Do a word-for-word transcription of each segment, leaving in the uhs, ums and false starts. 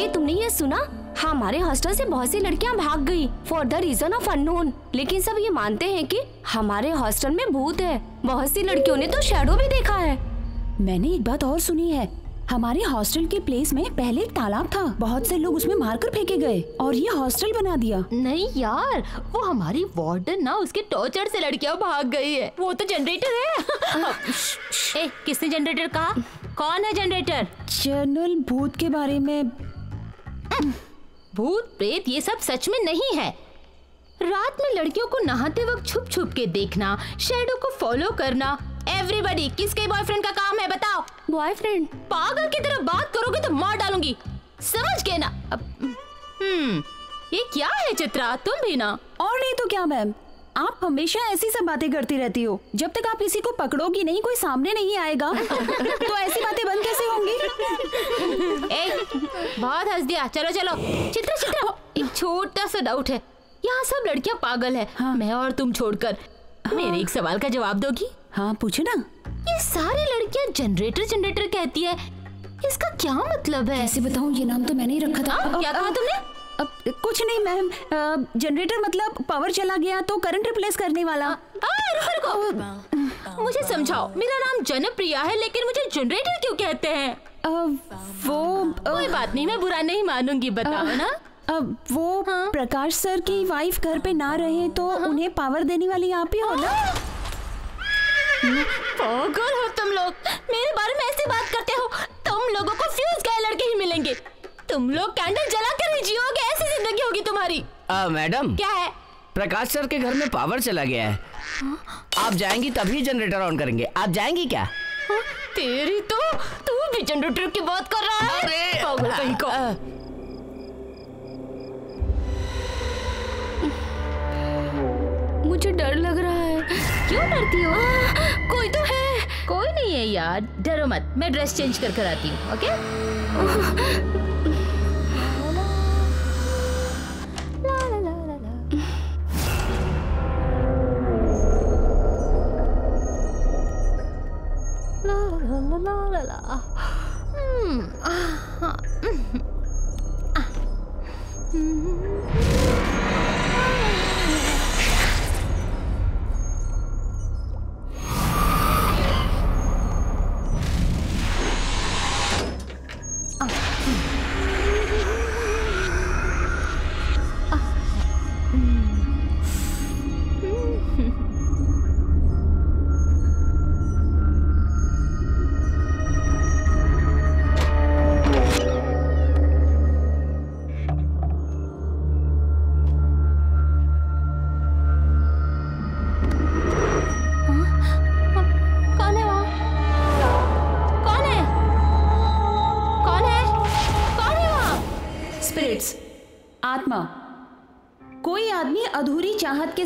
ए, तुमने ये सुना? हमारे हॉस्टल से बहुत सी लड़कियां भाग गई for the reason of unknown, लेकिन सब ये मानते हैं कि हमारे हॉस्टल में भूत है। बहुत सी लड़कियों ने तो शैडो भी देखा है। मैंने एक बात और सुनी है, हमारे हॉस्टल के प्लेस में पहले एक तालाब था, बहुत से लोग उसमें मारकर फेंके गए और ये हॉस्टल बना दिया। नहीं यार, वो हमारी वार्डन ना, उसके टॉर्चर से लड़कियां भाग गई है। वो तो जनरेटर है। ए, किसने जनरेटर कहा? कौन है जनरेटर? जनरल भूत के बारे में। भूत प्रेत ये सब सच में नहीं है। रात में लड़कियों को नहाते वक्त छुप छुप के देखना, शैडो को फॉलो करना, एवरीबॉडी किसके बॉयफ्रेंड का काम है बताओ? बॉयफ्रेंड? पागल की तरह बात करोगे तो मार डालूंगी, समझ गए ना? अब हम्म ये क्या है चित्रा, तुम भी ना। और नहीं तो क्या मैम, आप हमेशा ऐसी सब बातें करती रहती हो। जब तक आप किसी को पकड़ोगी नहीं, कोई सामने नहीं आएगा तो ऐसी बातें बंद कैसे होंगी? ए, बहुत हंस दिया, चलो चलो। चित्रा चित्रा, एक छोटा सा डाउट है, यहाँ सब लड़कियाँ पागल है। हाँ। मैं और तुम छोड़कर। हाँ। मेरे एक सवाल का जवाब दोगी? हाँ पूछो ना। ये सारी लड़कियाँ जनरेटर जनरेटर कहती है, इसका क्या मतलब है? ऐसे बताऊँ, ये नाम तो मैंने ही रखा था। आ, क्या कहा तुमने? अब कुछ नहीं मैम, जनरेटर मतलब पावर चला गया तो करंट रिप्लेस करने वाला। आ, रुको रुको, मुझे समझाओ। मेरा नाम जनप्रिया है, लेकिन मुझे जनरेटर क्यों कहते हैं? वो कोई बात नहीं, मैं बुरा नहीं मानूंगी, बताओ ना। अब वो हाँ? प्रकाश सर की वाइफ घर पे ना रहे तो हाँ? उन्हें पावर देने वाली आप ही हो ना। पागल हो तुम लोग, मेरे बारे में ऐसी बात करते हो। तुम लोगों को फ्यूज गए लड़के ही मिलेंगे, तुम लोग कैंडल जला कर ही जियोगे, ऐसी जिंदगी होगी तुम्हारी। आ, मैडम क्या है? प्रकाश सर के घर में पावर चला गया है। हाँ? आप जाएंगी तभी जनरेटर ऑन करेंगे, आप जाएंगी क्या? हाँ? तेरी तो, तू भी जनरेटर की बात कर रहा है। पागल कहीं का। मुझे डर लग रहा है। क्यों डरती हो? आ, कोई तो है। कोई नहीं है यार, डरो मत। मैं ड्रेस चेंज कर कर आती हूँ, ओके?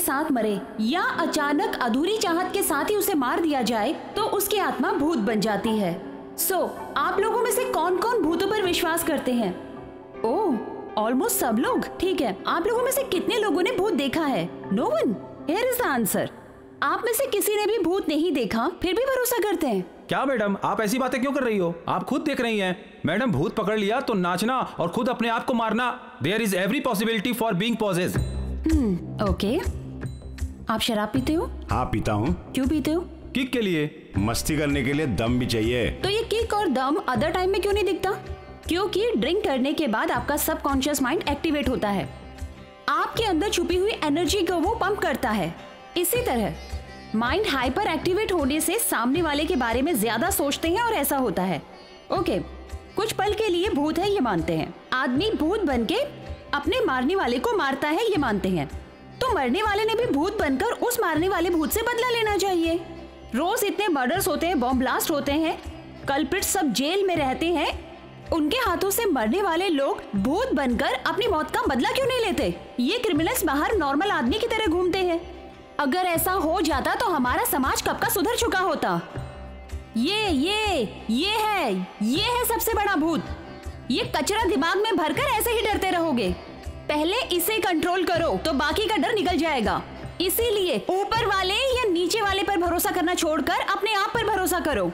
साथ मरे या अचानक अधूरी चाहत के साथ ही उसे मार दिया जाए तो उसकी आत्मा भूत बन जाती है। सो so, आप लोगों में से कौन कौन भूतों पर विश्वास करते हैं? ओह, ऑलमोस्ट सब लोग। ठीक है, आप लोगों में से कितने लोगों ने भूत देखा है? No one, here is the answer. आप में से किसी ने भी भूत नहीं देखा फिर भी भरोसा करते हैं? क्या मैडम, आप ऐसी बातें क्यों कर रही हो? आप खुद देख रही हैं। मैडम, भूत पकड़ लिया तो नाचना और खुद अपने आप को मारना। There is every possibility for being possessed. Okay, आप शराब पीते हो? हाँ पीता हूँ। क्यों पीते हो? किक के लिए, मस्ती करने के लिए दम भी चाहिए। तो ये किक और दम अदर टाइम में क्यों नहीं दिखता? क्योंकि ड्रिंक करने के बाद आपका सबकॉन्शियस माइंड एक्टिवेट होता है, आपके अंदर छुपी हुई एनर्जी को वो पंप करता है। इसी तरह माइंड हाइपर एक्टिवेट होने से सामने वाले के बारे में ज्यादा सोचते हैं और ऐसा होता है। ओके, कुछ पल के लिए भूत है ये मानते हैं, आदमी भूत बन के अपने मारने वाले को मारता है ये मानते हैं, तो मरने वाले ने भी भूत बनकर उस मारने वाले भूत से बदला लेना चाहिए। रोज इतने मर्डर्स होते हैं, बॉम्ब ब्लास्ट होते हैं, कल्प्रिट्स सब जेल में रहते हैं, उनके हाथों से मरने वाले लोग भूत बनकर अपनी मौत का बदला क्यों नहीं लेते? ये क्रिमिनल्स बाहर नॉर्मल आदमी की तरह घूमते हैं। अगर ऐसा हो जाता तो हमारा समाज कब का सुधर चुका होता। ये ये ये है, ये है सबसे बड़ा भूत। ये कचरा दिमाग में भरकर ऐसे ही डरते रहोगे। पहले इसे कंट्रोल करो तो बाकी का डर निकल जाएगा। इसीलिए ऊपर वाले या नीचे वाले पर भरोसा करना छोड़कर अपने आप पर भरोसा करो।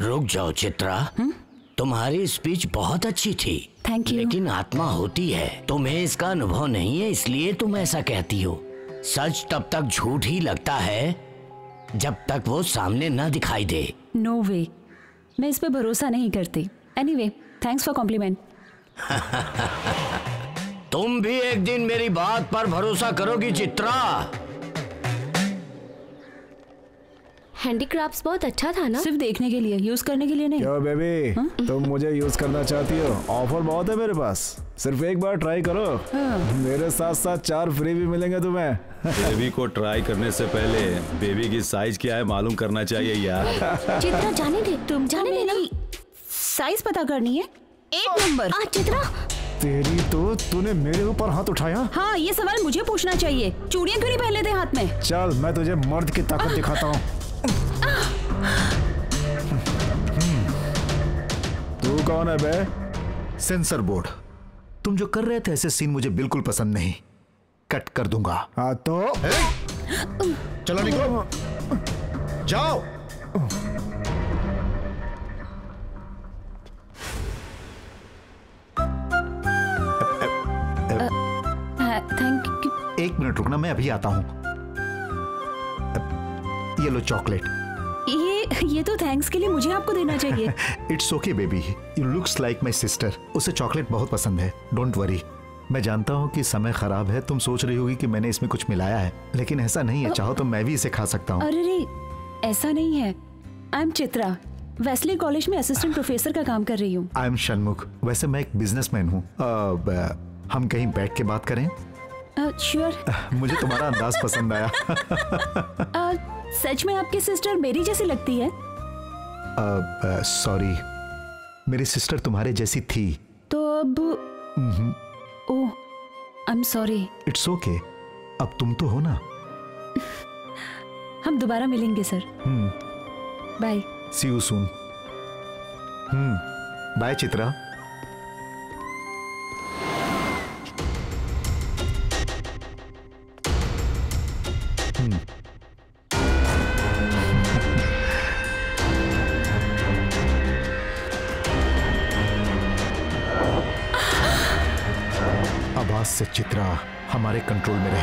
रुक जाओ चित्रा, हुँ? तुम्हारी स्पीच बहुत अच्छी थी। Thank you. लेकिन आत्मा होती है, तुम्हें इसका अनुभव नहीं है, इसलिए तुम ऐसा कहती हो। सच तब तक झूठ ही लगता है जब तक वो सामने न दिखाई दे। नो वे, मैं इस पे भरोसा नहीं करती। Anyway, thanks for compliment. तुम भी एक दिन मेरी बात पर भरोसा करोगी चित्रा। हैंडीक्राफ्ट्स बहुत अच्छा था ना? सिर्फ देखने के लिए, यूज करने के लिए नहीं। क्यों बेबी, हा? तुम मुझे यूज करना चाहती हो? ऑफर बहुत है मेरे पास, सिर्फ एक बार ट्राई करो। हाँ। मेरे साथ साथ चार फ्री भी मिलेंगे तुम्हें। बेबी को ट्राई करने से पहले बेबी की साइज क्या है मालूम करना चाहिए यार। चित्रा जाने दे, तुम जाने दे ना, साइज पता करनी है। एक नंबर। आ, चित्रा तेरी तो, तूने मेरे ऊपर हाथ उठाया। हाँ, ये सवाल मुझे पूछना चाहिए, चूड़ियाँ क्यों नहीं पहने थे हाथ में? चल मैं तुझे मर्द की ताकत दिखाता हूँ। तू कौन है बे? सेंसर बोर्ड, तुम जो कर रहे थे ऐसे सीन मुझे बिल्कुल पसंद नहीं, कट कर दूंगा। हाँ तो ए? चलो निकलो, जाओ। Thank you. एक मिनट रुकना, मैं अभी आता हूँ। ये लो चॉकलेट। ये ये तो थैंक्स के लिए मुझे आपको देना चाहिए। It's okay baby, you looks like my sister. उसे चॉकलेट बहुत पसंद है, डोंट वरी। मैं जानता हूँ कि समय खराब है, तुम सोच रही होगी कि मैंने इसमें कुछ मिलाया है, लेकिन ऐसा नहीं है। चाहो तो मैं भी इसे खा सकता हूँ। अरे रे, ऐसा नहीं है। I am Chitra, Wesley college में असिस्टेंट प्रोफेसर का काम कर रही हूँ। आई एम शनमुख, वैसे मैं एक बिजनेसमैन हूँ। हम कहीं बैठ के बात करें? श्योर। मुझे तुम्हारा अंदाज पसंद आया। सच में आपकी सिस्टर मेरी जैसी लगती है। सॉरी, uh, uh, मेरी सिस्टर तुम्हारे जैसी थी। तो अब oh, I am sorry. It's okay, अब तुम तो हो ना। हम दोबारा मिलेंगे sir. Bye. See you soon. Bye Chitra. से चित्रा हमारे कंट्रोल में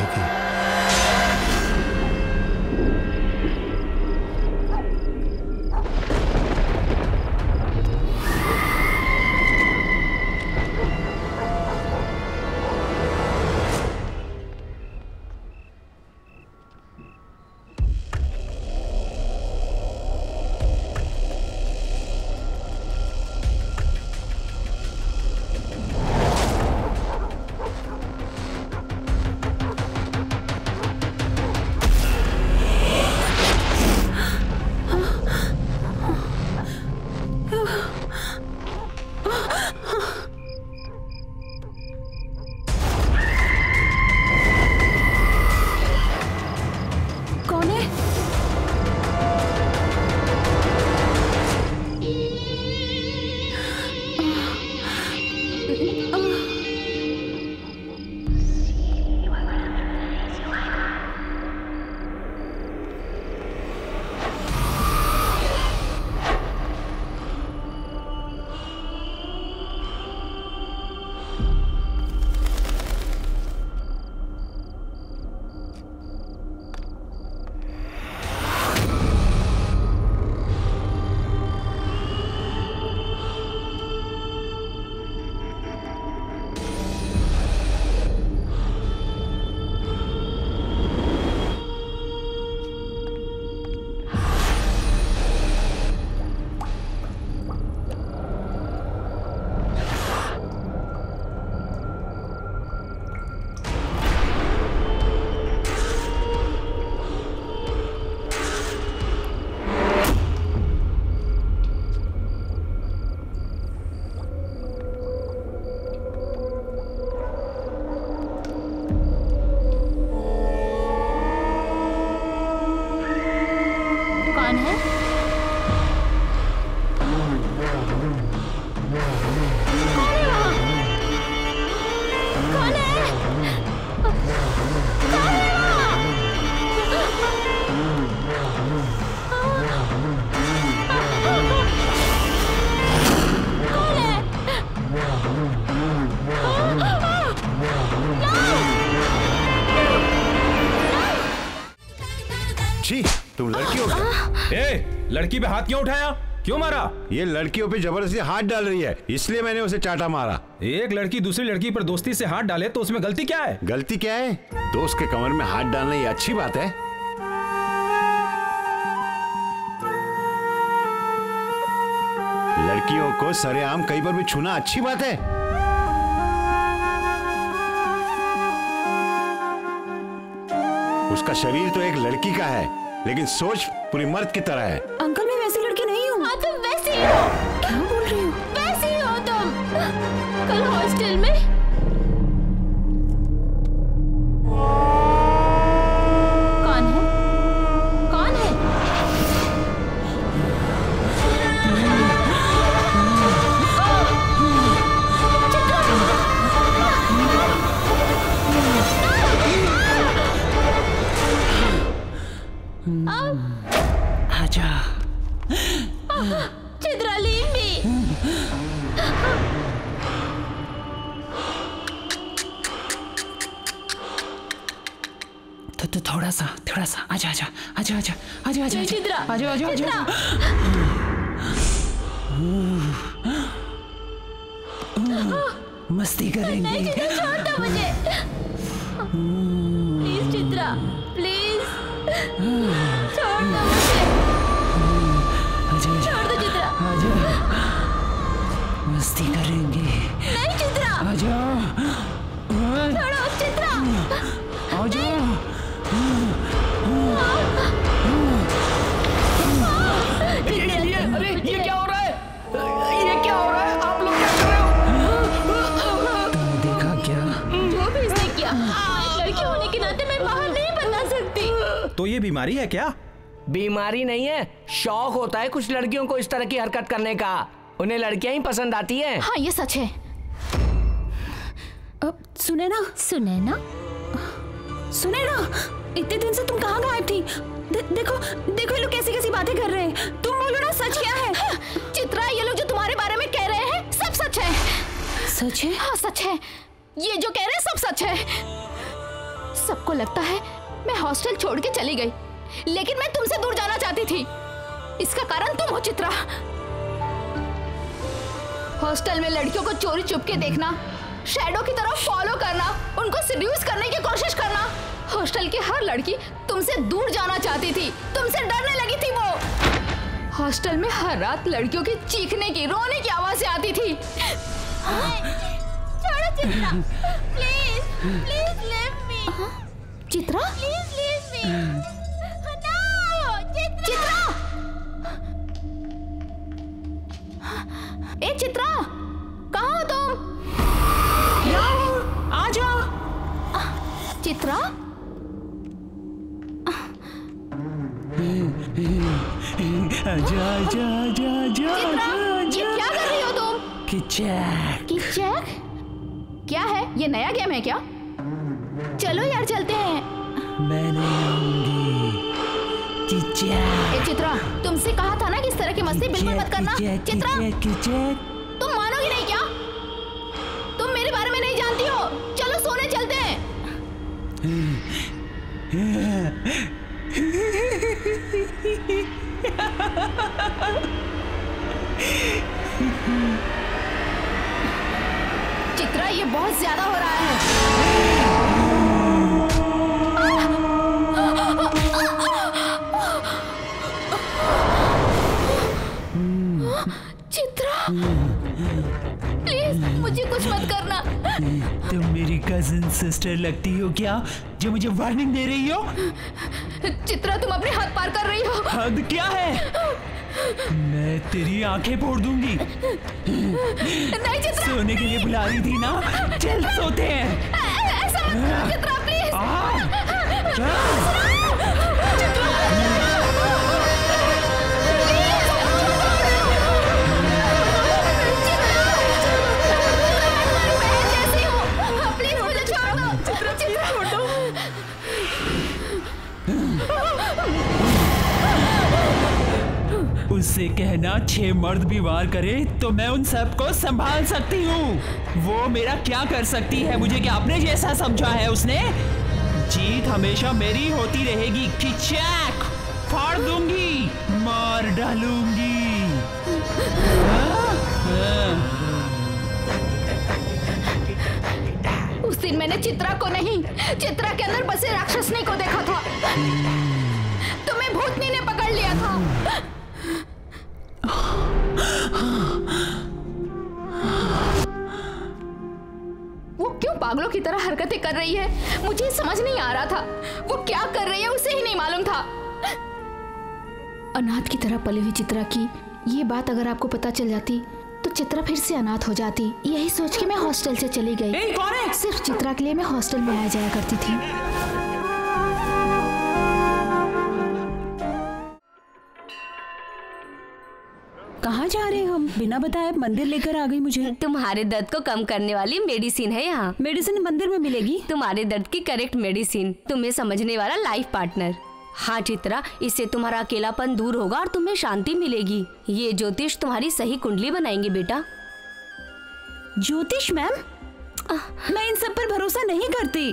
मीनाक्षी, तुम लड़की हो क्या? ए, लड़की पे हाथ क्यों उठाया? क्यों मारा? ये लड़कियों पे जबरदस्ती हाथ डाल रही है, इसलिए मैंने उसे चाटा मारा। एक लड़की दूसरी लड़की पर दोस्ती से हाथ डाले तो उसमें गलती क्या है? गलती क्या है? दोस्त के कमर में हाथ डालना ये अच्छी बात है। लड़कियों को सरेआम कई बार भी छूना अच्छी बात है। उसका शरीर तो एक लड़की का है, लेकिन सोच पूरी मर्द की तरह है। अंकल, मैं वैसी लड़की नहीं हूँ। हाँ, तुम वैसी हो। क्या बोल रही हो? वैसी हो तुम। कल हॉस्टल में कौन है? कौन है? आजा चित्रा, लीव मी। तो तो थोड़ा सा थोड़ा सा आजा आजा आजा आजा आजा आजा चित्रा, आजा आजा आजा। मस्ती करेंगे। छोड़ दो मुझे प्लीज चित्रा, प्लीज छोड़ दो मुझे। छोड़ दो चित्रा। मस्ती करेंगे। नहीं चित्रा। आजा। छोड़ो चित्रा। आजा। अरे ये क्या हो रहा है? ये क्या हो रहा है? आप लोग क्या कर रहे हो? तुमने देखा क्या? वो भी इसने किया। एक लड़की होने के नाते मैं बाहर नहीं बता सकती। तो ये बीमारी है क्या? बीमारी नहीं है, शौक होता है कुछ लड़कियों को इस तरह की हरकत करने का। उन्हें लड़कियां ही पसंद आती हैं। हाँ, ये सच है। अब सुने ना सुने ना सुने ना इतने दिन से तुम कहाँ गायब थी? दे, देखो देखो ये लोग कैसी कैसी बातें कर रहे हैं। तुम बोलो ना सच क्या है। हाँ, चित्रा, ये लोग जो तुम्हारे बारे में कह रहे हैं सब सच है। सच है? हाँ सच है। ये जो कह रहे हैं सब सच है। सबको लगता है मैं हॉस्टल छोड़ के चली गई, लेकिन मैं तुमसे दूर जाना चाहती थी। इसका कारण तुम हो चित्रा। हॉस्टल में लड़कियों को चोरी चुपके देखना, शैडो की तरह फॉलो करना, उनको सीड्यूस करने की कोशिश करना। हॉस्टल की हर लड़की तुमसे दूर जाना चाहती थी, तुमसे डरने लगी थी वो। हॉस्टल में हर रात लड़कियों की चीखने की, रोने की आवाजें आती थी। छोड़ो Chitra, please please let me. Chitra please leave me. No Chitra. ए चित्रा, कहाँ हो तुम? यार आ जाओ। चित्रा, आजा आजा आजा आजा। ये क्या कर रही हो तुम? किचैक किचैक क्या है? ये नया गेम है क्या? चलो यार चलते हैं। मैं नहीं आऊंगी। चित्रा। ए चित्रा, तुमसे कहा था ना कि इस तरह की मस्ती बिल्कुल मत करना। चित्रा, तुम मानोगी नहीं क्या? तुम मेरे बारे में नहीं जानती हो। चलो सोने चलते हैं। चित्रा, ये बहुत ज्यादा हो रहा है। चित्रा, प्लीज मुझे कुछ मत करना। तुम तो मेरी कजिन सिस्टर लगती हो क्या, जो मुझे वार्निंग दे रही हो? चित्रा, तुम अपने हद पार कर रही हो। हद क्या है? मैं तेरी आंखें फोड़ दूंगी। नहीं चित्रा, सोने के लिए बुला रही थी ना, चल सोते हैं। ऐसा मत, चित्रा प्लीज। आ, उससे कहना छह मर्द भी वार करे तो मैं उन सबको संभाल सकती हूँ। वो मेरा क्या कर सकती है? मुझे क्या अपने जैसा समझा है उसने? जीत हमेशा मेरी होती रहेगी। किचैक। फाड़ दूंगी, मार डालूंगी। उस दिन मैंने चित्रा को नहीं, चित्रा के अंदर बसे राक्षसनी को देखा था। तुम्हें भूतनी ने पकड़ लिया था। वो क्यों पागलों की तरह हरकतें कर रही है, मुझे समझ नहीं आ रहा था। वो क्या कर रही है उसे ही नहीं मालूम था। अनाथ की तरह पली हुई चित्रा की ये बात अगर आपको पता चल जाती तो चित्रा फिर से अनाथ हो जाती। यही सोच के मैं हॉस्टल से चली गई। ए, कौन है? सिर्फ चित्रा के लिए मैं हॉस्टल में आया जाया करती थी। कहाँ जा रहे हम? बिना बताए मंदिर लेकर आ गई मुझे। तुम्हारे दर्द को कम करने वाली मेडिसिन है यहाँ। मेडिसिन मंदिर में मिलेगी? तुम्हारे दर्द की करेक्ट मेडिसिन, तुम्हें समझने वाला लाइफ पार्टनर। हाँ चित्रा, इससे तुम्हारा अकेलापन दूर होगा और तुम्हें शांति मिलेगी। ये ज्योतिष तुम्हारी सही कुंडली बनाएंगे बेटा। ज्योतिष मैम? मैं इन सब पर भरोसा नहीं करती।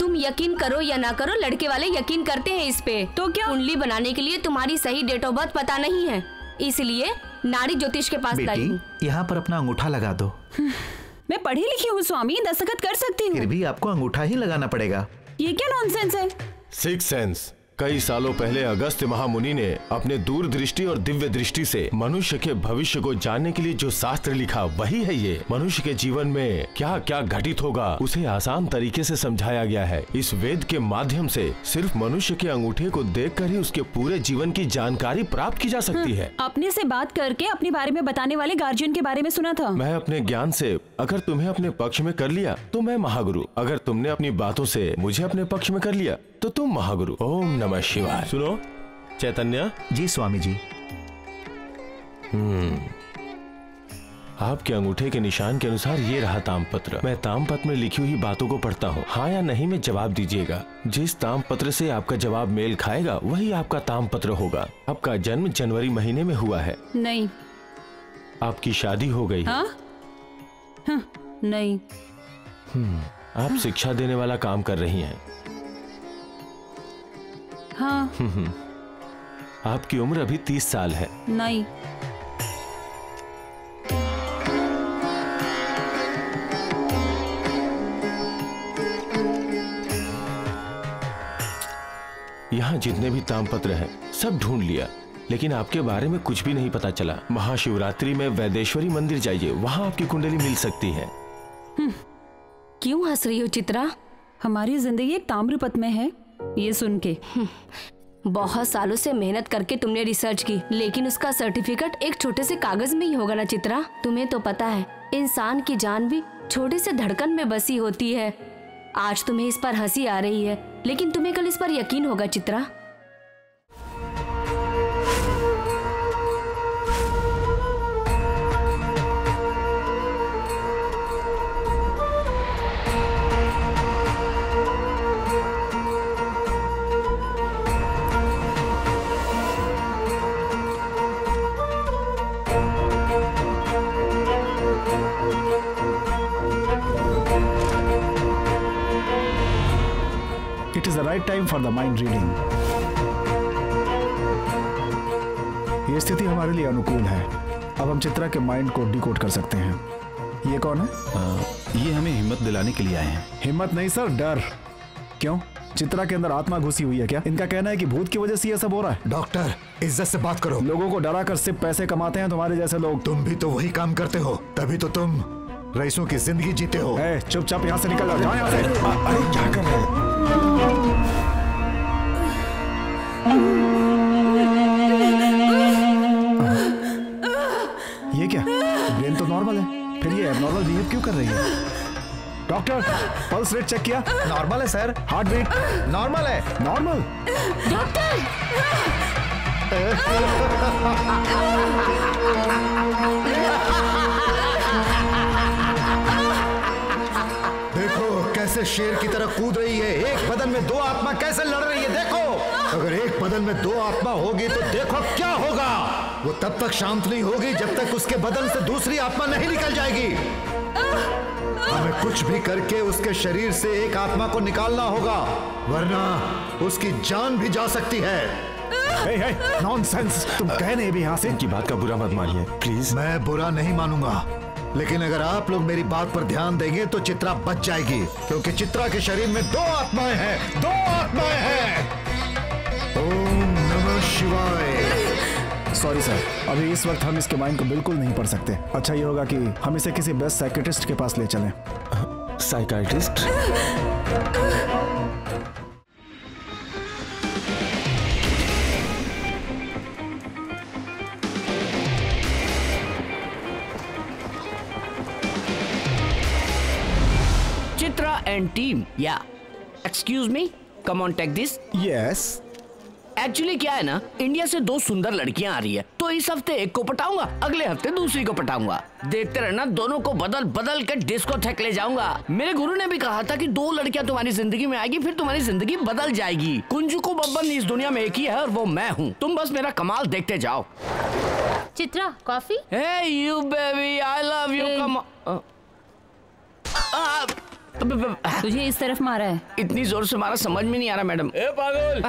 तुम यकीन करो या ना करो, लड़के वाले यकीन करते हैं इस पे। तो क्या कुंडली बनाने के लिए तुम्हारी सही डेट ऑफ बर्थ पता नहीं है, इसलिए नाड़ी ज्योतिष के पास लाई हूँ। यहाँ पर अपना अंगूठा लगा दो। मैं पढ़ी लिखी हूँ स्वामी, दस्तखत कर सकती हूँ। फिर भी आपको अंगूठा ही लगाना पड़ेगा। ये क्या नॉनसेंस है? सिक्स सेंस कई सालों पहले अगस्त्य महामुनि ने अपने दूरदृष्टि और दिव्य दृष्टि से मनुष्य के भविष्य को जानने के लिए जो शास्त्र लिखा वही है ये। मनुष्य के जीवन में क्या क्या घटित होगा उसे आसान तरीके से समझाया गया है। इस वेद के माध्यम से सिर्फ मनुष्य के अंगूठे को देखकर ही उसके पूरे जीवन की जानकारी प्राप्त की जा सकती है। अपने से बात करके अपने बारे में बताने वाले गार्जियन के बारे में सुना था। मैं अपने ज्ञान से अगर तुम्हें अपने पक्ष में कर लिया तो मैं महागुरु, अगर तुमने अपनी बातों से मुझे अपने पक्ष में कर लिया तो तुम महागुरु। ओम नमः शिवाय। सुनो चैतन्य जी। स्वामी जी। हम्म, आपके अंगूठे के निशान के अनुसार ये रहा तामपत्र। मैं तामपत्र में लिखी हुई बातों को पढ़ता हूँ, हाँ या नहीं में जवाब दीजिएगा। जिस तामपत्र से आपका जवाब मेल खाएगा वही आपका तामपत्र होगा। आपका जन्म जनवरी महीने में हुआ है? नहीं। आपकी शादी हो गई? हाँ? हाँ, नहीं। आप शिक्षा देने वाला काम कर रही हैं? हाँ। आपकी उम्र अभी तीस साल है? नहीं। यहाँ जितने भी तामपत्र हैं सब ढूंढ लिया लेकिन आपके बारे में कुछ भी नहीं पता चला। महाशिवरात्रि में वैदेश्वरी मंदिर जाइए, वहाँ आपकी कुंडली मिल सकती है। क्यों हंस रही हो चित्रा? हमारी जिंदगी एक ताम्रपत में है ये सुन के। बहुत सालों से मेहनत करके तुमने रिसर्च की लेकिन उसका सर्टिफिकेट एक छोटे से कागज में ही होगा ना चित्रा। तुम्हें तो पता है इंसान की जान भी छोटे से धड़कन में बसी होती है। आज तुम्हें इस पर हंसी आ रही है लेकिन तुम्हें कल इस पर यकीन होगा Chitra. It is the right time for the mind reading. ये स्थिति हमारे लिए अनुकूल है। अब हम चित्रा के माइंड को डिकोड कर सकते हैं। ये कौन है? आ, ये हमें हिम्मत दिलाने के लिए आए हैं। हिम्मत नहीं सर, डर। क्यों? चित्रा के अंदर आत्मा घुसी हुई है क्या? इनका कहना है कि भूत की वजह से ये सब हो रहा है। डॉक्टर इज्जत से बात करो। लोगों को डरा कर सिर्फ पैसे कमाते हैं तुम्हारे जैसे लोग। तुम भी तो वही काम करते हो, तभी तो तुम रईसों की जिंदगी जीते हो। चुपचाप यहाँ से निकल जाओ। यहाँ से। अरे क्या कर रहे हैं? ये क्या? ब्रेन तो नॉर्मल है, फिर ये एबनॉर्मल बिहेव क्यों कर रही है? डॉक्टर पल्स रेट चेक किया? नॉर्मल है सर। Heartbeat? नॉर्मल है। नॉर्मल? डॉक्टर कैसे शेर की तरह कूद रही है। एक बदन में दो आत्मा कैसे लड़ रही है देखो। अगर एक बदन में दो आत्मा होगी तो देखो क्या होगा। वो तब तक शांत नहीं होगी जब तक उसके बदन से दूसरी आत्मा नहीं निकल जाएगी। हमें कुछ भी करके उसके शरीर से एक आत्मा को निकालना होगा वरना उसकी जान भी जा सकती है। हे हे नॉनसेंस, तुम कह नहीं भी यहाँ से। इनकी बात का बुरा मत मानिए प्लीज। मैं बुरा नहीं मानूंगा, लेकिन अगर आप लोग मेरी बात पर ध्यान देंगे तो चित्रा बच जाएगी, क्योंकि चित्रा के शरीर में दो आत्माएं हैं, दो आत्माएं हैं। ओम नमः शिवाय। सॉरी सर, अभी इस वक्त हम इसके माइंड को बिल्कुल नहीं पढ़ सकते। अच्छा ये होगा कि हम इसे किसी बेस्ट साइकेट्रिस्ट के पास ले चलें। Psychiatrist? And team, yeah. Excuse me, come on, take this. Yes. Actually क्या है ना, इंडिया से दो सुंदर लड़कियां आ रही है, तो इस हफ्ते एक को पटाऊंगा, अगले हफ्ते दूसरी को पटाऊंगा। देखते रहना, दोनों को बदल बदल के डिस्कोथेक ले जाऊंगा। मेरे गुरु ने भी कहा था कि दो लड़कियां तुम्हारी जिंदगी में आएगी, फिर तुम्हारी जिंदगी बदल जाएगी। कुंजुको बब्बन इस दुनिया में एक ही है और वो मैं हूँ। तुम बस मेरा कमाल देखते जाओ। Chitra coffee? Hey you baby, I love you. Come. तुझे इस तरफ मारा है, इतनी जोर से मारा समझ में नहीं आ रहा मैडम। ए पागल,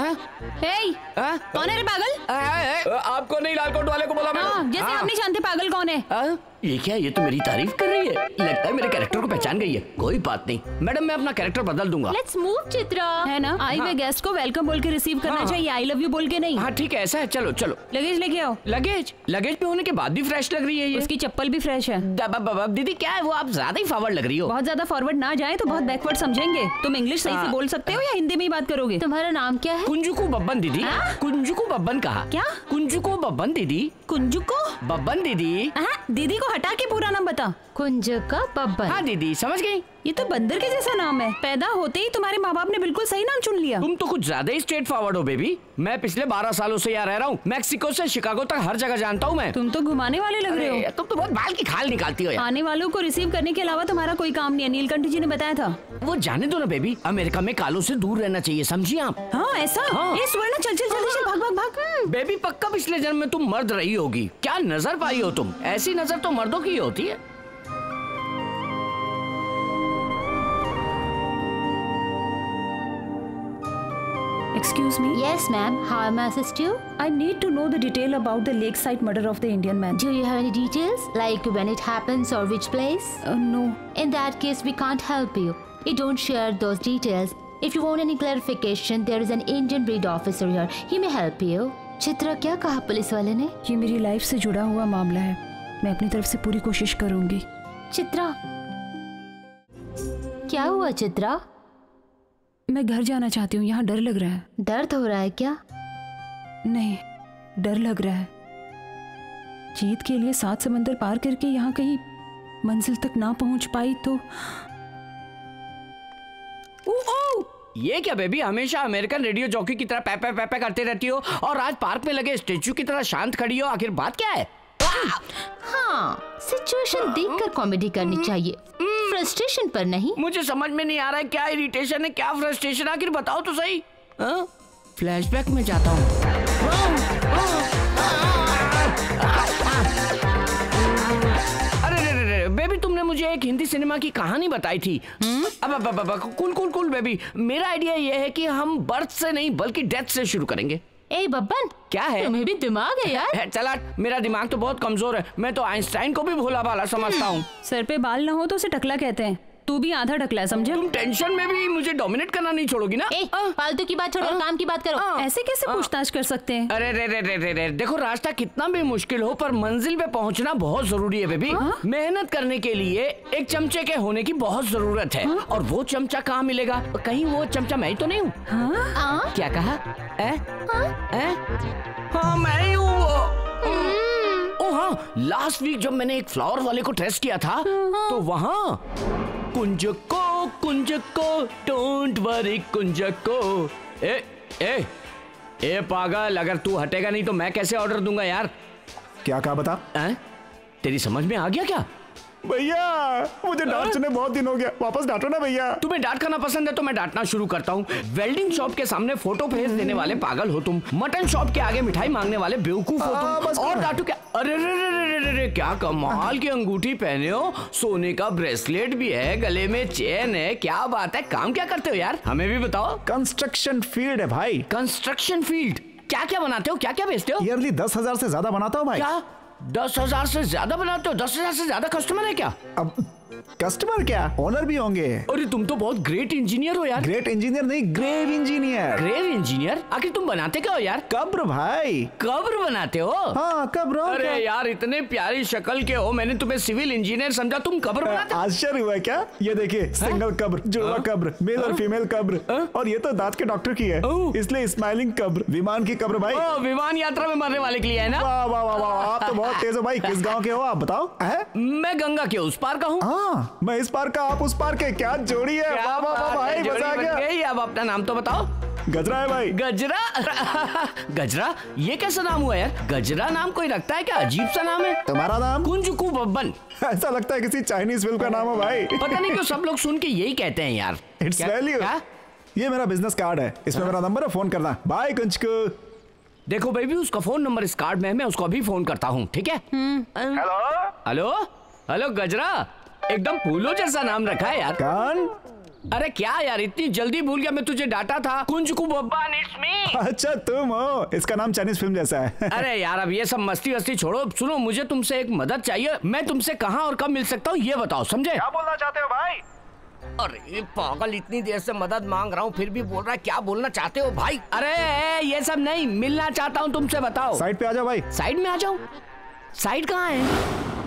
हे कौन है रे पागल? आ, आपको नहीं लाल कोट वाले को बोला मैडम। जैसे आप नहीं जानते पागल कौन है। आ, ये क्या, ये तो मेरी तारीफ कर रही है, लगता है मेरे कैरेक्टर को पहचान गई है। कोई बात नहीं मैडम, मैं अपना कैरेक्टर बदल दूंगा। लेट्स मूव चित्रा, है ना? आए हुए गेस्ट को वेलकम बोल के रिसीव करना चाहिए, आई लव यू बोल के नहीं। हाँ ठीक है, ऐसा है, चलो चलो। लगेज लेके आओ। लगेज लगेज में होने के बाद भी फ्रेश लग रही है, उसकी चप्पल भी फ्रेश है। दीदी क्या है वो, आप ज्यादा ही फॉरवर्ड लग रही हो। बहुत ज्यादा फॉरवर्ड ना जाए तो बहुत बैकवर्ड समझेंगे। तुम इंग्लिश सही से बोल सकते हो या हिंदी में ही बात करोगे? तुम्हारा नाम क्या है? कुंजुको बब्बन दीदी। कुंजुको बब्बन कहा? क्या कुंजुको बब्बन दीदी? कुंजुको बब्बन दीदी? दीदी को हटा के पूरा नाम बता। कुंजुको बब्बन। हाँ दीदी समझ गई। ये तो बंदर के जैसा नाम है, पैदा होते ही तुम्हारे माँ बाप ने बिल्कुल सही नाम चुन लिया। तुम तो कुछ ज्यादा ही स्ट्रेट फॉरवर्ड हो बेबी। मैं पिछले बारह सालों से यहाँ रह रहा हूँ, मैक्सिको से शिकागो तक हर जगह जानता हूँ मैं। तुम तो घुमाने वाले लग रहे हो, तुम तो बहुत बाल की खाल निकालती हो। आने वालों को रिसीव करने के अलावा तुम्हारा कोई काम नहीं है, नीलकंठ जी ने बताया था। वो जाने दो ना बेबी, अमेरिका में कालों से दूर रहना चाहिए, समझिए आप। हाँ ऐसा, ये सुवर्णा चल चल जल्दी से भाग भाग भाग। बेबी पक्का पिछले जन्म में तुम मर्द रही होगी, क्या नजर पाई हो तुम, ऐसी नजर तो मर्दों की होती है। Excuse me. Yes, ma'am. How am I assist you? I need to know the detail about the lakeside murder of the Indian man. Do you have any details, like when it happens or which place? Uh, no. In that case, we can't help you. We don't share those details. If you want any clarification, there is an Indian breed officer here. He may help you. Chitra क्या कहा police वाले ने? ये मेरी life से जुड़ा हुआ मामला है, मैं अपनी तरफ से पूरी कोशिश करूँगी। चित्रा, क्या हुआ चित्रा? मैं घर जाना चाहती हूँ, यहाँ डर लग रहा है। दर्द हो रहा है क्या? नहीं, डर लग रहा है। जीत के लिए सात समंदर पार करके यहाँ कहीं मंजिल तक ना पहुँच पाई तो। ओ, ओ! ये क्या बेबी, हमेशा अमेरिकन रेडियो जॉकी की तरह पैपे पैपे करते रहती हो और आज पार्क में लगे स्टेचू की तरह शांत खड़ी हो, आखिर बात क्या है? हाँ, सिचुएशन देखकर कॉमेडी करनी चाहिए, फ्रस्ट्रेशन पर नहीं। मुझे समझ में नहीं आ रहा है क्या इरिटेशन है क्या फ्रस्ट्रेशन, आखिर बताओ तो सही। हाँ? फ्लैशबैक में जाता हूँ। अरे बेबी तुमने मुझे एक हिंदी सिनेमा की कहानी बताई थी। अब अब अब अब कुल कुल कुल बेबी, मेरा आइडिया ये है कि हम बर्थ से नहीं बल्कि डेथ से शुरू करेंगे। ए बब्बन, क्या है तुम्हें भी दिमाग है यार। चला, मेरा दिमाग तो बहुत कमजोर है, मैं तो आइंस्टाइन को भी भोला भाला समझता हूँ। सर पे बाल ना हो तो उसे टकला कहते हैं, तू भी आधा टकला है समझे। तुम टेंशन में भी मुझे डोमिनेट करना नहीं छोड़ोगी ना। ए, फालतू की बात छोड़ो, काम की बात करो। ऐसे कैसे पूछताछ कर सकते हैं। अरे रे रे रे रे रे, देखो रास्ता कितना भी मुश्किल हो पर मंजिल पे पहुंचना बहुत जरूरी है बेबी। मेहनत करने के लिए एक चमचे के होने की बहुत जरूरत है, और वो चमचा कहाँ मिलेगा, कहीं वो चमचा मैं ही तो नहीं हूँ। क्या कहा? हाँ मैं ही हूँ। ओ हाँ, लास्ट वीक जब मैंने एक फ्लावर वाले को टेस्ट किया था तो वहाँ कुंजुको कुंजुको डोंट वरी कुंजुको। ए ए ए पागल, अगर तू हटेगा नहीं तो मैं कैसे ऑर्डर दूंगा यार। क्या कहा बता? आ? तेरी समझ में आ गया क्या? भैया मुझे डांट सुने बहुत दिन हो गया, वापस डांटो ना भैया। तुम्हें डांट खाना पसंद है तो मैं डांटना शुरू करता हूँ। वेल्डिंग शॉप के सामने फोटो फेस देने वाले पागल हो तुम, मटन शॉप के आगे मिठाई मांगने वाले बेवकूफ हो तुम, और डांटू क्या? अरे रे रे रे रे रे, क्या कमाल की अंगूठी पहने हो, सोने का ब्रेसलेट भी है, गले में चेन है, क्या बात है। काम क्या करते हो यार, हमें भी बताओ। कंस्ट्रक्शन फील्ड है भाई, कंस्ट्रक्शन फील्ड। क्या क्या बनाते हो, क्या क्या बेचते हो? ईयरली दस हजार से ज्यादा बनाता हूँ भाई। क्या दस हजार से ज्यादा बनाते हो? दस हजार से ज्यादा कस्टमर है क्या? अब कस्टमर क्या, ओनर भी होंगे। अरे तुम तो बहुत ग्रेट इंजीनियर हो यार। ग्रेट इंजीनियर नहीं, ग्रेव इंजीनियर। Grave engineer? आखिर तुम बनाते क्या हो यार? कब्र भाई। कब्र बनाते हो? हाँ कब्र। अरे यार इतने प्यारी शक्ल के हो, मैंने तुम्हें सिविल इंजीनियर समझा, तुम कब्र बनाते हो? आश्चर्य हुआ क्या? ये देखिए सिंगल कब्र, जुड़वा कब्र, मेल और फीमेल कब्र, और ये तो दांत के डॉक्टर की है इसलिए स्माइलिंग कब्र, विमान की कब्र भाई। विमान यात्रा में मरने वाले के लिए है ना? वाह वाह वाह, आप तो बहुत तेज हो भाई। किस गाँव के हो आप बताओ? मैं गंगा के उस पार का हूँ। हाँ, मैं इस पार का, आप उस पार के, क्या जोड़ी है, क्या बाँ, बाँ, बाँ, भाई, जोड़ी बन गई। अब अपना नाम तो बताओ। गजरा है भाई। गजरा? गजरा, ये कैसा नाम हुआ यार? गजरा नाम कोई रखता है क्या? अजीब सा नाम है। तुम्हारा नाम? कुंजुको बब्बन। ऐसा लगता है किसी चाइनीज फिल्म का नाम हो भाई। पता नहीं क्यों सब लोग सुन के यही कहते हैं यार। It's value. ये मेरा बिजनेस कार्ड है, इसमें मेरा नंबर है, फोन करना। बाय कुंजुको। देखो बेबी, उसका फोन नंबर इस कार्ड में है, मैं उसको अभी फोन करता हूँ, ठीक है? Hello hello hello. गजरा एकदम फूलों जैसा नाम रखा है यार। कौन? अरे क्या यार इतनी जल्दी भूल गया, मैं तुझे डांटा था। कुंजुको बब्बन इट्स मी। अच्छा तुम हो, इसका नाम चाइनीज फिल्म जैसा है। अरे यार अब ये सब मस्ती वस्ती छोड़ो, सुनो मुझे तुमसे एक मदद चाहिए। मैं तुमसे कहाँ और कब मिल सकता हूँ ये बताओ, समझे? क्या बोलना चाहते हो भाई? अरे पागल, इतनी देर से मदद मांग रहा हूँ फिर भी बोल रहा है क्या बोलना चाहते हो भाई। अरे ये सब नहीं, मिलना चाहता हूँ तुमसे, बताओ। साइड पे आ जाओ भाई। साइड में आ जाओ? साइड कहाँ है?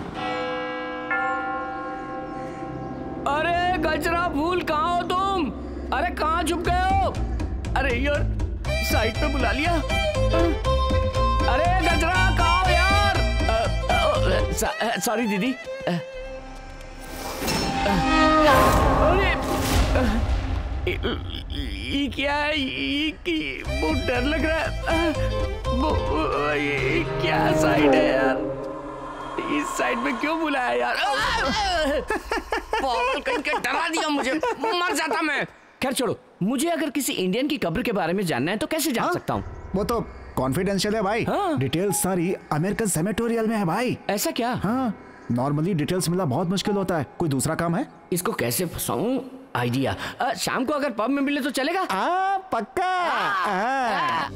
अरे गजरा भूल कहाँ हो तुम? अरे कहाँ छुप गए हो? अरे यार साइड पे बुला लिया। अरे गजरा कहाँ हो यार? सॉरी दीदी। अरे ये क्या है? बहुत डर लग रहा है। ये क्या साइड है यार? इस साइड में क्यों बुलाया यार? पागल कहीं के डरा दिया मुझे, मर जाता मैं। खैर छोड़ो, मुझे अगर किसी इंडियन की कब्र के बारे में जानना है तो कैसे जान हा? सकता हूँ? वो तो कॉन्फिडेंशियल है भाई। डिटेल सारी अमेरिकन सेमेटोरियल में है भाई। ऐसा क्या? हाँ नॉर्मली डिटेल्स मिलना बहुत मुश्किल होता है। कोई दूसरा काम है? इसको कैसे फंसाऊं? आइडिया, शाम को अगर पब में मिले तो चलेगा? आ, पक्का। आ, आ, आ, आ,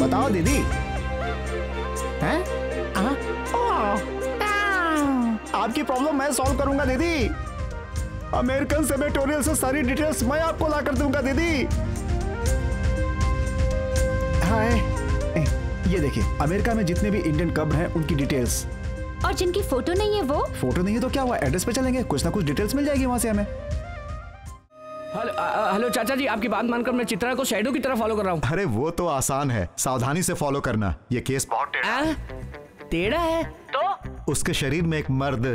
बताओ दीदी। हैं? आपकी प्रॉब्लम मैं सॉल्व करूंगा दीदी। अमेरिकन सेमेटोरियल से सारी डिटेल्स मैं आपको ला कर दूंगा दीदी। हाय, ये देखिए अमेरिका में जितने भी इंडियन कब्र हैं उनकी डिटेल्स। और जिनकी फोटो नहीं है वो? फोटो नहीं है तो क्या हुआ, एड्रेस पे चलेंगे, कुछ ना कुछ डिटेल्स मिल जाएगी वहां से हमें। हेलो हेलो चाचा जी, आपकी बात मानकर मैं चित्रा को शैडो की तरफ फॉलो कर रहा हूँ। अरे वो तो आसान है, सावधानी से फॉलो करना, ये केस बहुत टेढ़ा है। टेढ़ा है तो? उसके शरीर में एक मर्द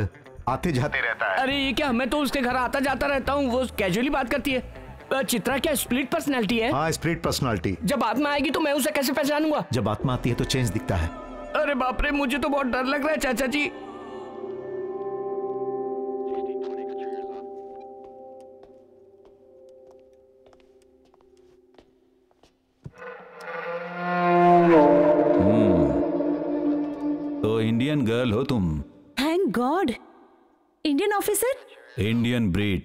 आते जाते रहता है। अरे ये क्या, मैं तो उसके घर आता जाता रहता हूँ, वो कैजुअली बात करती है। चित्रा क्या स्प्लिट पर्सनैलिटी है? हाँ स्प्लिट पर्सनैलिटी। जब आत्मा आएगी तो मैं उसे कैसे पहचानूंगा? जब आत्मा आती है तो चेंज दिखता है। अरे बाप रे, मुझे तो बहुत डर लग रहा है चाचा जी। इंडियन गर्ल हो तुम? Thank God. Indian officer? Indian breed,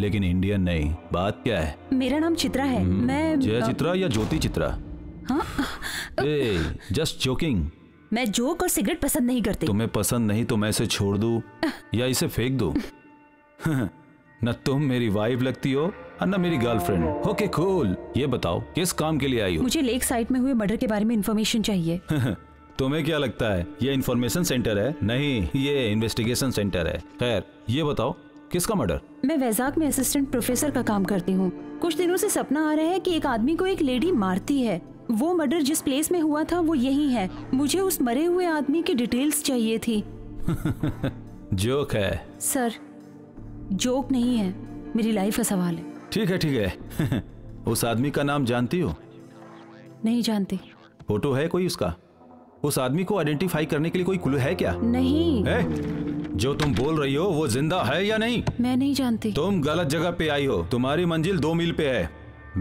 लेकिन इंडियन नहीं। बात क्या है? मेरा नाम चित्रा है। मैं जय चित्रा या ज्योति चित्रा? हाँ? ए, जस्ट जोकिंग। मैं जोक और सिगरेट पसंद नहीं करती। तुम्हें पसंद नहीं तो मैं इसे छोड़ दूं या इसे फेंक दूं? न तुम मेरी वाइफ लगती हो और न मेरी गर्लफ्रेंड। ओके कूल, ये बताओ किस काम के लिए आई हो? मुझे लेक साइड में हुए मर्डर के बारे में इन्फॉर्मेशन चाहिए। तुम्हें क्या लगता है ये इन्फॉर्मेशन सेंटर है? नहीं, ये इन्वेस्टिगेशन सेंटर है। खैर ये बताओ किसका मर्डर? मैं वैजाक में असिस्टेंट प्रोफेसर का काम करती हूँ। कुछ दिनों से सपना आ रहा है कि एक आदमी को एक लेडी मारती है। वो मर्डर जिस प्लेस में हुआ था वो यही है। मुझे उस मरे हुए आदमी की डिटेल्स चाहिए थी। जोक है सर? जोक नहीं है, मेरी लाइफ का सवाल है। ठीक है ठीक है। उस आदमी का नाम जानती हो? नहीं जानती। फोटो है कोई उसका? उस आदमी को आइडेंटिफाई करने के लिए कोई क्लू है क्या? नहीं। ए, जो तुम बोल रही हो वो जिंदा है या नहीं? मैं नहीं जानती। तुम गलत जगह पे आई हो, तुम्हारी मंजिल दो मील पे है,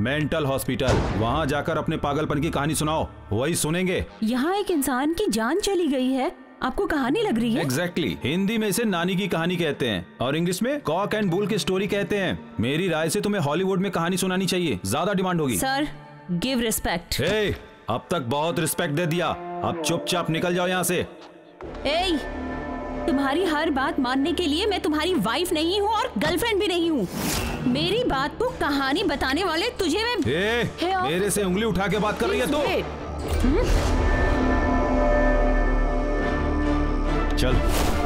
मेंटल हॉस्पिटल। वहाँ जाकर अपने पागलपन की कहानी सुनाओ, वही सुनेंगे। यहाँ एक इंसान की जान चली गई है आपको कहानी लग रही है? Exactly exactly. हिंदी में इसे नानी की कहानी कहते हैं और इंग्लिश में कॉक एंड बुल की स्टोरी कहते हैं। मेरी राय से तुम्हें हॉलीवुड में कहानी सुनानी चाहिए, ज्यादा डिमांड होगी। Sir give respect. हे, अब तक बहुत रिस्पेक्ट दे दिया, अब चुपचाप निकल जाओ यहाँ से। ए, तुम्हारी हर बात मानने के लिए मैं तुम्हारी वाइफ नहीं हूँ और गर्लफ्रेंड भी नहीं हूँ। मेरी बात को कहानी बताने वाले तुझे मैं ए, मेरे से उंगली उठा के बात कर रही है तो? चल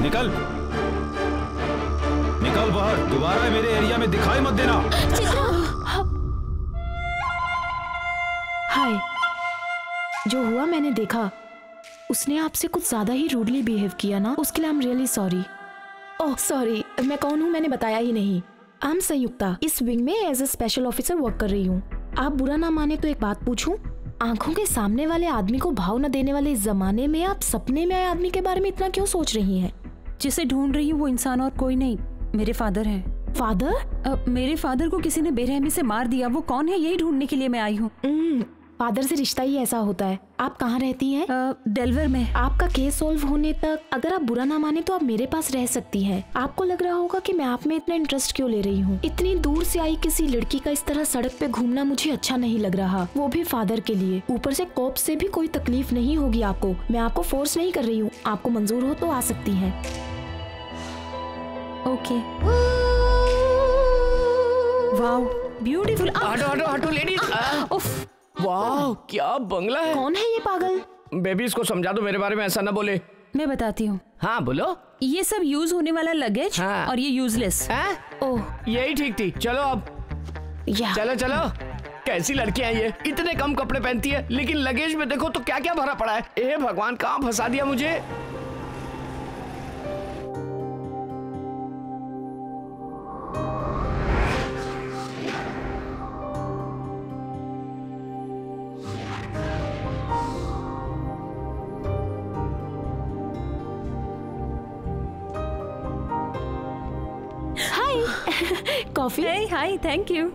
निकल निकल बाहर, दोबारा मेरे एरिया में दिखाई मत देना। हाय, जो हुआ मैंने देखा। उसने आपसे कुछ ज्यादा ही रूडली बिहेव किया ना, उसके लिए I am really sorry. Oh sorry, मैं कौन हूँ मैंने बताया ही नहीं। आई एम संयुक्ता, इस विंग में as a special officer work कर रही हूँ। आप बुरा ना माने तो एक बात पूछूं, आंखों के सामने वाले आदमी को भाव न देने वाले इस जमाने में आप सपने में आए आदमी के बारे में इतना क्यों सोच रही हैं? जिसे ढूंढ रही हूँ वो इंसान और कोई नहीं, मेरे फादर हैं। फादर? आ, मेरे फादर को किसी ने बेरहमी से मार दिया, वो कौन है यही ढूंढने के लिए मैं आई हूँ। फादर से रिश्ता ही ऐसा होता है। आप कहाँ रहती हैं? डेलवर में। आपका केस सॉल्व होने तक अगर आप बुरा ना माने तो आप मेरे पास रह सकती हैं। आपको लग रहा होगा कि मैं आप में इतना इंटरेस्ट क्यों ले रही हूँ। इतनी दूर से आई किसी लड़की का इस तरह सड़क पे घूमना मुझे अच्छा नहीं लग रहा, वो भी फादर के लिए। ऊपर से कॉप से भी कोई तकलीफ नहीं होगी आपको, मैं आपको फोर्स नहीं कर रही हूँ। आपको मंजूर हो तो आ सकती है। ओके। Wow beautiful. हटो हटो हटो लेडीज। वाह क्या बंगला है। कौन है ये पागल? बेबी इसको समझा दो मेरे बारे में ऐसा ना बोले। मैं बताती हूँ। हाँ बोलो। ये सब यूज होने वाला लगेज। हाँ। और ये यूजलेस। ओह यही ठीक थी। चलो अब चलो चलो। कैसी लड़कियाँ ये, इतने कम कपड़े पहनती है लेकिन लगेज में देखो तो क्या क्या भरा पड़ा है। ए भगवान कहाँ फंसा दिया मुझे। Coffee? hey, hi thank you.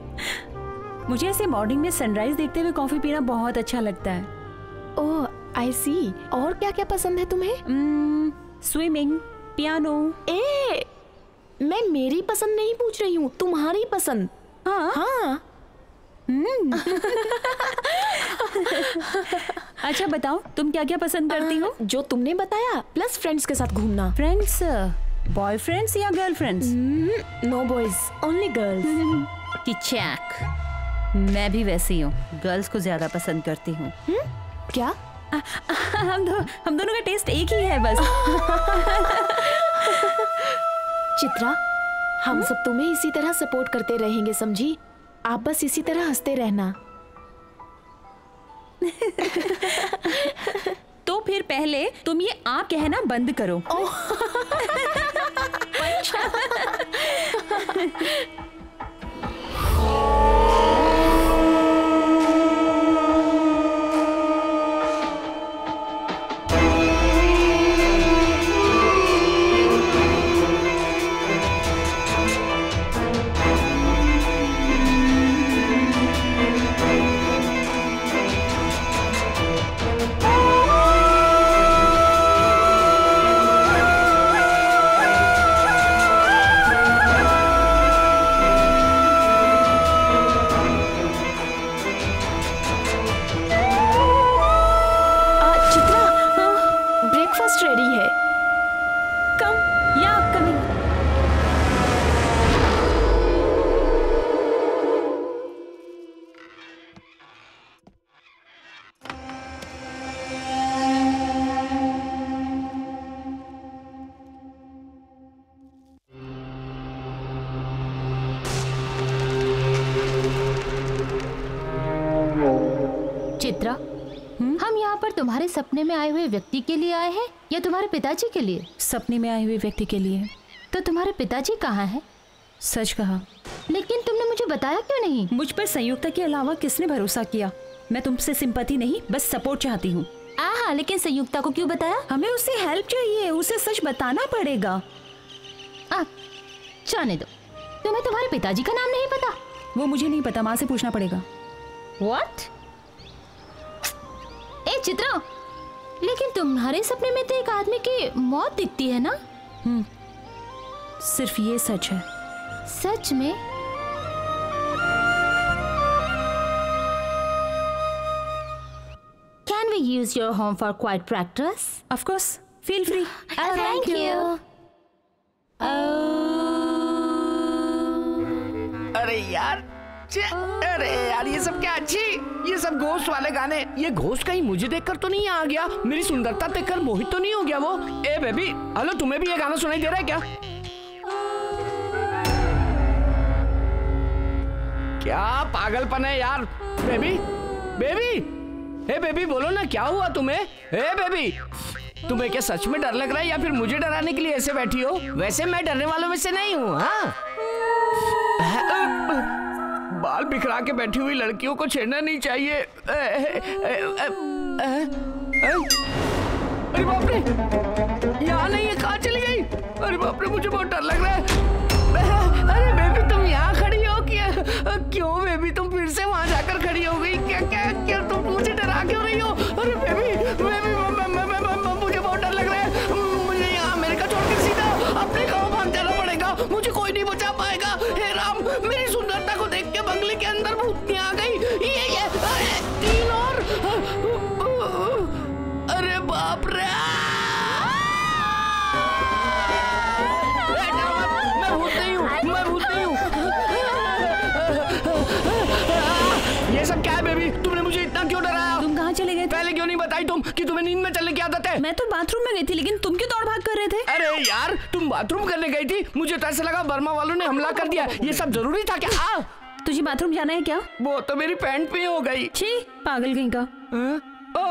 मुझे ऐसे मॉर्निंग में सनराइज देखते हुए कॉफी पीना बहुत अच्छा लगता है। ओह आई सी। और क्या क्या पसंद है तुम्हें? mm, swimming, piano. ए मैं मेरी पसंद नहीं पूछ रही हूँ, तुम्हारी पसंद। हाँ हाँ। mm. अच्छा बताओ तुम क्या क्या पसंद करती हो? जो तुमने बताया प्लस फ्रेंड्स के साथ घूमना। फ्रेंड्स बॉयफ्रेंड्स या girlfriends? No boys only girls. कि चैक, मैं भी वैसी हूँ, गर्ल्स को ज्यादा पसंद करती हूँ। hmm? क्या आ, आ, हम दो, हम दोनों का टेस्ट एक ही है बस। चित्रा हम hmm? सब तुम्हें इसी तरह सपोर्ट करते रहेंगे समझी, आप बस इसी तरह हंसते रहना। तो फिर पहले तुम ये आप कहना बंद करो। oh. सपने में आए हुए व्यक्ति के लिए आए हैं या तुम्हारे पिताजी के लिए? सपने में आए हुए व्यक्ति के लिए। तो तुम्हारे पिताजी कहाँ हैं? सच कहा। लेकिन तुमने मुझे बताया क्यों नहीं? मुझ पर संयुक्ता के अलावा किसने भरोसा किया? मैं तुमसे सिंपैथी नहीं बस सपोर्ट चाहती हूँ। हाँ लेकिन संयुक्ता को क्यों बताया? हमें उससे हेल्प चाहिए, उसे सच बताना पड़ेगा। जाने दो, तुम्हें तुम्हारे पिताजी का नाम नहीं पता? वो मुझे नहीं पता, माँ से पूछना पड़ेगा। व्हाट? ए चित्रा लेकिन तुम्हारे सपने में तो एक आदमी की मौत दिखती है ना? हम्म, सिर्फ ये सच है। सच में? Can we use your home for quiet practice? Of course. Feel free. Oh, thank you. अरे यार, अरे यार ये सब क्या अच्छी, ये सब घोष वाले गाने। ये घोष कहीं मुझे देखकर तो नहीं आ गया, मेरी सुंदरता देखकर मोहित तो नहीं हो गया वो? ए बेबी, हेलो, तुम्हें भी ये गाना सुनाई दे रहा है क्या? क्या पागलपन है यार। बेबी, बेबी, ए बेबी बोलो ना, क्या हुआ तुम्हें? ए बेबी, तुम्हें क्या सच में डर लग रहा है या फिर मुझे डराने के लिए ऐसे बैठी हो? वैसे मैं डरने वालों में से नहीं हूँ। हाँ, बाल बिखरा के बैठी हुई लड़कियों को छेड़ना नहीं चाहिए। अरे बाप रे, यहाँ नहीं है, कहाँ चली गई? अरे बाप रे, मुझे बहुत डर लग रहा है। अरे बेबी, तुम यहाँ खड़ी हो क्या? क्यों बेबी, तुम फिर से वहाँ जाकर खड़ी हो गई? क्या क्या क्या तुम मुझे डरा क्यों रही हो? अरे बेबी, बेबी मुझे बहुत डर लग रहा है। मुझे यहाँ अमेरिका छोड़ के सीधा अपने गाँव भाग जाना पड़ेगा, मुझे कोई नहीं बचा पाएगा। हे राम, मेरी सुंदरता को देख बंगले के अंदर भूतनी आ गई। ये ये तीन और, अरे बाप रे, मैं भूत नहीं हूँ, मैं भूत नहीं हूँ। ये सब क्या है बेबी, तुमने मुझे इतना क्यों डराया? तुम कहाँ चले गए? पहले क्यों नहीं बताई तुम कि तुम्हें नींद में चलने की आदत है? मैं तो बाथरूम में गई थी, लेकिन तुम क्यों दौड़ भाग कर रहे थे? अरे यार, तुम बाथरूम करने गई थी, मुझे तो ऐसा लगा वर्मा वालों ने हमला कर दिया। ये सब जरूरी था क्या? आ, तुझे बाथरूम जाना है क्या? वो तो मेरी पैंट पे हो गई। छी, पागल कहीं का। ओ,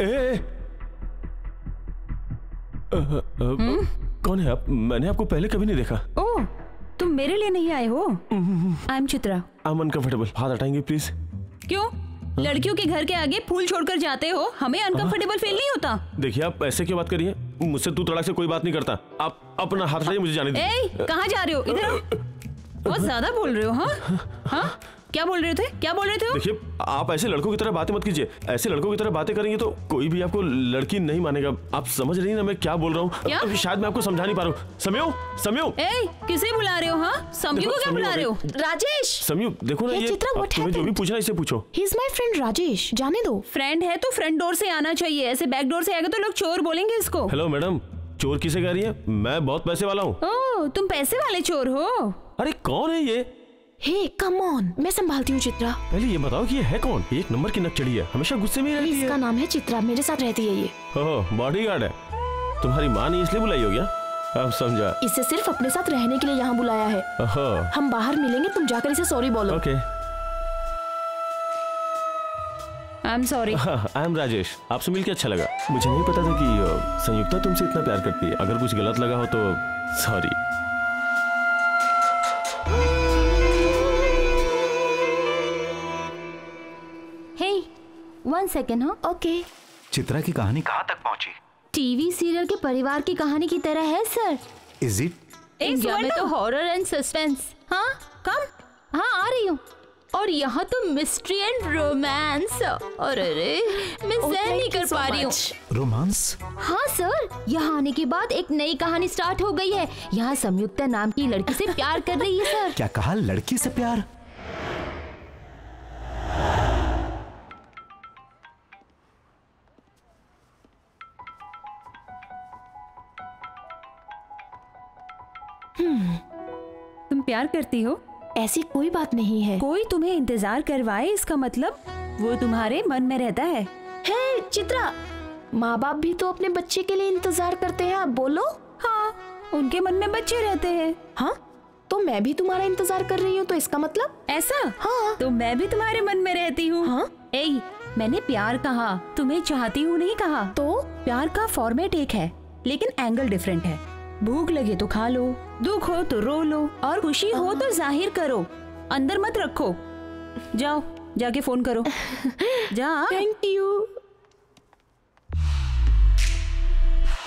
ए, आ, आ, कौन है आप? मैंने आपको पहले कभी नहीं देखा। ओ, तुम मेरे लिए नहीं आए हो? I am Chitra. I am uncomfortable. हाथ हटाएंगे प्लीज? क्यों? लड़कियों के घर के आगे फूल छोड़कर जाते हो, हमें अनकंफर्टेबल फील नहीं होता? देखिए आप ऐसे क्यों बात करिए, मुझसे तू तड़ाक से कोई बात नहीं करता। आप अपना हाथ हटाइए, मुझे जाने दीजिए। कहाँ जा रहे हो? इधर आओ। बहुत ज्यादा बोल रहे हो। हाँ हाँ, क्या बोल रहे थे? क्या बोल रहे थे? देखिए आप ऐसे लड़कों की तरह बातें मत कीजिए, ऐसे लड़कों की तरह बातें करेंगे तो कोई भी आपको लड़की नहीं मानेगा। आप समझ रही हैं ना मैं क्या बोल रहा हूँ? तो शायद मैं आपको समझा नहीं पा रहा हूँ। समयो, समयो, ए, किसे बुला रहे हो? हाँ, समयो को क्या बुला रहे हो? राजेश, समयो देखो ना, ये तुम्हें जो भी पूछना इसे पूछो। He is my friend Rajesh, जाने दो। फ्रेंड है तो फ्रेंड डोर से आना चाहिए, ऐसे बैक डोर से आएगा तो लोग चोर बोलेंगे इसको। हेलो मैडम, चोर किसे कह रही है? मैं बहुत पैसे वाला हूँ। ओह, तुम पैसे वाले चोर हो? अरे कौन है ये? हे कम ऑन, मैं संभालती हूँ चित्रा। पहले ये बताओ कि ये है कौन? एक नंबर की नकचढ़ी है, हमेशा गुस्से में रहती है। इसका नाम है चित्रा, मेरे साथ रहती है ये। ओह, बॉडीगार्ड है। तुम्हारी माँ ने इसलिए बुलाई हो गया? अब समझा, इसे सिर्फ अपने साथ रहने के लिए यहाँ बुलाया है। ओह, हम बाहर मिलेंगे, तुम जाकर इसे सॉरी बोलो। Okay, I am sorry. I am Rajesh, आपसे मिलकर अच्छा लगा। मुझे नहीं पता था कि संयुक्ता तुमसे इतना प्यार करती है। अगर कुछ गलत लगा हो तो सॉरी। One second. हाँ, ओके। चित्रा की कहानी कहाँ तक पहुँची? टीवी सीरियल के परिवार की कहानी की तरह है सर। Is it? इंडिया में तो हॉरर एंड सस्पेंस। हाँ कम, हाँ आ रही हूँ। और यहाँ तो मिस्ट्री एंड रोमांस। और अरे मैं सहन नहीं कर पा रही हूँ। रोमांस? हाँ सर, यहाँ आने के बाद एक नई कहानी स्टार्ट हो गई है। यहाँ संयुक्ता नाम की लड़की से प्यार कर रही है सर। क्या कहा? लड़की से प्यार? तुम प्यार करती हो? ऐसी कोई बात नहीं है। कोई तुम्हें इंतजार करवाए, इसका मतलब वो तुम्हारे मन में रहता है। हे चित्रा, माँ बाप भी तो अपने बच्चे के लिए इंतजार करते हैं। आप बोलो। हाँ, उनके मन में बच्चे रहते हैं। हाँ, तो मैं भी तुम्हारा इंतजार कर रही हूँ, तो इसका मतलब ऐसा? हाँ, तो मैं भी तुम्हारे मन में रहती हूँ। हाँ? ए, मैंने प्यार कहा, तुम्हें चाहती हूँ नहीं कहा। तो प्यार का फॉर्मेट एक है, लेकिन एंगल डिफरेंट है। भूख लगे तो खा लो, दुख हो तो रो लो, और खुशी हो तो जाहिर करो, अंदर मत रखो। जाओ, जाके फोन करो। जा। Thank you.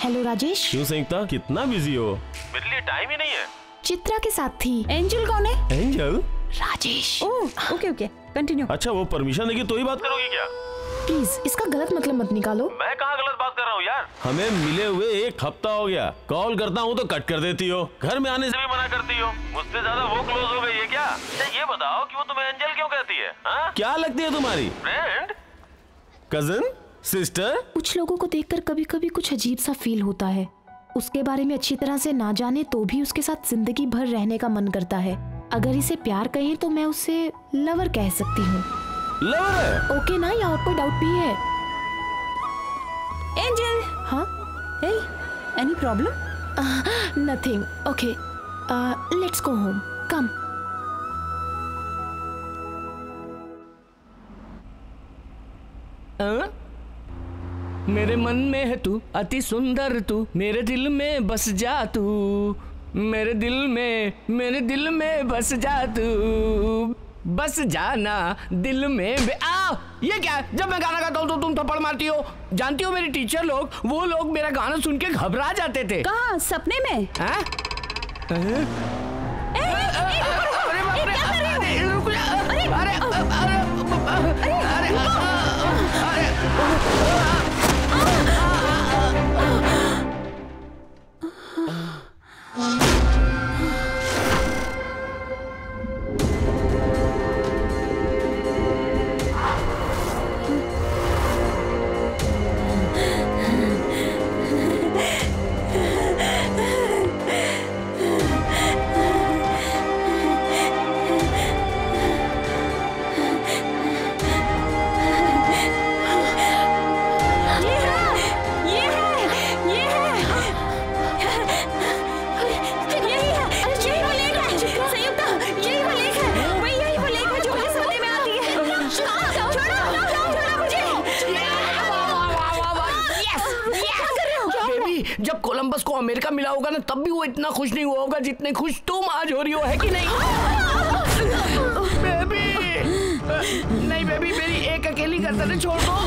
हेलो राजेश। क्यों संयुक्ता, कितना बिजी हो? मेरे लिए टाइम ही नहीं है। चित्रा के साथ थी। एंजल कौन है? Angel Rajesh. Oh okay okay continue. अच्छा वो परमिशन देगी तो ही बात करोगी क्या? प्लीज इसका गलत मतलब मत निकालो। मैं कहाँ गलत बात कर रहा हूँ यार, हमें मिले हुए एक हफ्ता हो गया। कॉल करता हूँ तो कट कर देती हो, घर में आने से भी मना करती हो। मुझसे ज्यादा वो क्लोज हो गई है क्या? ये बताओ कि वो तुम्हें एंजल क्यों कहती है? हा? क्या लगती है तुम्हारी? Friend, cousin, sister? कुछ लोगों को देखकर कभी कभी कुछ अजीब सा फील होता है। उसके बारे में अच्छी तरह से ना जाने तो भी उसके साथ जिंदगी भर रहने का मन करता है। अगर इसे प्यार कहें तो मैं उसे लवर कह सकती हूँ। लवर? ओके ना, या और कोई डाउट भी है? एंजल। हाँ? Hey, any problem? Uh, nothing. Okay. Uh, let's go home. Come. Uh? मेरे मन में है तू, अति सुंदर तू, मेरे दिल में बस जा तू, मेरे दिल में, मेरे दिल में बस जा तू, बस जाना दिल में। आ, ये क्या? जब मैं गाना गाता हूँ तो तुम थप्पड़ मारती हो। जानती हो मेरे टीचर लोग, वो लोग मेरा गाना सुन के घबरा जाते थे। कहाँ? सपने में? हाँ? जब कोलंबस को अमेरिका मिला होगा ना, तब भी वो इतना खुश नहीं हुआ होगा जितने खुश तुम आज हो रही हो, है कि नहीं? बेबी नहीं, बेबी मेरी एक अकेली कसर छोड़ दो।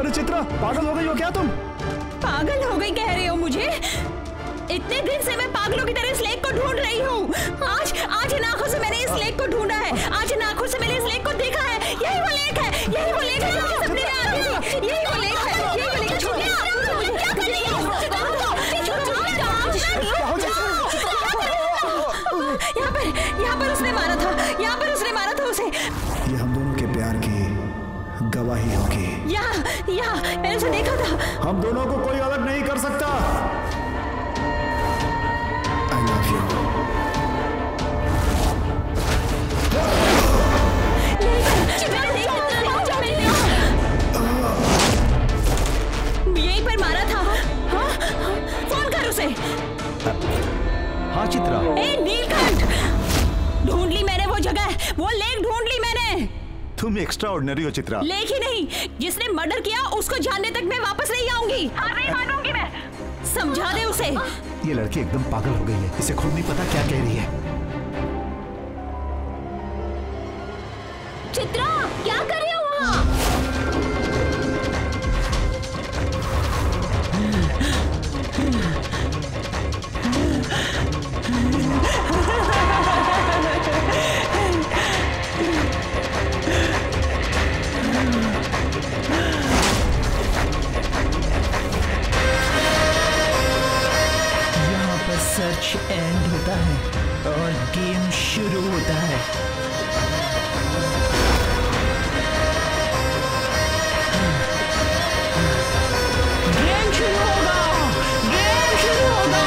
अरे चित्रा, पागल हो गई हो क्या तुम? पागल हो गई कह रहे हो मुझे? इतने दिन से मैं पागलों की तरह इस लेक को ढूंढ रही हूँ। आज आज इन आंखों से मैंने इस लेक को ढूंढा है, आज इन आंखों से मैंने इस लेक को देखा है। यही वो लेक है, यही वो लेक है, यही वो लेक है, यही वो लेक है। यहाँ पर, यहाँ पर उसने मारा था, यहाँ पर उसने मारा था उसे। ये हम दोनों के प्यार की गवाही होगी। यहाँ, यहाँ मैंने उसे देखा था। हम दोनों को कोई अलग नहीं कर सकता। I love you. यहीं पर मारा था। हाँ, फोन कर उसे। हाँ चित्रा। ए नीलकंठ, ढूंढ ली मैंने वो जगह, वो लेक ढूंढ ली मैंने। तुम एक्स्ट्रा ऑर्डिनरी हो चित्रा। लेक ही नहीं, जिसने मर्डर किया उसको जानने तक मैं वापस नहीं आऊंगी। हार नहीं मानूंगी मैं। समझा दे उसे। ये लड़की एकदम पागल हो गई है, इसे खुद नहीं पता क्या कह रही है। चित्रा क्या कर रही हो वहाँ? यहाँ पर सर्च एंड होता है और गेम शुरू होता है। गेम शुरू होगा, गेम शुरू होगा।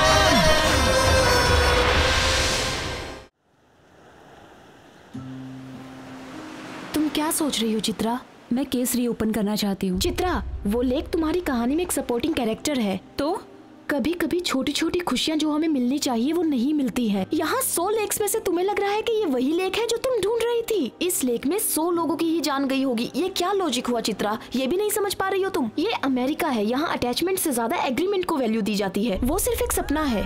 क्या सोच रही हो चित्रा? मैं केस रीओपन करना चाहती हूँ। चित्रा, वो लेक तुम्हारी कहानी में एक सपोर्टिंग कैरेक्टर है। तो कभी कभी छोटी छोटी खुशियाँ जो हमें मिलनी चाहिए वो नहीं मिलती है। यहाँ सौ लेक्स में से तुम्हें लग रहा है कि ये वही लेक है जो तुम ढूंढ रही थी। इस लेक में सौ लोगों की ही जान गई होगी। ये क्या लॉजिक हुआ चित्रा? ये भी नहीं समझ पा रही हो तुम? ये अमेरिका है, यहाँ अटैचमेंट से ज्यादा एग्रीमेंट को वैल्यू दी जाती है। वो सिर्फ एक सपना है।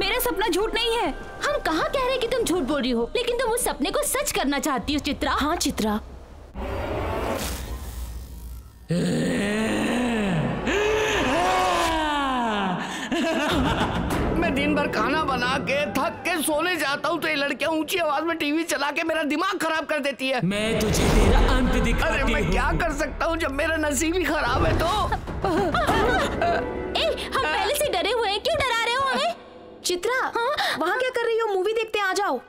मेरा सपना झूठ नहीं है। हम कहाँ कह रहे हैं कि तुम झूठ बोल रही हो, लेकिन तुम उस सपने को सच करना चाहती हो चित्रा। हाँ चित्रा, मैं दिन भर खाना बना के थक के सोने जाता हूँ तो ये लड़कियाँ ऊंची आवाज में टीवी चला के मेरा दिमाग खराब कर देती है। मैं तुझे तेरा अंत दिखाती हूँ। अरे मैं क्या कर सकता हूँ जब मेरा नसीब ही खराब है तो। ए, हम पहले से डरे हुए हैं, क्यों डरा रहे हो हमें? चित्रा हाँ? वहाँ क्या कर रही हो? मूवी देखते आ जाओ।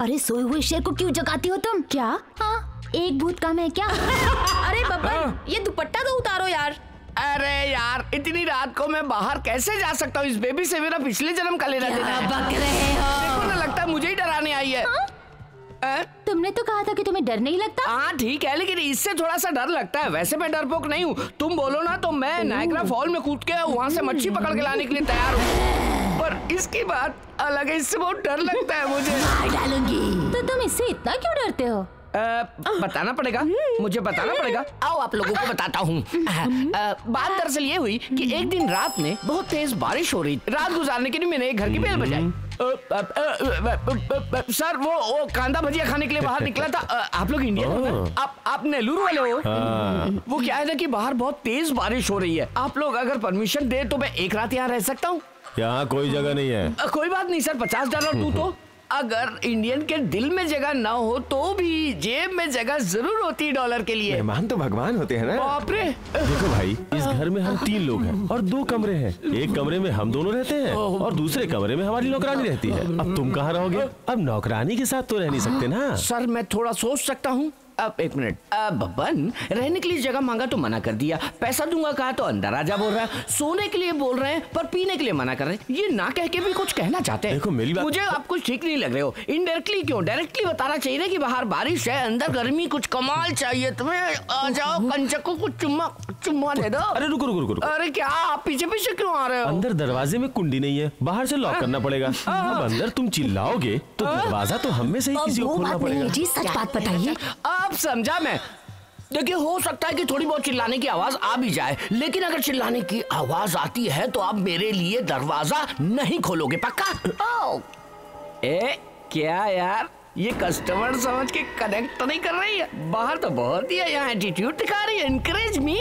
अरे सोए हुए शेर को क्यों जगाती हो तुम? क्या हाँ? एक भूत कम है क्या? अरे बब्बन ये दुपट्टा तो उतारो यार। अरे यार इतनी रात को मैं बाहर कैसे जा सकता हूँ? इस बेबी से मेरा पिछले जन्म का लेना देना है। बक रहे हो। देखो ना लगता है मुझे ही डराने आई है। हाँ? तुमने तो कहा था कि तुम्हें डर नहीं लगता। हाँ ठीक है लेकिन इससे थोड़ा सा डर लगता है। वैसे मैं डरपोक नहीं हूँ। तुम बोलो ना तो मैं नायग्रा फॉल में कूद के वहाँ से मच्छी पकड़ के लाने के लिए तैयार हूँ, पर इसकी बात अलग है, इससे बहुत डर लगता है मुझे। मार डालूंगी। तो तुम इससे इतना क्यों डरते हो? आ, बताना पड़ेगा, मुझे बताना पड़ेगा। आओ आप लोगों को बताता हूँ। बात दरअसल ये हुई कि एक दिन रात में बहुत तेज बारिश हो रही। रात गुजारने के लिए मैंने एक घर की बेल बजाई। सर वो, वो कांदा भजिया खाने के लिए बाहर निकला था। आप लोग इंडिया आप आप नेलूर वाले हो। वो क्या है ना कि बाहर बहुत तेज बारिश हो रही है। आप लोग अगर परमिशन दे तो मैं एक रात यहाँ रह सकता हूँ। यहाँ कोई जगह नहीं है। कोई बात नहीं सर, पचास डॉलर तू तो। अगर इंडियन के दिल में जगह ना हो तो भी जेब में जगह जरूर होती है डॉलर के लिए। मेहमान तो भगवान होते हैं ना। बाप रे। देखो भाई इस घर में हम तीन लोग हैं और दो कमरे हैं। एक कमरे में हम दोनों रहते हैं और दूसरे कमरे में हमारी नौकरानी रहती है। अब तुम कहाँ रहोगे? अब नौकरानी के साथ तो रह नहीं सकते ना। सर मैं थोड़ा सोच सकता हूँ। अब एक मिनट, बब्बन रहने के लिए जगह मांगा तो मना कर दिया, पैसा दूंगा कहा तो अंदर आजा बोल रहा है, सोने के लिए बोल रहे हैं पर पीने के लिए मना कर रहे हैं। ये ना कह के भी कुछ कहना चाहते हैं। देखो मेरी बात मुझे आप कुछ ठीक नहीं लग रहे हो। इनडायरेक्टली क्यों, डायरेक्टली बताना चाहिए ना कि बाहर बारिश है अंदर गर्मी, कुछ कमाल चाहिए तुम्हें। आ जाओ कंचकों को चुम्मा चुम्मा दे दो। अरे रुको रुको रुको। अरे क्या आप पीछे पीछे क्यों आ रहे हो? अंदर दरवाजे में कुंडी नहीं है, बाहर से लॉक करना पड़ेगा। अब अंदर तुम चिल्लाओगे तो दरवाजा तो हम में से ही किसी को खोलना पड़ेगा। जी सच बात बताइए। आप समझा मैं। देखिए हो सकता है कि थोड़ी बहुत चिल्लाने की आवाज आ भी जाए, लेकिन अगर चिल्लाने की आवाज आती है तो आप मेरे लिए दरवाजा नहीं खोलोगे पक्का? ओ। ए, क्या यार ये कस्टमर समझ के कनेक्ट तो नहीं कर रही है। बाहर तो बहुत ही यहाँ एटीट्यूड दिखा रही है। Encourage me.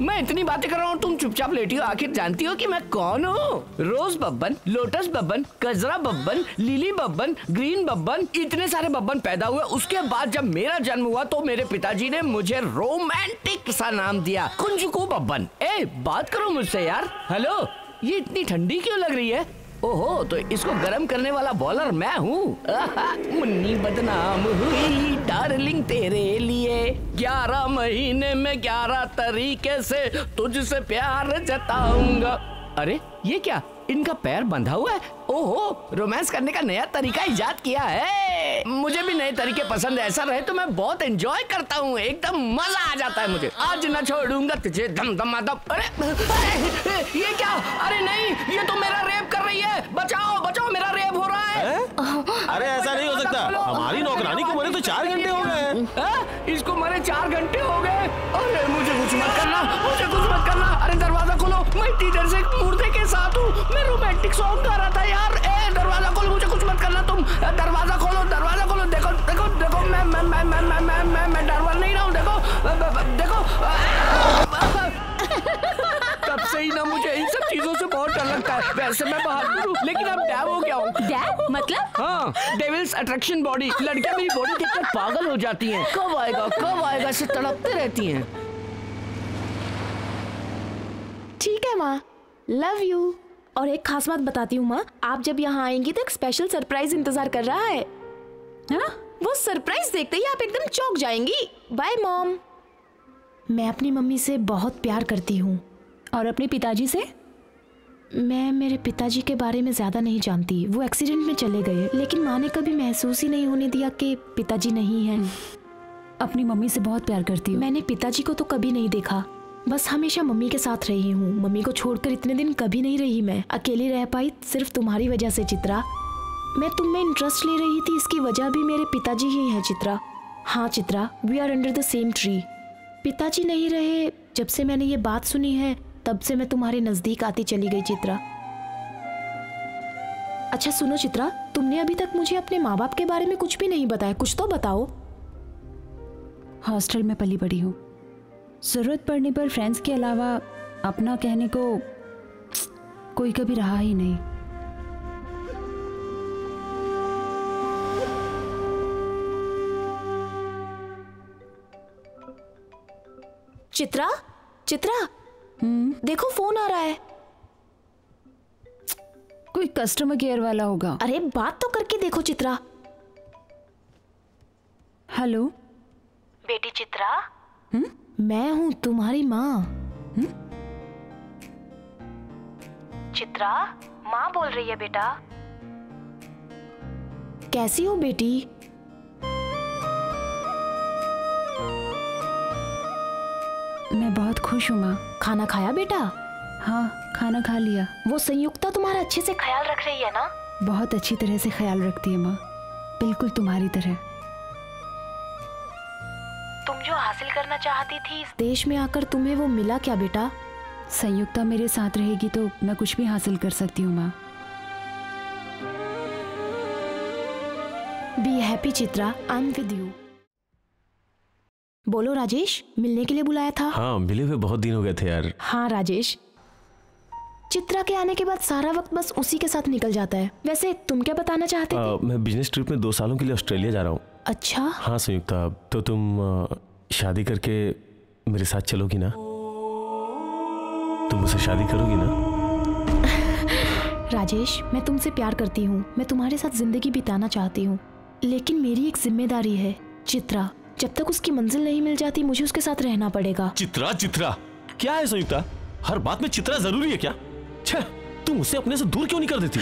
मैं इतनी बातें कर रहा हूँ तुम चुपचाप लेटी हो। आखिर जानती हो कि मैं कौन हूँ? रोज बब्बन, लोटस बब्बन, कजरा बब्बन, लिली बब्बन, ग्रीन बब्बन, इतने सारे बब्बन पैदा हुए। उसके बाद जब मेरा जन्म हुआ तो मेरे पिताजी ने मुझे रोमांटिक सा नाम दिया, कुंजुको बब्बन। ए बात करो मुझसे यार। हेलो ये इतनी ठंडी क्यों लग रही है? ओहो तो इसको गर्म करने वाला बॉलर मैं हूँ। मुन्नी बदनाम हुई डार्लिंग तेरे लिए, ग्यारह महीने में ग्यारह तरीके से तुझसे प्यार जताऊंगा। अरे ये क्या, इनका पैर बंधा हुआ है? ओहो रोमांस करने का नया तरीका इजाद किया है। मुझे भी नए तरीके पसंद है, ऐसा रहे तो मैं बहुत एंजॉय करता हूँ, एकदम मजा आ जाता है मुझे। आज न छोड़ूंगा तुझे धम धम दम। अरे, अरे ये क्या, अरे नहीं ये तो मेरा रेप कर रही है। बचाओ बचाओ मेरा रेप हो रहा है। अरे ऐसा नहीं हो सकता, हमारी नौकरानी को मरे तो चार घंटे हो गए। इसको मरे चार घंटे हो गए। अरे मुझे कुछ मत करना, मुझे कुछ मत करना। अरे दरवाजा खोलो, मैं टीचर से मुर्दे के साथ हूँ। मैं रोमांटिक सॉन्ग गा रहा था यार। ए दरवाजा खोलो, मुझे कुछ मत करना तुम। दरवाजा खोलो, दरवाजा खोलो। देखो देखो देखो मैं मैं मैं मैं मैं मैं मैं मैं डरवा नहीं रहा हूँ। देखो देखो तब से ही ना मुझे इन सब चीजों से बहुत डर लगता है। वैसे मैं बहादुर हूँ लेकिन अब डैब हो गया हूँ। डैब मतलब? हाँ डेविल्स अट्रैक्शन बॉडी। लड़कियाँ मेरी बॉडी देखकर पागल हो जाती है। कब आएगा कब आएगा से तड़पते रहती है। ठीक है माँ, लव यू। और एक खास बात बताती हूँ माँ, आप जब यहाँ आएंगी तो एक स्पेशल सरप्राइज इंतजार कर रहा है। हाँ? वो सरप्राइज देखते ही आप एकदम चौंक जाएंगी। Bye mom. मैं अपनी मम्मी से बहुत प्यार करती हूँ और अपने पिताजी से। मैं मेरे पिताजी के बारे में ज़्यादा नहीं जानती, वो एक्सीडेंट में चले गए, लेकिन माँ ने कभी महसूस ही नहीं होने दिया कि पिताजी नहीं हैं। अपनी मम्मी से बहुत प्यार करती हूँ। मैंने पिताजी को तो कभी नहीं देखा, बस हमेशा मम्मी के साथ रही हूँ। मम्मी को छोड़कर इतने दिन कभी नहीं रही मैं। अकेली रह पाई सिर्फ तुम्हारी वजह से चित्रा। मैं तुम में इंटरेस्ट ले रही थी, इसकी वजह भी मेरे पिताजी ही हैं चित्रा। हाँ Chitra, we are under the same tree. पिताजी नहीं रहे, जब से मैंने ये बात सुनी है तब से मैं तुम्हारे नज़दीक आती चली गई चित्रा। अच्छा सुनो चित्रा, तुमने अभी तक मुझे अपने माँ बाप के बारे में कुछ भी नहीं बताया, कुछ तो बताओ। हॉस्टल में पली बड़ी हूँ, ज़रूरत पड़ने पर फ्रेंड्स के अलावा अपना कहने को कोई कभी रहा ही नहीं। चित्रा, चित्रा, हम्म, देखो फोन आ रहा है। कोई कस्टमर केयर वाला होगा। अरे बात तो करके देखो चित्रा। हेलो बेटी चित्रा, हम्म, मैं हूँ तुम्हारी माँ। चित्रा, माँ बोल रही है बेटा। कैसी हो बेटी? मैं बहुत खुश हूँ माँ। खाना खाया बेटा? हाँ, खाना खा लिया। वो संयुक्ता तुम्हारा अच्छे से ख्याल रख रही है ना? बहुत अच्छी तरह से ख्याल रखती है माँ, बिल्कुल तुम्हारी तरह। तुम जो हासिल करना चाहती थी इस देश में आकर, तुम्हें वो मिला क्या बेटा? संयुक्ता मेरे साथ रहेगी तो मैं कुछ भी हासिल कर सकती हूँ माँ। Be happy Chitra, I am with you. बोलो राजेश, मिलने के लिए बुलाया था? हाँ, मिले हुए बहुत दिन हो गए थे यार। हाँ राजेश, चित्रा के आने के बाद सारा वक्त बस उसी के साथ निकल जाता है। वैसे तुम क्या बताना चाहते थे? मैं बिजनेस ट्रिप में दो सालों के लिए ऑस्ट्रेलिया जा रहा हूँ। अच्छा। हाँ संयुक्ता, तो तुम शादी करके मेरे साथ चलोगी ना? तुम मुझसे शादी करोगी ना? राजेश, मैं तुमसे प्यार करती हूँ, मैं तुम्हारे साथ जिंदगी बिताना चाहती हूँ, लेकिन मेरी एक जिम्मेदारी है चित्रा। जब तक उसकी मंजिल नहीं मिल जाती मुझे उसके साथ रहना पड़ेगा। चित्रा, चित्रा क्या है संयुक्ता? हर बात में चित्रा जरूरी है क्या? छे, तुम उसे अपने से दूर क्यों नहीं कर देती?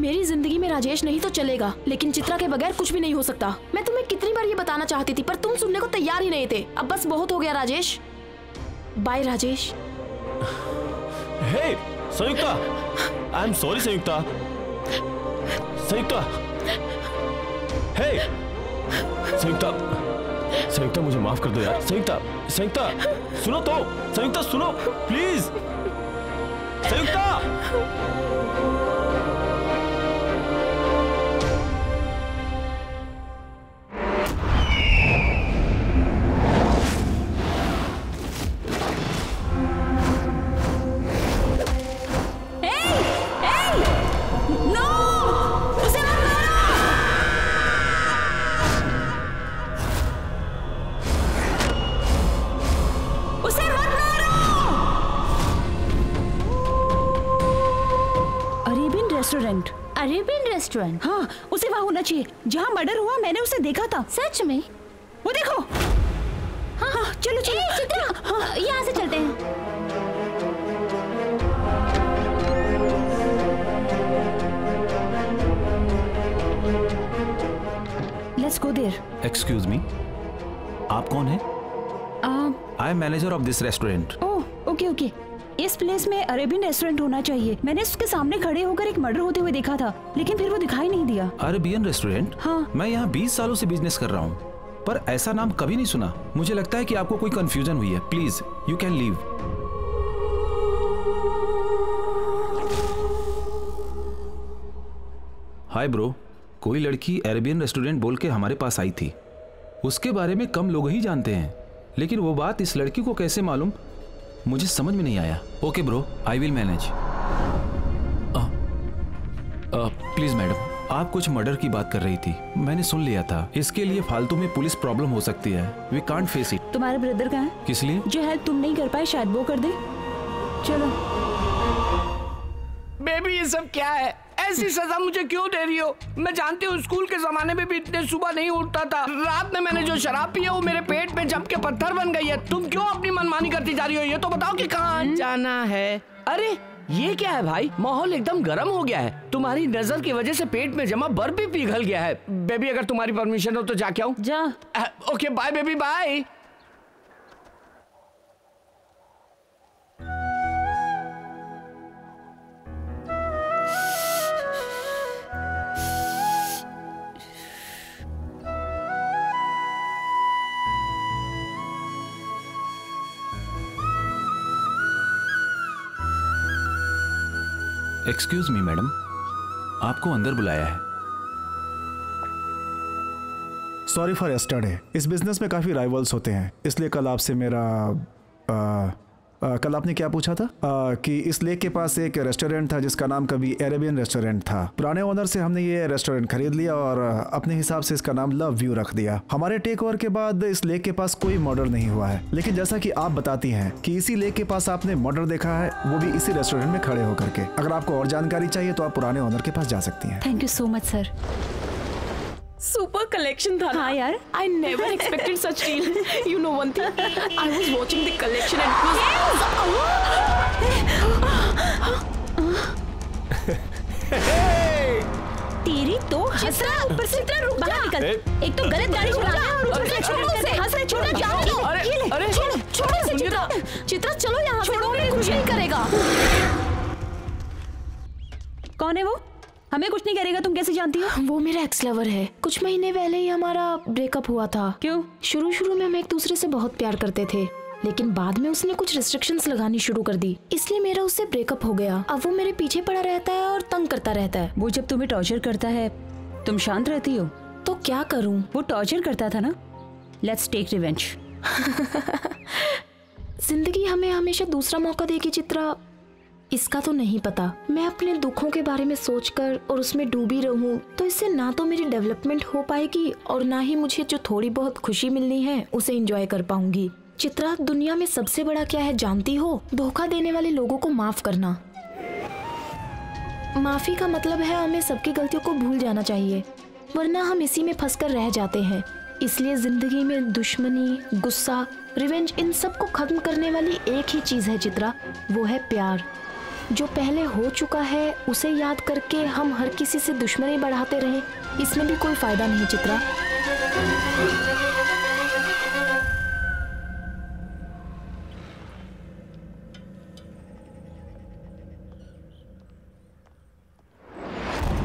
मेरी जिंदगी में राजेश नहीं तो चलेगा, लेकिन चित्रा के बगैर कुछ भी नहीं हो सकता। मैं तुम्हें कितनी बार ये बताना चाहती थी पर तुम सुनने को तैयार ही नहीं थे। अब बस बहुत हो गया Rajesh, bye Rajesh. Hey Sanyukta, I am sorry Sanyukta. Sanyukta, hey संयुक्ता, संयुक्ता मुझे माफ कर दो यार। संयुक्ता, संयुक्ता सुनो तो, संयुक्ता सुनो प्लीज। Sanyukta, Arabian restaurant. हाँ, उसे वहाँ होना चाहिए जहाँ मर्डर हुआ। मैंने उसे देखा था। सच में? वो देखो। हाँ, हाँ, चलो चलो। ए, चित्रा, हाँ, यहाँ से चलते हैं। Let's go there. Excuse me, आप कौन है? I am manager of this restaurant. Oh, okay okay. इस प्लेस में अरेबियन रेस्टोरेंट होना चाहिए। मैंने उसके सामने खड़े होकर एक मर्डर होते हुए देखा था, लेकिन फिर वो दिखाई नहीं दिया। Arabian restaurant? हाँ। मैं यहाँ बीस सालों से बिजनेस कर रहा हूँ, पर ऐसा नाम कभी नहीं सुना। मुझे लगता है कि आपको कोई कंफ्यूजन हुई है। Please you can leave. Hi bro, कोई लड़की अरेबियन रेस्टोरेंट बोल के हमारे पास आई थी। उसके बारे में कम लोग ही जानते हैं, लेकिन वो बात इस लड़की को कैसे मालूम मुझे समझ में नहीं आया। Okay bro, I will manage. Please madam, आप कुछ मर्डर की बात कर रही थी, मैंने सुन लिया था। इसके लिए फालतू में पुलिस प्रॉब्लम हो सकती है। We can't face it. तुम्हारा ब्रदर कहाँ है? किस लिए? जो हेल्प तुम नहीं कर पाए शायद वो कर दे। चलो। बेबी ये सब क्या है? ऐसी सजा मुझे क्यों दे रही हो? मैं जानती हूँ स्कूल के जमाने में भी इतने सुबह नहीं उठता था। रात में मैंने जो शराब पी है वो मेरे पेट पे जम के पत्थर बन गई है। तुम क्यों अपनी मनमानी करती जा रही हो? ये तो बताओ कि कहाँ जाना है। अरे ये क्या है भाई, माहौल एकदम गर्म हो गया है। तुम्हारी नजर की वजह से पेट में जमा बर्फ भी पिघल गया है। बेबी अगर तुम्हारी परमिशन हो तो जाके आऊँ? जा। Okay bye baby, bye. Excuse me madam, आपको अंदर बुलाया है। Sorry for yesterday. इस बिजनेस में काफी राइवल्स होते हैं, इसलिए कल आपसे मेरा आ, आ, कल आपने क्या पूछा था? आ, कि इस लेक के पास एक रेस्टोरेंट था जिसका नाम कभी अरेबियन रेस्टोरेंट था। पुराने ओनर से हमने ये रेस्टोरेंट खरीद लिया और अपने हिसाब से इसका नाम लव व्यू रख दिया। हमारे टेक ओवर के बाद इस लेक के पास कोई मॉडल नहीं हुआ है, लेकिन जैसा कि आप बताती हैं कि इसी लेक के पास आपने मॉडल देखा है, वो भी इसी रेस्टोरेंट में खड़े होकर के। अगर आपको और जानकारी चाहिए तो आप पुराने ओनर के पास जा सकती हैं। Thank you so much sir. Super collection था। हाँ यार, I never expected such deal. You know one thing, I was watching the collection and was. तेरी तो चित्रा ऊपर से चित्रा रुक जा, निकल। एक तो गलत गाड़ी चला रहा है और ऊपर छोड़ो उसे। हंस रहे छोड़ो जाओ। अरे अरे छोड़ो छोड़ो से चित्रा, चित्रा चलो यहाँ से। छोड़ो, कुछ नहीं करेगा। कौन है वो? हमें कुछ नहीं करेगा, तुम कैसे जानती हो? वो मेरा एक्स लवर है। कुछ महीने पहले ही हमारा ब्रेकअप हुआ था। क्यों? शुरू शुरू में हम एक दूसरे से बहुत प्यार करते थे, लेकिन बाद में उसने कुछ रिस्ट्रिक्शंस लगानी शुरू कर दी, इसलिए मेरा उससे ब्रेकअप हो गया। अब वो मेरे पीछे पड़ा रहता है और तंग करता रहता है। वो जब तुम्हें टॉर्चर करता है तुम शांत रहती हो? तो क्या करूँ, वो टॉर्चर करता था ना। Let's take revenge. जिंदगी हमें हमेशा दूसरा मौका देगी चित्रा, इसका तो नहीं पता। मैं अपने दुखों के बारे में सोचकर और उसमें डूबी रहूं तो इससे ना तो मेरी डेवलपमेंट हो पाएगी और ना ही मुझे जो थोड़ी बहुत खुशी मिलनी है उसे एंजॉय कर पाऊंगी। चित्रा, दुनिया में सबसे बड़ा क्या है जानती हो? धोखा देने वाले लोगों को माफ करना। माफी का मतलब है हमें सबकी गलतियों को भूल जाना चाहिए, वरना हम इसी में फंस कर रह जाते हैं। इसलिए जिंदगी में दुश्मनी, गुस्सा, रिवेंज, इन सबको खत्म करने वाली एक ही चीज है चित्रा, वो है प्यार। जो पहले हो चुका है उसे याद करके हम हर किसी से दुश्मनी बढ़ाते रहे, इसमें भी कोई फायदा नहीं चित्रा।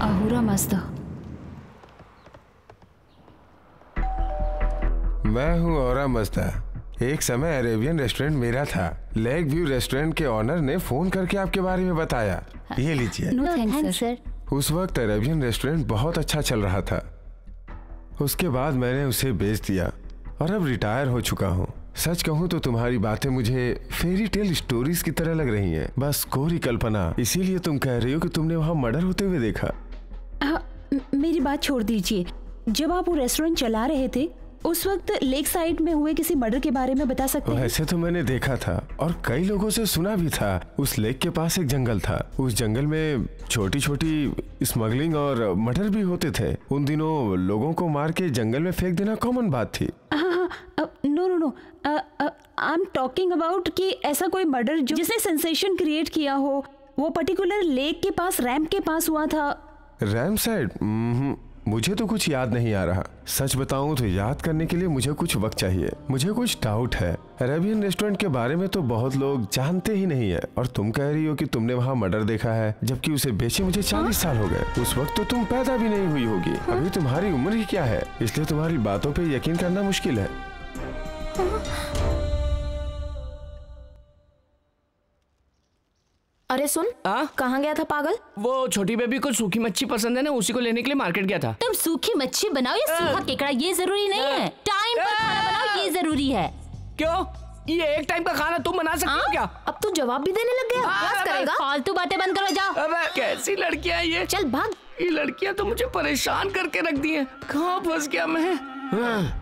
आहूरा मस्ता, मैं हूँ आहूरा मस्ता। एक समय अरेबियन रेस्टोरेंट मेरा था। लेक व्यू रेस्टोरेंट के ऑनर ने फोन करके आपके बारे में बताया। ये लीजिए। No thanks sir. उस वक्त अरेबियन रेस्टोरेंट बहुत अच्छा चल रहा था। उसके बाद मैंने उसे बेच दिया और अब रिटायर हो चुका हूँ। सच कहूँ तो तुम्हारी बातें मुझे फेरी टेल स्टोरीज की तरह लग रही हैं। बस कोरी कल्पना। इसीलिए तुम कह रही हो कि तुमने वहाँ मर्डर होते हुए देखा। आ, मेरी बात छोड़ दीजिए। जब आप वो रेस्टोरेंट चला रहे थे उस वक्त लेक साइड में हुए किसी मर्डर के बारे में बता सकते हैं? वैसे तो मैंने देखा था और कई लोगों से सुना भी था। उस लेक के पास एक जंगल था। उस जंगल में छोटी छोटी स्मगलिंग और मर्डर भी होते थे। उन दिनों लोगों को मार के जंगल में फेंक देना कॉमन बात थी। हाँ हाँ, no no no, I am talking about कि ऐसा कोई मर्डर जो जिसने सेंसेशन क्रिएट किया हो, वो पर्टिकुलर लेक के पास रैम्प के पास हुआ था। Ramp side? मुझे तो कुछ याद नहीं आ रहा। सच बताऊं तो याद करने के लिए मुझे कुछ वक्त चाहिए। मुझे कुछ डाउट है। अरेबियन रेस्टोरेंट के बारे में तो बहुत लोग जानते ही नहीं है और तुम कह रही हो कि तुमने वहाँ मर्डर देखा है, जबकि उसे बेचे मुझे चालीस साल हो गए। उस वक्त तो तुम पैदा भी नहीं हुई होगी। हा? अभी तुम्हारी उम्र ही क्या है, इसलिए तुम्हारी बातों पर यकीन करना मुश्किल है। अरे सुन, कहाँ गया था पागल? वो छोटी बेबी को सूखी मच्छी पसंद है ना, उसी को लेने के लिए मार्केट गया था। तुम सूखी मच्छी बनाओ या सूखा केकड़ा, ये जरूरी नहीं है। टाइम पर खाना बनाओ, ये जरूरी है। क्यों? ये एक टाइम का खाना तुम बना सकती हो क्या? अब तू जवाब भी देने लग गया। फालतू बातें बंद करो, जाओ। कैसी लड़कियाँ ये, चल भाग। ये लड़कियाँ तो मुझे परेशान करके रख दी है। कहाँ फंस गया मैं?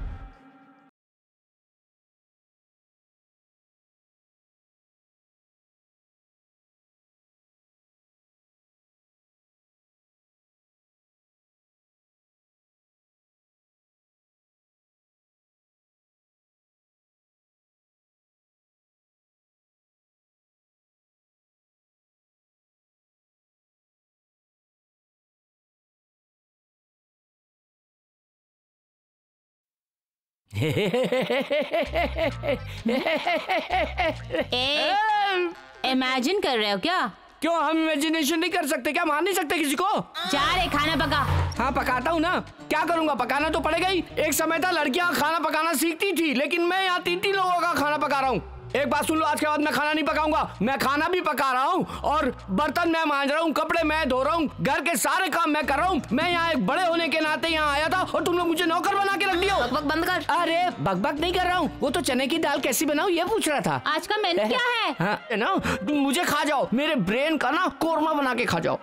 इमेजिन कर रहे हो क्या? क्यों, हम इमेजिनेशन नहीं कर सकते क्या? मान नहीं सकते किसी को? जा रे, खाना पका। हाँ, पकाता हूँ ना, क्या करूँगा, पकाना तो पड़ेगा ही। एक समय था लड़कियाँ खाना पकाना सीखती थी, लेकिन मैं यहाँ तीन तीन लोगों का खाना पका रहा हूँ। एक बात सुन लो, आज के बाद मैं खाना नहीं पकाऊंगा। मैं खाना भी पका रहा हूँ और बर्तन मैं मांज रहा हूँ, कपड़े मैं धो रहा हूँ, घर के सारे काम मैं कर रहा हूँ। मैं यहाँ एक बड़े होने के नाते यहाँ आया था और तुम लोग मुझे नौकर बना के रख दियो। बकबक बंद कर। अरे बकबक नहीं कर रहा हूँ, वो तो चने की दाल कैसी बनाऊँ ये पूछ रहा था। आज का मेन्यू क्या है? हाँ, ना तुम मुझे खा जाओ, मेरे ब्रेन का ना कोरमा बना के खा जाओ।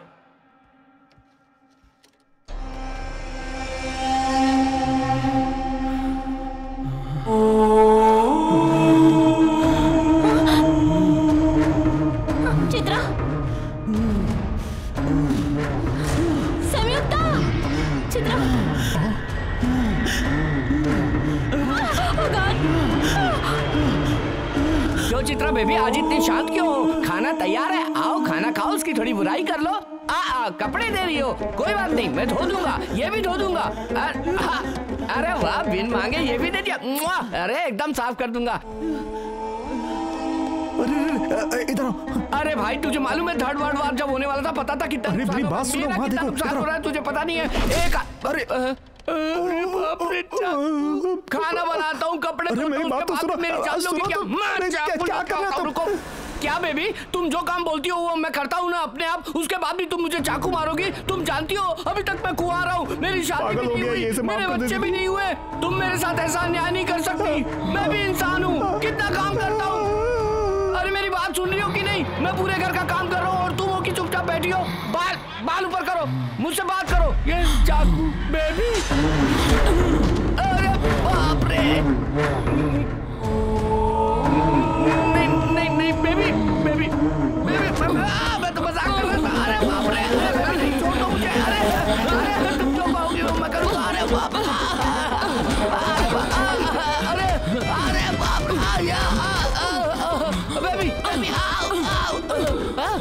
चित्रा बेबी आज इतनी शांत क्यों हो? खाना तैयार है, आओ खाना खाओ, उसकी थोड़ी बुराई कर लो। आ, आ कपड़े दे रही हो? कोई बात नहीं, मैं धो दूंगा, ये भी धो दूंगा। अर, आ, अरे वाह, बिन मांगे ये भी दे दिया। अरे एकदम साफ कर दूंगा। अरे इधर अरे भाई, तुझे मालूम है थर्ड वर्ल्ड वार जब होने वाला था पता था कितना नुकसान हो रहा है? तुझे पता नहीं है? एक अरे अरे बाप रे, खाना बनाता हूँ, कपड़े मेरी बात तो सुनो, मेरी जान लो क्या मैं क्या कर रहा हूँ। क्या बेबी, तुम जो काम बोलती हो वो मैं करता हूँ ना अपने आप, उसके बाद भी तुम मुझे चाकू मारोगी? तुम जानती हो अभी तक मैं कुआं रहा हूँ, मेरी शादी भी नहीं हुई, मेरे बच्चे भी नहीं हुए। तुम मेरे साथ ऐसा न्याय नहीं कर सकती, मैं भी इंसान हूँ, कितना काम करता हूँ। अरे मेरी बात सुन रही हो कि नहीं? मैं पूरे घर का काम कर रहा हूँ और तुम हो कि चुपचाप बैठी हो। बाल बाल ऊपर करो, मुझसे बात करो। ये चाकू बेबी, अरे बाप रे, नहीं नहीं नहीं बेबी बेबी बेबी, मैं तो मजाक कर रहा था। अरे बाप रे, छोड़ दो मुझे। अरे अरे तुम जो कहोगी वो मैं करूँगा। अरे बाप, अरे अरे बाप, या अरे बाप रे, अरे बाप रे, अरे अरे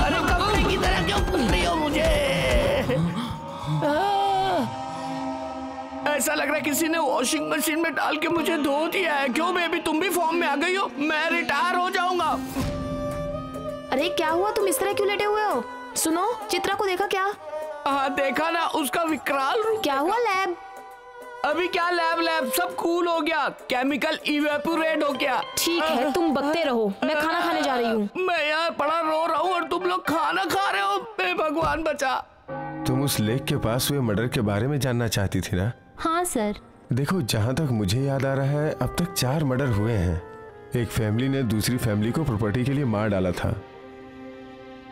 अरे कपड़े की तरह क्यों पूछ रही हो मुझे? ऐसा लग रहा है किसी ने वॉशिंग मशीन में डाल के मुझे धो दिया है। क्यों बेबी, तुम भी फॉर्म में आ गई हो? मैं रिटायर हो जाऊंगा। अरे क्या हुआ, तुम इस तरह क्यों लेटे हुए हो? सुनो, चित्रा को देखा क्या? हाँ देखा ना, उसका विकराल रूप। क्या हुआ लैब? अभी क्या लैब लैब, सब कूल हो गया, केमिकल इवेपोरेट हो गया। ठीक है, तुम बकते रहो, मैं खाना खाने जा रही हूँ। मैं यहाँ पड़ा रो रहा हूँ और तुम लोग खाना खा रहे हो। हे भगवान बचा। तुम उस लेक के पास हुए मर्डर के बारे में जानना चाहती थी ना? हाँ सर। देखो, जहाँ तक मुझे याद आ रहा है अब तक चार मर्डर हुए हैं। एक फैमिली ने दूसरी फैमिली को प्रॉपर्टी के लिए मार डाला था,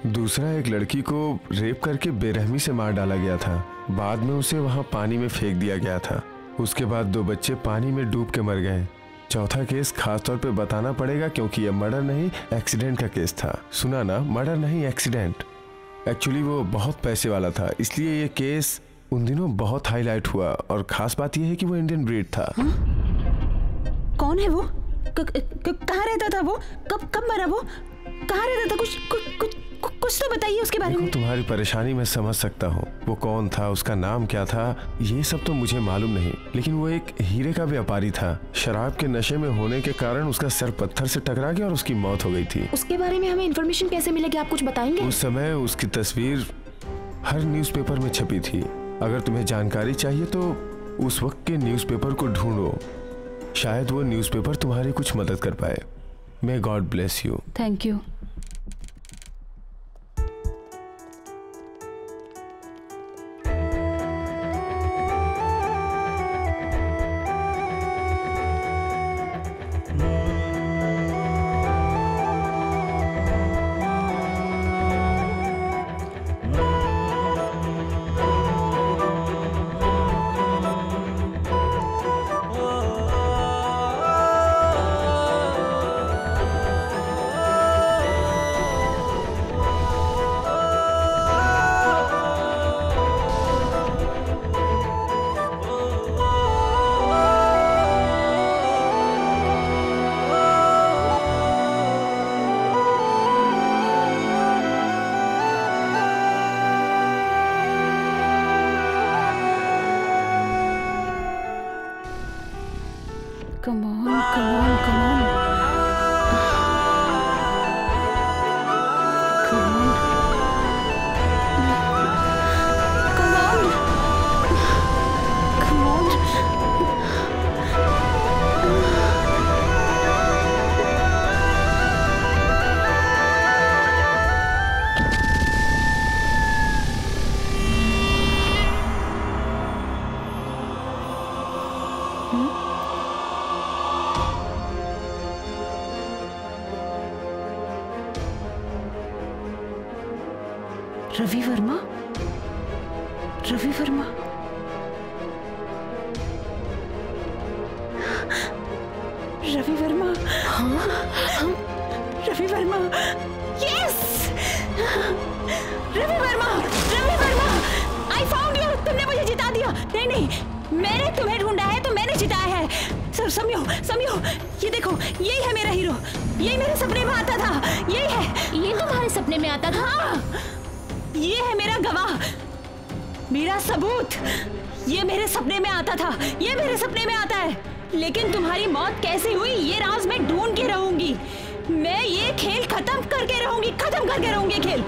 दूसरा एक लड़की को रेप करके बेरहमी से मार डाला गया था, बाद में उसे वहाँ पानी में फेंक दिया गया था, उसके बाद दो बच्चे पानी में डूब के मर गए। चौथा केस खास तौर पे बताना पड़ेगा क्योंकि यह मर्डर नहीं एक्सीडेंट का केस था। सुना ना, मर्डर नहीं एक्सीडेंट। एक्चुअली वो बहुत पैसे वाला था, इसलिए ये केस उन दिनों बहुत हाईलाइट हुआ और खास बात यह है कि वो इंडियन ब्रीड था। हा? कौन है वो? कहाँ रहता था वो? कब कब मरा वो? कहाँ रहता था? कुछ कुछ कुछ तो बताइए उसके बारे में। तुम्हारी परेशानी मैं समझ सकता हूँ। वो कौन था, उसका नाम क्या था, ये सब तो मुझे मालूम नहीं, लेकिन वो एक हीरे का व्यापारी था। शराब के नशे में होने के कारण उसका सर पत्थर से टकरा गया और उसकी मौत हो गई थी। उसके बारे में हमें इन्फॉर्मेशन कैसे मिलेगी, आप कुछ बताएंगे? उस समय उसकी तस्वीर हर न्यूज़पेपर में छपी थी। अगर तुम्हें जानकारी चाहिए तो उस वक्त के न्यूज़पेपर को ढूंढो, शायद वो न्यूज़पेपर तुम्हारी कुछ मदद कर पाए। May God bless you. Thank you. Come on, come on, come on. Come on. Ravi Varma Ravi Varma Ravi Varma हाँ हाँ Ravi Varma yes Ravi Varma Ravi Varma I found you तुमने मुझे जिता दिया नहीं नहीं मैंने तुम्हें ढूंढा है तो मैंने जिताया है सर समयो समयो ये देखो यही है मेरा हीरो यही मेरे सपने में आता था यही है ये तुम्हारे सपने में आता था हाँ ये है मेरा गवाह मेरा सबूत ये मेरे सपने में आता था ये मेरे सपने में आता है लेकिन तुम्हारी मौत कैसे हुई ये राज मैं ढूंढ के रहूंगी मैं ये खेल खत्म करके रहूंगी खत्म करके रहूंगी खेल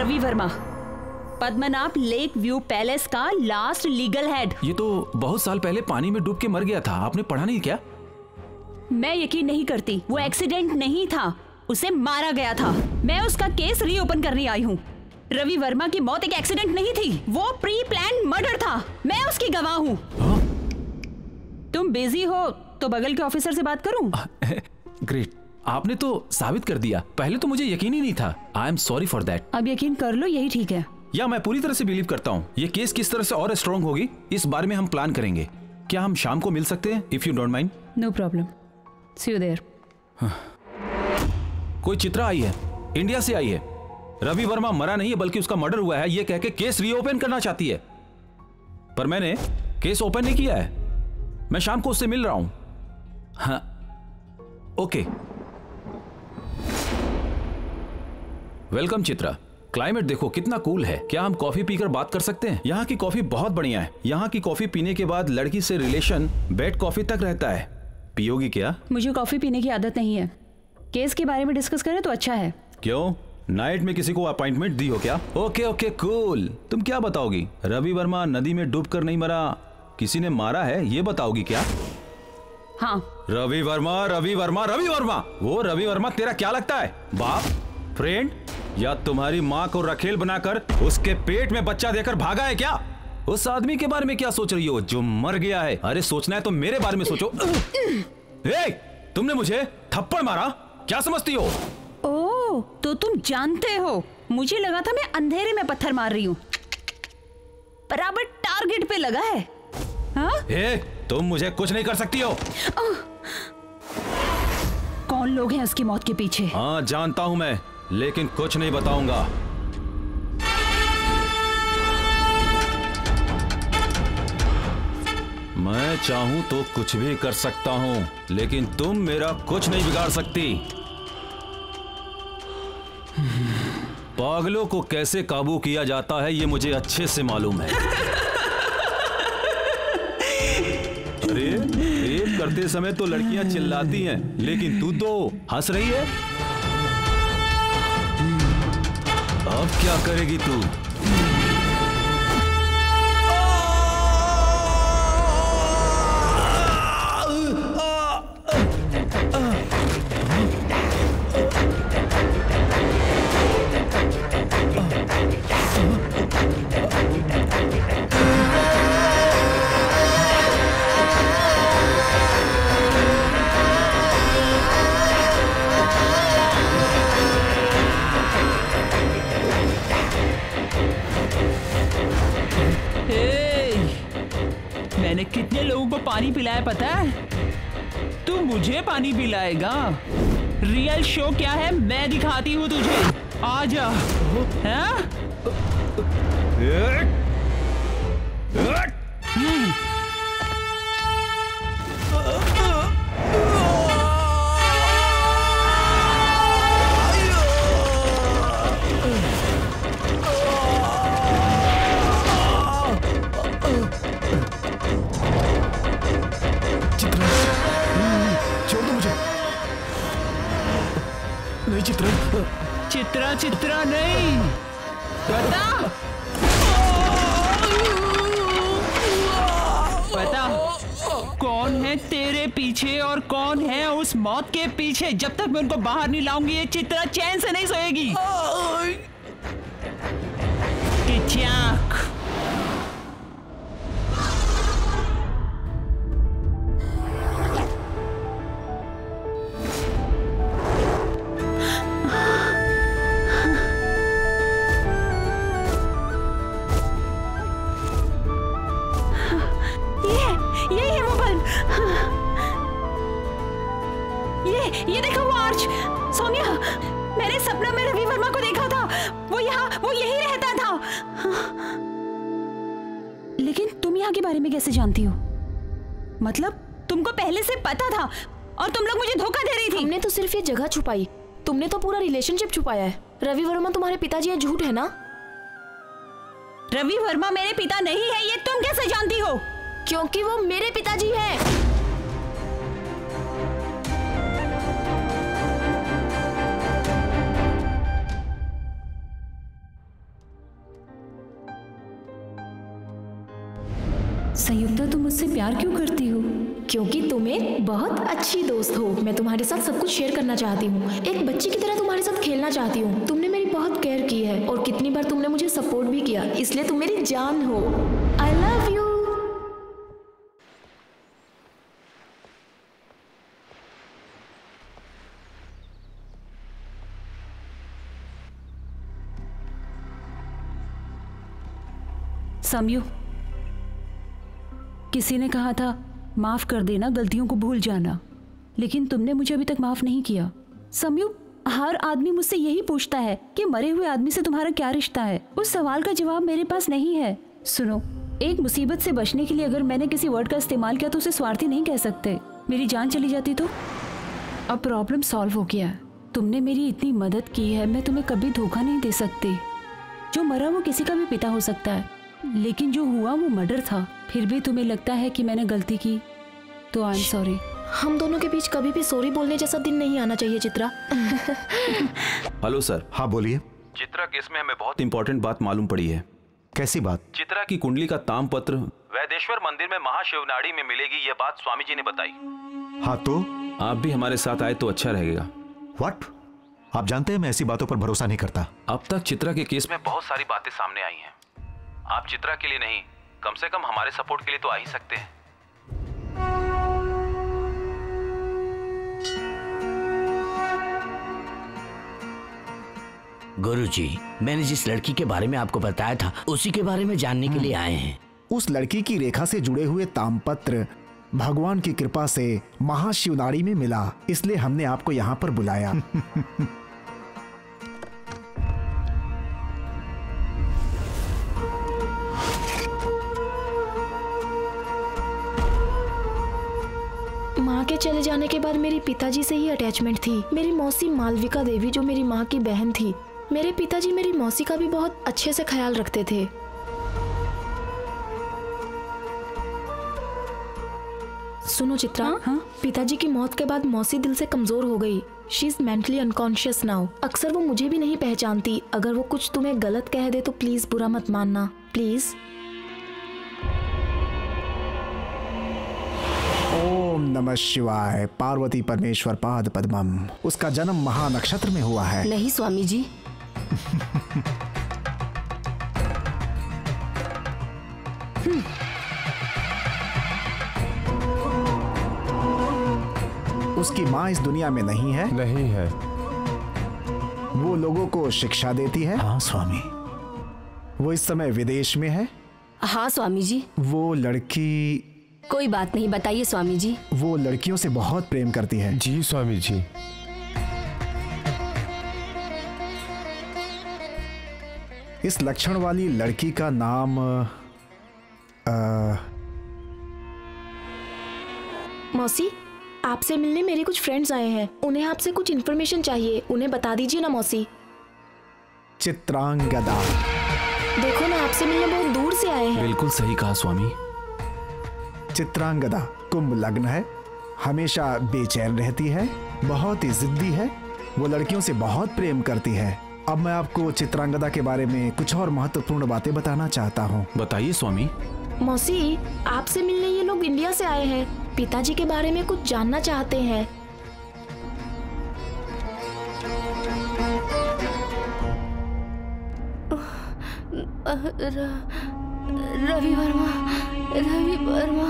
Ravi Varma Padmanabh lake view palace का लास्ट लीगल हेड ये तो बहुत साल पहले पानी में डूब के मर गया था आपने पढ़ा नहीं क्या मैं यकीन नहीं करती वो एक्सीडेंट नहीं था उसे मारा गया था मैं उसका केस रीओपन करने आई हूँ रवि वर्मा की मौत एक एक्सीडेंट नहीं थी वो प्री प्लान मर्डर था मैं उसकी गवाह हूँ तुम बिजी हो तो बगल के ऑफिसर से बात करूँ ग्रेट आपने तो साबित कर दिया पहले तो मुझे यकीन ही नहीं था I am sorry for that अब यकीन कर लो यही ठीक है या मैं पूरी तरह से बिलीव करता हूँ ये केस किस तरह से और स्ट्रॉन्ग होगी इस बारे में हम प्लान करेंगे क्या हम शाम को मिल सकते हैं if you don't mind no problem see you there कोई चित्रा आई है इंडिया से आई है रवि वर्मा मरा नहीं है बल्कि उसका मर्डर हुआ है ये कह के केस रीओपन करना चाहती है पर मैंने केस ओपन नहीं किया है मैं शाम को उससे मिल रहा हूं हाँ ओके वेलकम चित्रा क्लाइमेट देखो कितना कूल है क्या हम कॉफी पीकर बात कर सकते हैं यहाँ की कॉफी बहुत बढ़िया है यहाँ की कॉफी पीने के बाद लड़की से रिलेशन बेड कॉफी तक रहता है पियोगी क्या मुझे कॉफी पीने की आदत नहीं है केस के बारे में डिस्कस करें तो अच्छा है क्यों नाइट में किसी को अपॉइंटमेंट दी हो क्या ओके ओके कूल तुम क्या बताओगी रवि वर्मा नदी में डूबकर नहीं मरा किसी ने मारा है ये बताओगी क्या हाँ रवि वर्मा रवि वर्मा रवि वर्मा वो रवि वर्मा तेरा क्या लगता है बाप फ्रेंड या तुम्हारी माँ को रखेल बनाकर उसके पेट में बच्चा देकर भागा है क्या उस आदमी के बारे में क्या सोच रही हो जो मर गया है अरे सोचना है तो मेरे बारे में सोचो ए, तुमने मुझे थप्पड़ मारा क्या समझती हो ओ, तो तुम जानते हो मुझे लगा था मैं अंधेरे में पत्थर मार रही हूँ बराबर टारगेट पे लगा है ए, तुम मुझे कुछ नहीं कर सकती हो आ, कौन लोग हैं उसकी मौत के पीछे हाँ जानता हूँ मैं लेकिन कुछ नहीं बताऊंगा मैं चाहूं तो कुछ भी कर सकता हूँ लेकिन तुम मेरा कुछ नहीं बिगाड़ सकती पागलों को कैसे काबू किया जाता है ये मुझे अच्छे से मालूम है अरे रेप करते समय तो लड़कियां चिल्लाती हैं लेकिन तू तो हंस रही है अब क्या करेगी तू मैंने कितने लोगों को पानी पिलाया पता है तू मुझे पानी पिलाएगा रियल शो क्या है मैं दिखाती हूँ तुझे आजा चित्रा चित्रा चित्रा नहीं पता पता कौन है तेरे पीछे और कौन है उस मौत के पीछे जब तक मैं उनको बाहर नहीं लाऊंगी ये चित्रा चैन से नहीं सोएगी किचाक ये देखो वो आर्च। सोनिया, मैंने सपना में रवि वर्मा को देखा था। वो यहाँ, वो यही रहता था। हाँ। लेकिन तुम यहाँ के बारे में कैसे जानती हो? मतलब तुमको पहले से पता था और तुम लोग मुझे धोखा दे रही थी। हमने तो सिर्फ ये जगह छुपाई, तुमने तो पूरा रिलेशनशिप छुपाया है। रवि वर्मा तुम्हारे पिताजी है, झूठ है ना? रवि वर्मा मेरे पिता नहीं है, ये तुम कैसे जानती हो? क्योंकि वो मेरे पिताजी है। संयुक्ता, तुम मुझसे प्यार क्यों करती हो? क्योंकि तुम एक बहुत अच्छी दोस्त हो। मैं तुम्हारे साथ सब कुछ शेयर करना चाहती हूँ, एक बच्ची की तरह तुम्हारे साथ खेलना चाहती हूँ। तुमने मेरी बहुत केयर की है और कितनी बार तुमने मुझे सपोर्ट भी किया, इसलिए तुम मेरी जान हो। I love you. सम्यू, किसी ने कहा था माफ कर देना, गलतियों को भूल जाना, लेकिन तुमने मुझे अभी तक माफ नहीं किया। सम्यू, हर आदमी मुझसे यही पूछता है कि मरे हुए आदमी से तुम्हारा क्या रिश्ता है। उस सवाल का जवाब मेरे पास नहीं है। सुनो, एक मुसीबत से बचने के लिए अगर मैंने किसी वर्ड का इस्तेमाल किया तो उसे स्वार्थी नहीं कह सकते। मेरी जान चली जाती तो? अब प्रॉब्लम सॉल्व हो गया। तुमने मेरी इतनी मदद की है, मैं तुम्हें कभी धोखा नहीं दे सकती। जो मरा वो किसी का भी पिता हो सकता है, लेकिन जो हुआ वो मर्डर था। फिर भी तुम्हें लगता है कि मैंने गलती की, तो आई एम सॉरी। हम दोनों के बीच कभी भी सॉरी बोलने जैसा दिन नहीं आना चाहिए चित्रा। Hello sir. हाँ बोलिए। चित्रा केस में हमें बहुत इंपॉर्टेंट बात मालूम पड़ी है। कैसी बात? चित्रा की कुंडली का तामपत्र वैदेश्वर मंदिर में महाशिवनाड़ी में मिलेगी, यह बात स्वामी जी ने बताई। हाँ, तो आप भी हमारे साथ आए तो अच्छा रहेगा। व्हाट? आप जानते हैं मैं ऐसी बातों पर भरोसा नहीं करता। अब तक चित्रा के केस में बहुत सारी बातें सामने आई हैं। आप चित्रा के लिए नहीं, कम से कम हमारे सपोर्ट के लिए तो आ ही सकते हैं। गुरुजी, मैंने जिस लड़की के बारे में आपको बताया था उसी के बारे में जानने के लिए आए हैं। उस लड़की की रेखा से जुड़े हुए तामपत्र भगवान की कृपा से महाशिवनाड़ी में मिला, इसलिए हमने आपको यहाँ पर बुलाया। माँ के चले जाने के बाद मेरी पिताजी से ही अटैचमेंट थी। मेरी मौसी मालविका देवी, जो मेरी माँ की बहन थी, मेरे पिताजी मेरी मौसी का भी बहुत अच्छे से ख्याल रखते थे। सुनो चित्रा, हा? हा? पिताजी की मौत के बाद मौसी दिल से कमजोर हो गई। She is mentally unconscious now. अक्सर वो मुझे भी नहीं पहचानती। अगर वो कुछ तुम्हें गलत कह दे तो प्लीज बुरा मत मानना, प्लीज। ओम नमः शिवाय। पार्वती परमेश्वर पाद पद्मम। उसका जन्म महा नक्षत्र में हुआ है। नहीं स्वामी जी। उसकी माँ इस दुनिया में नहीं है। नहीं है। वो लोगों को शिक्षा देती है। हाँ स्वामी। वो इस समय विदेश में है। हाँ स्वामी जी। वो लड़की। कोई बात नहीं, बताइए स्वामी जी। वो लड़कियों से बहुत प्रेम करती है। जी स्वामी जी। इस लक्षण वाली लड़की का नाम आ... मौसी, आपसे मिलने मेरे कुछ फ्रेंड्स आए हैं, उन्हें आपसे कुछ इन्फॉर्मेशन चाहिए। उन्हें बता दीजिए ना मौसी। चित्रांगदा। देखो ना, आपसे मिलने बहुत दूर से आए हैं। बिल्कुल सही कहा स्वामी। चित्रांगदा कुंभ लग्न है, हमेशा बेचैन रहती है, बहुत ही जिद्दी है। वो लड़कियों से बहुत प्रेम करती है। अब मैं आपको चित्रांगदा के बारे में कुछ और महत्वपूर्ण बातें बताना चाहता हूँ। बताइए स्वामी। मौसी, आपसे मिलने ये लोग इंडिया से आए हैं। पिताजी के बारे में कुछ जानना चाहते हैं। रवि वर्मा, रवि वर्मा,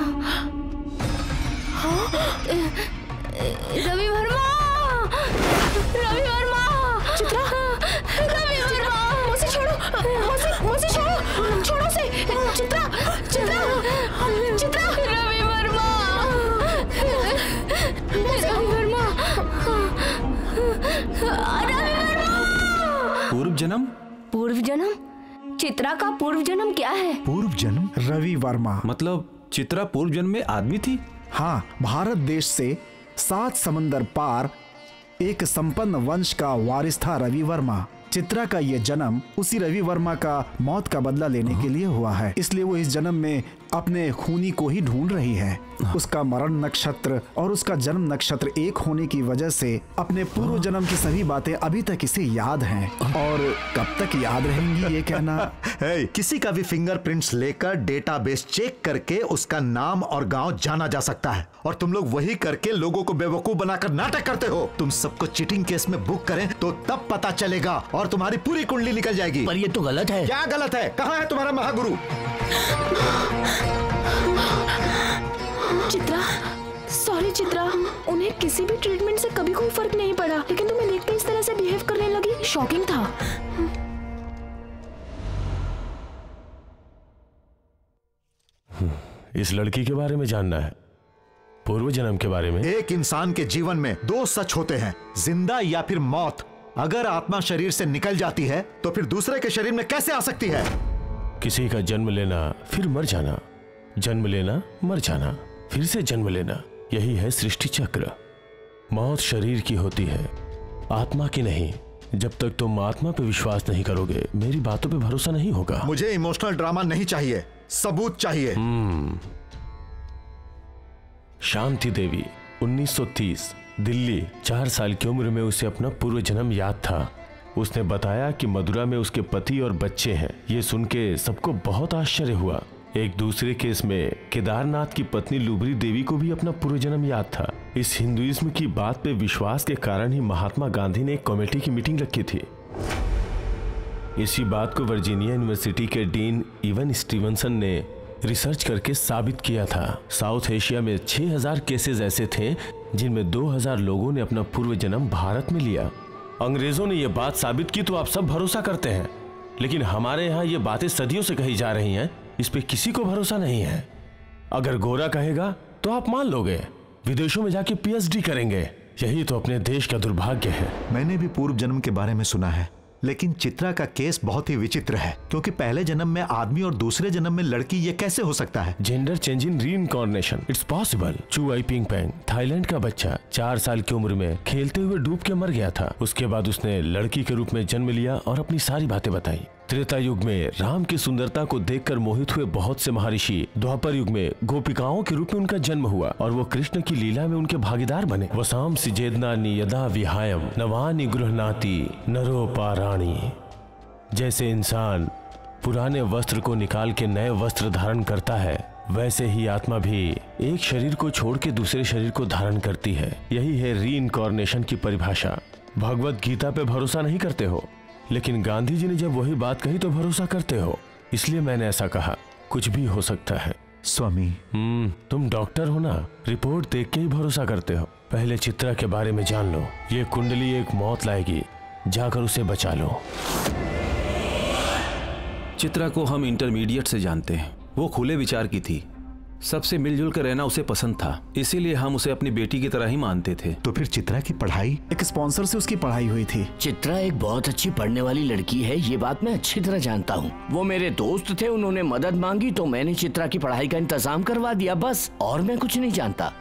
रवि वर्मा, रवि वर्मा, चित्रा, रवि वर्मा, मुझे छोड़ो, मुझे मुझे छोड़ो, छोड़ो से, चित्रा, चित्रा, चित्रा, रवि वर्मा, रवि वर्मा। जन्म? पूर्व जन्म? चित्रा का पूर्व जन्म क्या है? पूर्व जन्म रवि वर्मा। मतलब चित्रा पूर्व जन्म में आदमी थी? हाँ, भारत देश से सात समंदर पार एक संपन्न वंश का वारिस था रवि वर्मा। चित्रा का यह जन्म उसी रवि वर्मा का मौत का बदला लेने के लिए हुआ है, इसलिए वो इस जन्म में अपने खूनी को ही ढूंढ रही है। उसका मरण नक्षत्र और उसका जन्म नक्षत्र एक होने की वजह से अपने पूर्व जन्म की सभी बातें अभी तक इसे याद हैं, और कब तक याद रहेंगी ये कहना hey, किसी का भी फिंगरप्रिंट्स लेकर डेटाबेस चेक करके उसका नाम और गांव जाना जा सकता है, और तुम लोग वही करके लोगों को बेवकूफ बनाकर नाटक करते हो। तुम सबको चीटिंग केस में बुक करें तो तब पता चलेगा और तुम्हारी पूरी कुंडली निकल जाएगी। पर ये तो गलत है। क्या गलत है? कहाँ है तुम्हारा महागुरु? चित्रा, सॉरी चित्रा, उन्हें किसी भी ट्रीटमेंट से कभी कोई फर्क नहीं पड़ा, लेकिन तुम्हें देखते इस तरह से बिहेव करने लगी, शॉकिंग था। इस लड़की के बारे में जानना है, पूर्व जन्म के बारे में। एक इंसान के जीवन में दो सच होते हैं, जिंदा या फिर मौत। अगर आत्मा शरीर से निकल जाती है तो फिर दूसरे के शरीर में कैसे आ सकती है? किसी का जन्म लेना फिर मर जाना, जन्म लेना मर जाना, फिर से जन्म लेना, यही है सृष्टि चक्र। मौत शरीर की होती है, आत्मा की नहीं। जब तक तुम आत्मा पे विश्वास नहीं करोगे, मेरी बातों पे भरोसा नहीं होगा। मुझे इमोशनल ड्रामा नहीं चाहिए, सबूत चाहिए। शांति देवी, उन्नीस सौ तीस, दिल्ली। चार साल की उम्र में उसे अपना पूर्व जन्म याद था। उसने बताया कि मदुरा में उसके पति और बच्चे हैं। ये सुन के सबको बहुत आश्चर्य हुआ। एक दूसरे केस में केदारनाथ की पत्नी लुबरी देवी को भी अपना पूर्वजन्म याद था। इस हिंदुइज्म की बात पे विश्वास के कारण ही महात्मा गांधी ने एक कमेटी की मीटिंग रखी थी। इसी बात को वर्जीनिया यूनिवर्सिटी के डीन इवन स्टीवनसन ने रिसर्च करके साबित किया था। साउथ एशिया में छह हज़ार केसेस ऐसे थे जिनमें दो हज़ार लोगों ने अपना पूर्वजन्म भारत में लिया। अंग्रेजों ने यह बात साबित की तो आप सब भरोसा करते हैं, लेकिन हमारे यहाँ ये बातें सदियों से कही जा रही हैं, इस पे किसी को भरोसा नहीं है। अगर गोरा कहेगा तो आप मान लोगे, विदेशों में जाके पीएचडी करेंगे। यही तो अपने देश का दुर्भाग्य है। मैंने भी पूर्व जन्म के बारे में सुना है, लेकिन चित्रा का केस बहुत ही विचित्र है, क्योंकि पहले जन्म में आदमी और दूसरे जन्म में लड़की, ये कैसे हो सकता है? Gender change in reincarnation, it's possible. Chuai Ping Pang, Thailand का बच्चा, चार साल की उम्र में खेलते हुए डूब के मर गया था। उसके बाद उसने लड़की के रूप में जन्म लिया और अपनी सारी बातें बताई। त्रेता युग में राम की सुंदरता को देखकर मोहित हुए बहुत से महर्षि। द्वापर युग में गोपिकाओं के रूप में उनका जन्म हुआ और वो कृष्ण की लीला में उनके भागीदार बने। वसांसि जेदनानि यदा विहायम नवानि गृहणाति नरो पाराणि। जैसे इंसान पुराने वस्त्र को निकाल के नए वस्त्र धारण करता है, वैसे ही आत्मा भी एक शरीर को छोड़ के दूसरे शरीर को धारण करती है। यही है रीइनकार्नेशन की परिभाषा। भगवद गीता पे भरोसा नहीं करते हो, लेकिन गांधी जी ने जब वही बात कही तो भरोसा करते हो, इसलिए मैंने ऐसा कहा। कुछ भी हो सकता है स्वामी। हम्म, तुम डॉक्टर हो ना, रिपोर्ट देख के ही भरोसा करते हो। पहले चित्रा के बारे में जान लो। ये कुंडली एक मौत लाएगी, जाकर उसे बचा लो। चित्रा को हम इंटरमीडिएट से जानते हैं। वो खुले विचार की थी, सबसे मिलजुल कर रहना उसे पसंद था, इसीलिए हम उसे अपनी बेटी की तरह ही मानते थे। तो फिर चित्रा की पढ़ाई? एक स्पॉन्सर से उसकी पढ़ाई हुई थी। चित्रा एक बहुत अच्छी पढ़ने वाली लड़की है, ये बात मैं अच्छी तरह जानता हूँ। वो मेरे दोस्त थे, उन्होंने मदद मांगी तो मैंने चित्रा की पढ़ाई का इंतजाम करवा दिया, बस। और मैं कुछ नहीं जानता।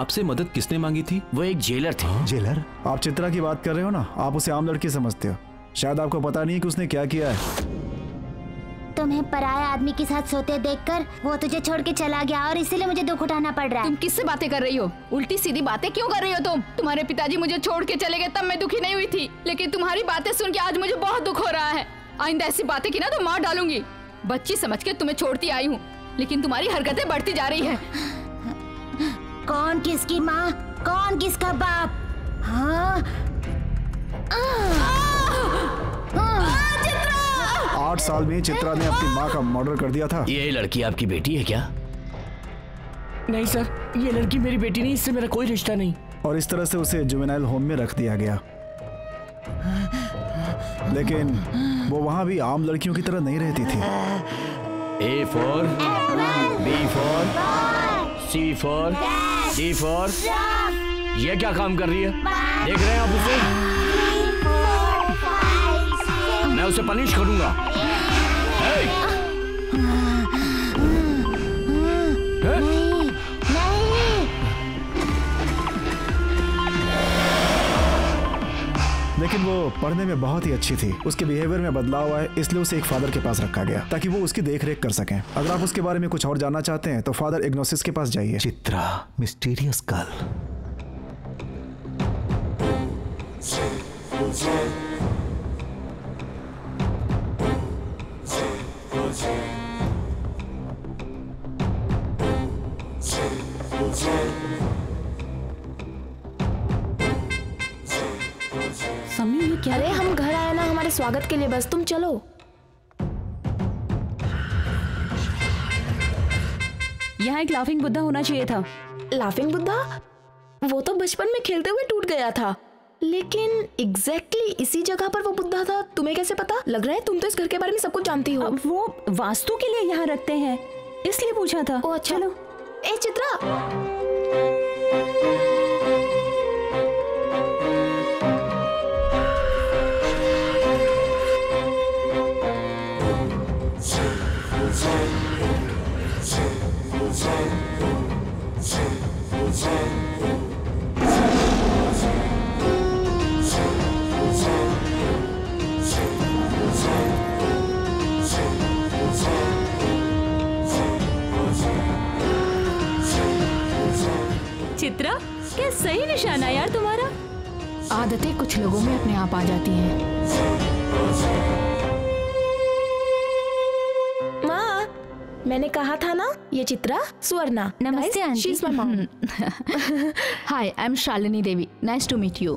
आपसे मदद किसने मांगी थी? वो एक जेलर थे। जेलर? आप चित्रा की बात कर रहे हो ना, आप उसे आम लड़की समझते हो। शायद आपको पता नहीं कि उसने क्या किया है। तुम्हें पराया आदमी के साथ सोते देखकर वो तुझे छोड़ के चला गया और इसीलिए मुझे दुख उठाना पड़ रहा है। तुम किससे बातें कर रही हो? उल्टी सीधी बातें क्यों कर रही हो तुम? तुम्हारे पिताजी मुझे छोड़ के चले गए तब मैं दुखी नहीं हुई थी, लेकिन तुम्हारी बातें सुन के आज मुझे बहुत दुख हो रहा है। आइंदा ऐसी बातें की ना तो मार डालूंगी। बच्ची समझ के तुम्हें छोड़ती आई हूँ, लेकिन तुम्हारी हरकतें बढ़ती जा रही है। कौन किसकी माँ, कौन किसका बाप? हाँ, आठ साल में चित्रा ने अपनी माँ का मर्डर कर दिया था। ये लड़की आपकी बेटी है क्या? नहीं सर, ये लड़की मेरी बेटी नहीं, इससे मेरा कोई रिश्ता नहीं। और इस तरह से उसे जुवेनाइल होम में रख दिया गया, लेकिन वो वहाँ भी आम लड़कियों की तरह नहीं रहती थी। A for B for C for D for, ये क्या काम कर रही है? देख रहे हैं आप उसे? उसे पनिश करूंगा। लेकिन वो पढ़ने में बहुत ही अच्छी थी, उसके बिहेवियर में बदलाव हुआ है, इसलिए उसे एक फादर के पास रखा गया ताकि वो उसकी देखरेख कर सकें। अगर आप उसके बारे में कुछ और जानना चाहते हैं तो फादर एग्नोस्टिक्स के पास जाइए। Chitra, mysterious girl. क्या? अरे हम घर आए ना हमारे स्वागत के लिए, बस तुम चलो। यहाँ एक लाफिंग बुद्धा होना चाहिए था। लाफिंग बुद्धा? वो तो बचपन में खेलते हुए टूट गया था, लेकिन एग्जैक्टली exactly इसी जगह पर वो बुद्धा था। तुम्हें कैसे पता? लग रहा है तुम तो इस घर के बारे में सब कुछ जानती हो। वो वास्तु के लिए यहाँ रखते हैं, इसलिए पूछा था। ओ अच्छा। चलो। ए चित्रा, चित्रा, क्या सही निशाना यार तुम्हारा। आदतें कुछ लोगों में अपने आप आ जाती हैं। मैंने कहा था ना, ये चित्रा स्वर्णा। नमस्ते aunty. She is my mom. Hi, I am Shalini Devi. Nice to meet you.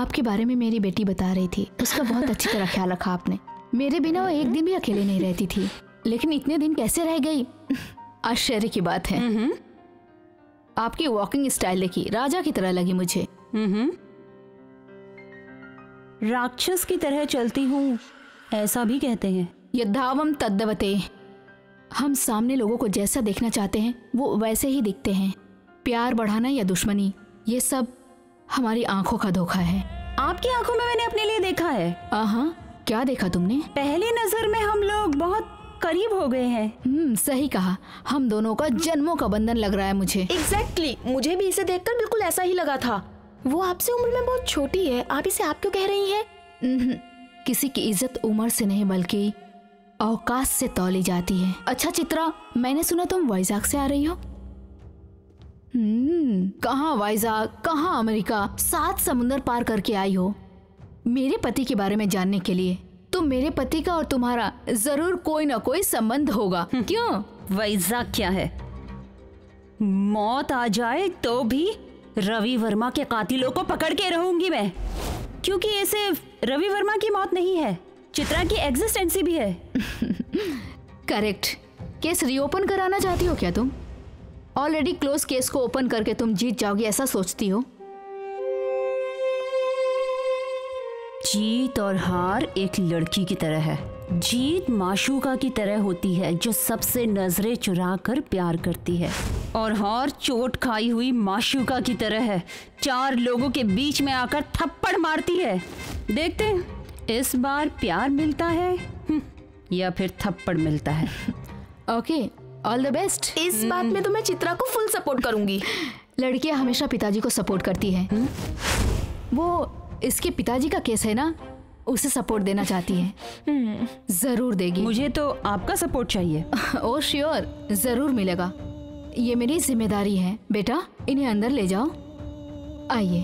आपके बारे में मेरी बेटी बता रही थी, उसका बहुत अच्छी तरह ख्याल रखा आपने। मेरे बिना वो एक दिन भी अकेले नहीं रहती थी, लेकिन इतने दिन कैसे रह गई, आश्चर्य की बात है। आपकी वॉकिंग स्टाइल देखी, राजा की तरह लगी मुझे। राक्षस की तरह चलती हूँ, ऐसा भी कहते हैं। यद्धावम तद्वते, हम सामने लोगों को जैसा देखना चाहते हैं वो वैसे ही दिखते हैं। प्यार बढ़ाना या दुश्मनी, ये सब हमारी आंखों का धोखा है। आपकी आंखों में मैंने अपने लिए देखा है। हाँ, क्या देखा तुमने? पहली नजर में हम लोग बहुत करीब हो गए हैं। हम्म, सही कहा। हम दोनों का जन्मों का बंधन लग रहा है मुझे। एग्जैक्टली exactly, मुझे भी इसे देखकर बिल्कुल ऐसा ही लगा था। वो आपसे उम्र में बहुत छोटी है, आप इसे आप क्यों कह रही हैं? किसी की इज्जत उम्र से नहीं बल्कि औकात से तौली जाती है। अच्छा चित्रा, मैंने सुना तुम वाइजाक से आ रही हो। हम्म, कहाँ वाइजाक, कहाँ अमेरिका, सात समुंदर पार करके आई हो मेरे पति के बारे में जानने के लिए। तो मेरे पति का और तुम्हारा जरूर कोई ना कोई संबंध होगा। क्यों? वाइजाक क्या है? मौत आ जाए तो भी रवि वर्मा के कातिलों को पकड़ के रहूंगी मैं, क्योंकि ये सिर्फ रवि वर्मा की मौत नहीं है, चित्रा की एग्जिस्टेंसी भी है। करेक्ट। केस रीओपन कराना चाहती हो क्या तुम? ऑलरेडी क्लोज केस को ओपन करके तुम जीत जाओगी ऐसा सोचती हो? जीत और हार एक लड़की की तरह है। जीत माशूका की तरह होती है जो सबसे नजरें चुरा कर प्यार करती है, और हार चोट खाई हुई माशूका की तरह है, चार लोगों के बीच में आकर थप्पड़ मारती है। देखते हैं इस बार प्यार मिलता है या फिर थप्पड़ मिलता है। Okay, all the best. इस बात में तो मैं चित्रा को फुल सपोर्ट करूंगी। लड़कियां हमेशा पिताजी को सपोर्ट करती हैं। वो इसके पिताजी का केस है ना, उसे सपोर्ट देना चाहती है। जरूर देगी। मुझे तो आपका सपोर्ट चाहिए। ओ श्योर, जरूर मिलेगा। ये मेरी जिम्मेदारी है। बेटा, इन्हें अंदर ले जाओ। आइए।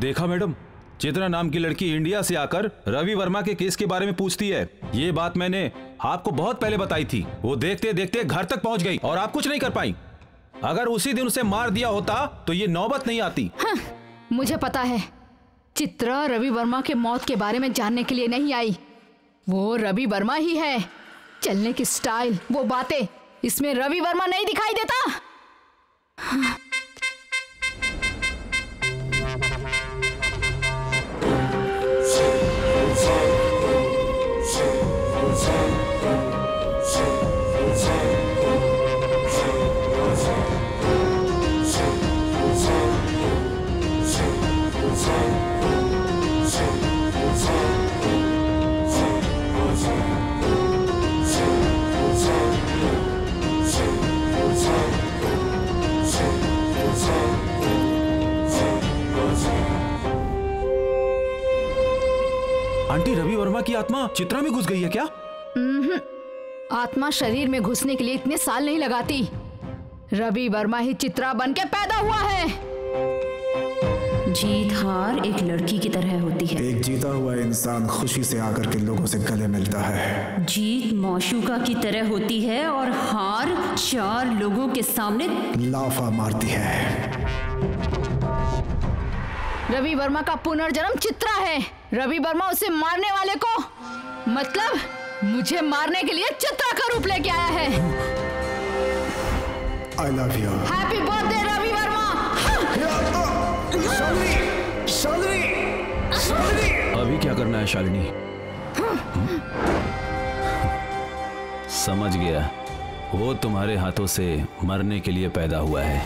देखा मैडम, चित्रा नाम की लड़की इंडिया से आकर रवि वर्मा के केस के बारे में पूछती है। ये बात मैंने आपको बहुत पहले बताई थी। वो देखते देखते घर तक पहुंच गई और आप कुछ नहीं कर पाई। अगर उसी दिन उसे मार दिया होता तो ये नौबत नहीं आती। हाँ, मुझे पता है। चित्रा रवि वर्मा के मौत के बारे में जानने के लिए नहीं आई। वो रवि वर्मा ही है। चलने की स्टाइल, वो बातें, इसमें रवि वर्मा नहीं दिखाई देता। हाँ। आंटी, रवि वर्मा की आत्मा चित्रा में घुस गई है क्या? नहीं, आत्मा शरीर में घुसने के लिए इतने साल नहीं लगाती। रवि वर्मा ही चित्रा बनके पैदा हुआ है। जीत हार एक लड़की की तरह होती है। एक जीता हुआ इंसान खुशी से आकर के लोगों से गले मिलता है। जीत माशूका की तरह होती है और हार चार लोगों के सामने लाफा मारती है। रवि वर्मा का पुनर्जन्म चित्रा है। रवि वर्मा उसे मारने वाले को, मतलब मुझे मारने के लिए चित्रा का रूप लेके आया है। I love you. Happy birthday, Ravi Varma. Shalini, Shalini, Shalini. अभी क्या करना है शालिनी? समझ गया, वो तुम्हारे हाथों से मरने के लिए पैदा हुआ है।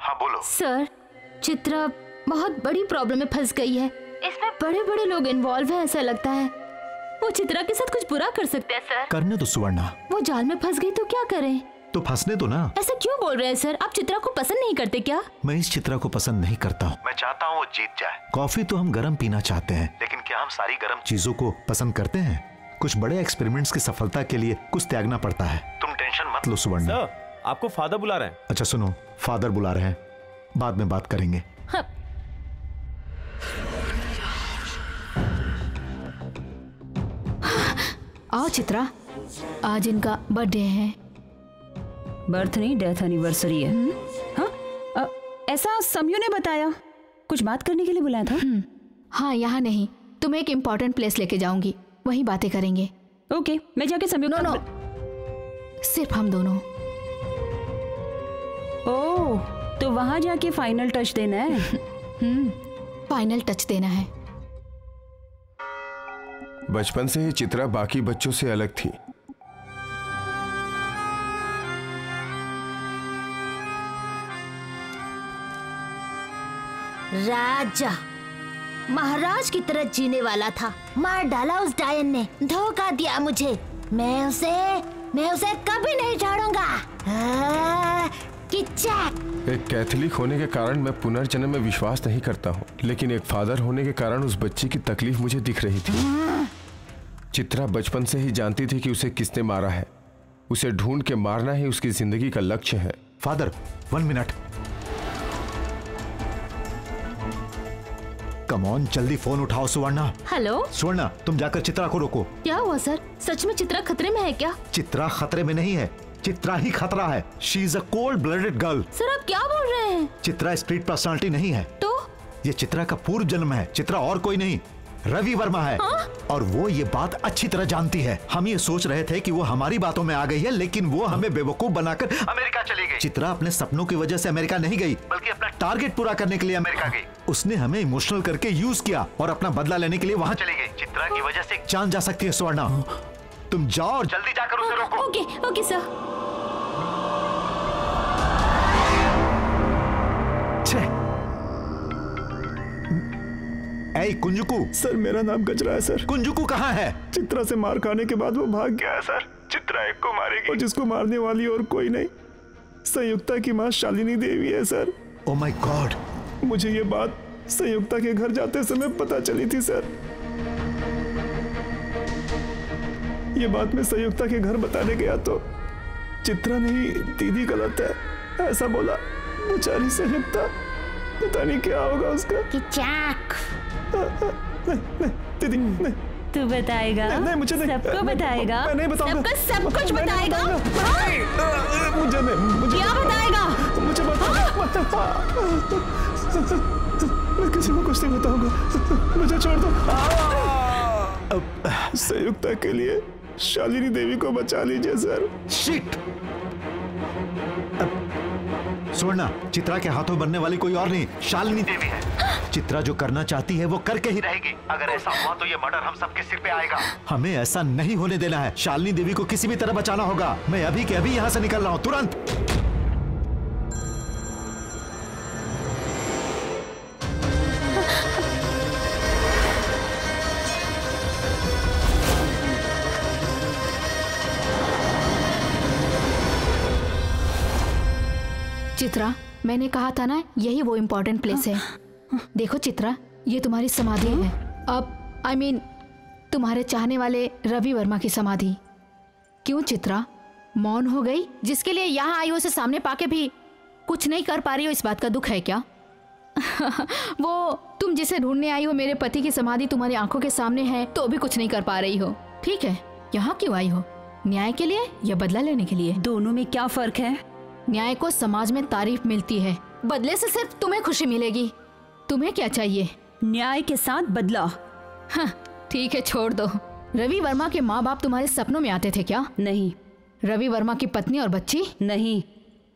हाँ बोलो। सर, चित्रा बहुत बड़ी प्रॉब्लम में फंस गई है। इसमें बड़े बड़े लोग इन्वॉल्व हैं, ऐसा लगता है। वो चित्रा के साथ कुछ बुरा कर सकते हैं सर। करने दो सुवर्णा, वो जाल में फंस गई तो क्या करें? तो फंसने दो ना। ऐसा क्यों बोल रहे हैं सर? आप चित्रा को पसंद नहीं करते क्या? मैं इस चित्रा को पसंद नहीं करता हूँ। मैं चाहता हूँ वो जीत जाए। कॉफी तो हम गर्म पीना चाहते हैं, लेकिन क्या हम सारी गर्म चीजों को पसंद करते हैं? कुछ बड़े एक्सपेरिमेंट्स की सफलता के लिए कुछ त्यागना पड़ता है। तुम टेंशन मत लो सुवर्णा। आपको फादर बुला रहे हैं। अच्छा सुनो, फादर बुला रहे हैं, बाद में बात करेंगे। आओ चित्रा, आज इनका बर्थडे है। बर्थ नहीं, डेथ एनिवर्सरी है। हाँ, आ, ऐसा समयू ने बताया। कुछ बात करने के लिए बुलाया था। हाँ, यहाँ नहीं, तुम्हें एक इम्पोर्टेंट प्लेस लेके जाऊंगी, वहीं बातें करेंगे। ओके, मैं जाके समयू। नो नो, सिर्फ हम दोनों। ओ, तो वहाँ जाके फाइनल टच देना है। फाइनल टच देना है। बचपन से ही चित्रा बाकी बच्चों से अलग थी। राजा महाराज की तरह जीने वाला था, मार डाला उस डायन ने, धोखा दिया मुझे। मैं उसे मैं उसे कभी नहीं छोड़ूंगा। एक कैथोलिक होने के कारण मैं पुनर्जन्म में विश्वास नहीं करता हूँ, लेकिन एक फादर होने के कारण उस बच्ची की तकलीफ मुझे दिख रही थी। चित्रा बचपन से ही जानती थी कि उसे किसने मारा है। उसे ढूंढ के मारना ही उसकी जिंदगी का लक्ष्य है। Father, one minute. Come on, जल्दी फोन उठाओ सुवर्णा। हेलो सुवर्णा, तुम जाकर चित्रा को रोको। क्या हुआ सर? सच में चित्रा खतरे में है क्या? चित्रा खतरे में नहीं है, चित्रा ही खतरा है। She is a cold blooded girl. Sir आप क्या बोल रहे हैं? चित्रा स्प्लिट पर्सनालिटी नहीं है। तो ये चित्रा का पूर्व जन्म है। चित्रा और कोई नहीं, रवि वर्मा है। आ? और वो ये बात अच्छी तरह जानती है। हम ये सोच रहे थे कि वो हमारी बातों में आ गई है, लेकिन वो हमें बेवकूफ बनाकर अमेरिका चली गई। चित्रा अपने सपनों की वजह से अमेरिका नहीं गई, बल्कि अपना टारगेट पूरा करने के लिए अमेरिका गई। उसने हमें इमोशनल करके यूज किया और अपना बदला लेने के लिए वहाँ चली गई। चित्रा की वजह से जान जा सकती है। सुवर्णा तुम जाओ और जल्दी जाकर उसे रोको। Okay okay sir. ऐ कुंजुको। सर मेरा नाम गजरा है सर। कुंजुको कहाँ है? चित्रा से मार खाने के बाद वो भाग गया है सर। चित्रा एक को मारेगी और जिसको मारने वाली और कोई नहीं, संयुक्ता की माँ शालिनी देवी है सर। ओ माय गॉड, मुझे ये बात संयुक्ता के घर जाते समय पता चली थी सर। ये बात मैं संयुक्ता के घर बताने गया तो चित्रा नहीं, दीदी गलत है ऐसा बोला। बेचारी संयुक्ता, पता नहीं क्या होगा उसका। नहीं, नहीं, दीदी नहीं। तू बताएगा? नहीं, नहीं, मुझे नहीं। सबको बताएगा? मैं नहीं बताऊंगा। सबको सब कुछ बताएगा? मुझे नहीं। क्या बताएगा? मुझे मैं किसी को कुछ नहीं बताऊंगा, मुझे छोड़ दो। संयुक्ता के लिए शालिनी देवी को बचा लीजिए सर। शिट। सुवर्णा, चित्रा के हाथों बनने वाली कोई और नहीं, शालिनी देवी है। चित्रा जो करना चाहती है वो करके ही रहेगी। अगर ऐसा हुआ तो ये मर्डर हम सबके सिर पे आएगा। हमें ऐसा नहीं होने देना है। शालिनी देवी को किसी भी तरह बचाना होगा। मैं अभी के अभी यहाँ से निकल रहा हूँ, तुरंत। चित्रा, मैंने कहा था ना यही वो इम्पोर्टेंट प्लेस है। देखो चित्रा, ये तुम्हारी समाधि है। अब आई I मीन mean, तुम्हारे चाहने वाले रवि वर्मा की समाधि। क्यों चित्रा मौन हो गई? जिसके लिए यहाँ आई हो उसे सामने पाके भी कुछ नहीं कर पा रही हो, इस बात का दुख है क्या? वो तुम जिसे ढूंढने आई हो, मेरे पति की समाधि तुम्हारी आंखों के सामने है तो भी कुछ नहीं कर पा रही हो। ठीक है, यहाँ क्यों आई हो? न्याय के लिए या बदला लेने के लिए? दोनों में क्या फर्क है? न्याय को समाज में तारीफ मिलती है, बदले से सिर्फ तुम्हें खुशी मिलेगी। तुम्हें क्या चाहिए? न्याय के साथ बदला। हाँ ठीक है, छोड़ दो। रवि वर्मा के माँ बाप तुम्हारे सपनों में आते थे क्या? नहीं। रवि वर्मा की पत्नी और बच्ची? नहीं।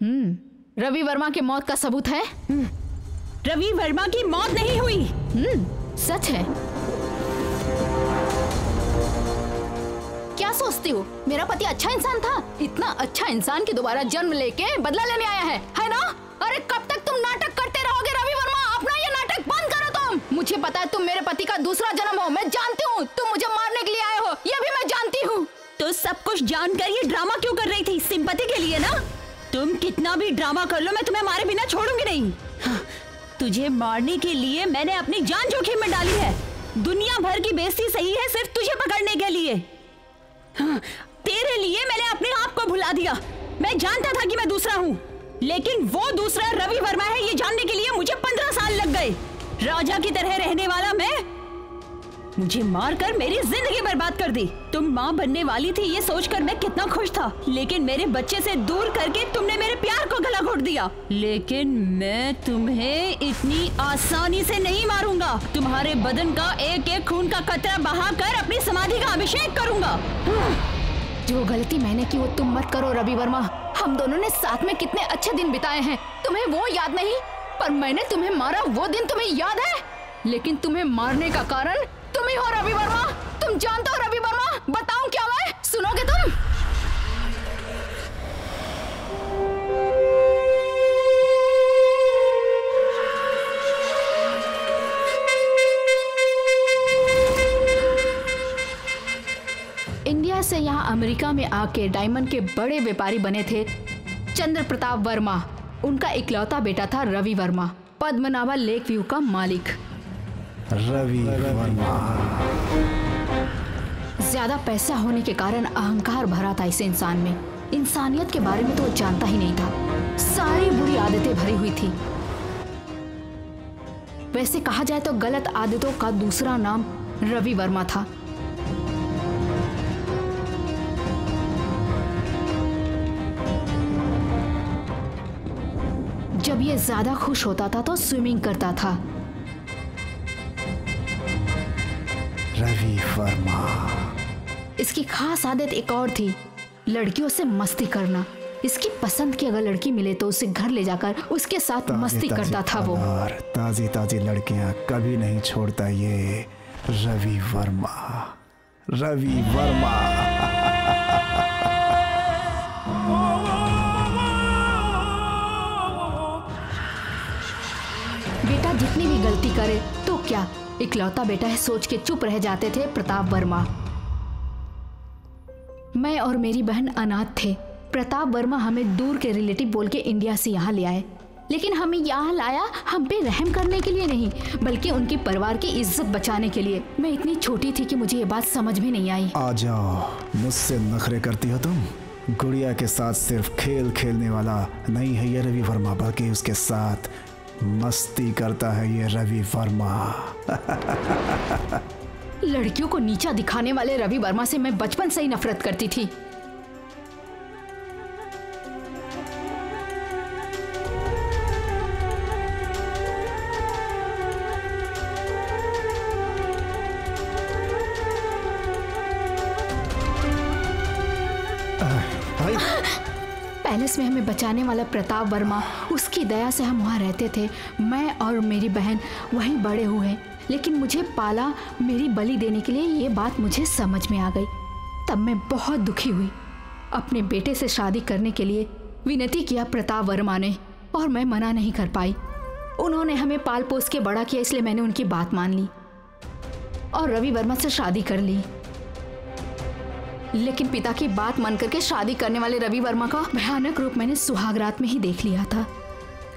हम्म। रवि वर्मा की मौत का सबूत है? रवि वर्मा की मौत नहीं हुई। हम्म, सच है। क्या सोचती हो, मेरा पति अच्छा इंसान था? इतना अच्छा इंसान कि दोबारा जन्म लेके बदला लेने आया है, है ना? अरे कब तक तुम नाटक करते रहोगे रवि वर्मा? अपना ये नाटक बंद करो तुम। मुझे पता है तुम मेरे पति का दूसरा जन्म हो, मैं जानती हूँ। तुम मुझे मारने के लिए आए हो, ये भी मैं जानती हूँ। तो सब कुछ जानकर ये ड्रामा क्यों कर रही थी? सिंपैथी के लिए ना? तुम कितना भी ड्रामा कर लो, मैं तुम्हें मारे बिना छोड़ूंगी नहीं। तुझे मारने के लिए मैंने अपनी जान जोखिम में डाली है। दुनिया भर की बेइज्जती सही है सिर्फ तुझे पकड़ने के लिए। तेरे लिए मैंने अपने आप को भुला दिया। मैं जानता था कि मैं दूसरा हूँ, लेकिन वो दूसरा रवि वर्मा है ये जानने के लिए मुझे पंद्रह साल लग गए। राजा की तरह रहने वाला मैं, मुझे मारकर मेरी जिंदगी बर्बाद कर दी। तुम माँ बनने वाली थी ये सोचकर मैं कितना खुश था, लेकिन मेरे बच्चे से दूर करके तुमने मेरे प्यार को गला घोट दिया। लेकिन मैं तुम्हें इतनी आसानी से नहीं मारूंगा। तुम्हारे बदन का एक एक खून का कतरा बहाकर अपनी समाधि का अभिषेक करूंगा। जो गलती मैंने की वो तुम मत करो रवि वर्मा। हम दोनों ने साथ में कितने अच्छे दिन बिताए हैं, तुम्हें वो याद नहीं? पर मैंने तुम्हें मारा वो दिन तुम्हें याद है, लेकिन तुम्हें मारने का कारण तुम ही हो रवि वर्मा। तुम जानते हो रवि वर्मा? बताऊं क्या मैं? सुनोगे तुम? इंडिया से यहाँ अमेरिका में आके डायमंड के बड़े व्यापारी बने थे चंद्रप्रताप वर्मा। उनका इकलौता बेटा था रवि वर्मा, पद्मनाभा लेक व्यू का मालिक। रवि वर्मा ज्यादा पैसा होने के कारण अहंकार भरा था इस इंसान में। इंसानियत के बारे में तो जानता ही नहीं था, सारी बुरी आदतें भरी हुई थी। वैसे कहा जाए तो गलत आदतों का दूसरा नाम रवि वर्मा था। जब ये ज्यादा खुश होता था तो स्विमिंग करता था। रवि वर्मा। इसकी खास आदत एक और थी, लड़कियों से मस्ती करना। इसकी पसंद की अगर लड़की मिले तो उसे घर ले जाकर उसके साथ ताजी, मस्ती ताजी करता था वो। ताजी ताजी लड़कियां कभी नहीं छोड़ता ये रवि वर्मा। रवि वर्मा बेटा जितनी भी गलती करे तो क्या, इकलौता बेटा है सोच के चुप रह जाते थे प्रताप वर्मा। मैं और मेरी बहन अनाथ थे। प्रताप वर्मा हमें दूर के रिलेटिव बोल के इंडिया से यहाँ ले आए, लेकिन हमें यहाँ लाया हम पे रहम करने के लिए नहीं, बल्कि उनके परिवार की इज्जत बचाने के लिए। मैं इतनी छोटी थी कि मुझे ये बात समझ में नहीं आई। आ जाओ, मुझसे नखरे करती हो तुम? गुड़िया के साथ सिर्फ खेल खेलने वाला नहीं है ये रवि वर्मा, बल्कि उसके साथ मस्ती करता है ये रवि वर्मा। लड़कियों को नीचा दिखाने वाले रवि वर्मा से मैं बचपन से ही नफरत करती थी। पैलेस में हमें बचाने वाला प्रताप वर्मा, उसकी दया से हम वहाँ रहते थे। मैं और मेरी बहन वहीं बड़े हुए, लेकिन मुझे पाला मेरी बलि देने के लिए। ये बात मुझे समझ में आ गई, तब मैं बहुत दुखी हुई। अपने बेटे से शादी करने के लिए विनती किया प्रताप वर्मा ने, और मैं मना नहीं कर पाई। उन्होंने हमें पाल पोस के बड़ा किया, इसलिए मैंने उनकी बात मान ली और रवि वर्मा से शादी कर ली। लेकिन पिता की बात मान करके शादी करने वाले रवि वर्मा का भयानक रूप मैंने सुहागरात में ही देख लिया था।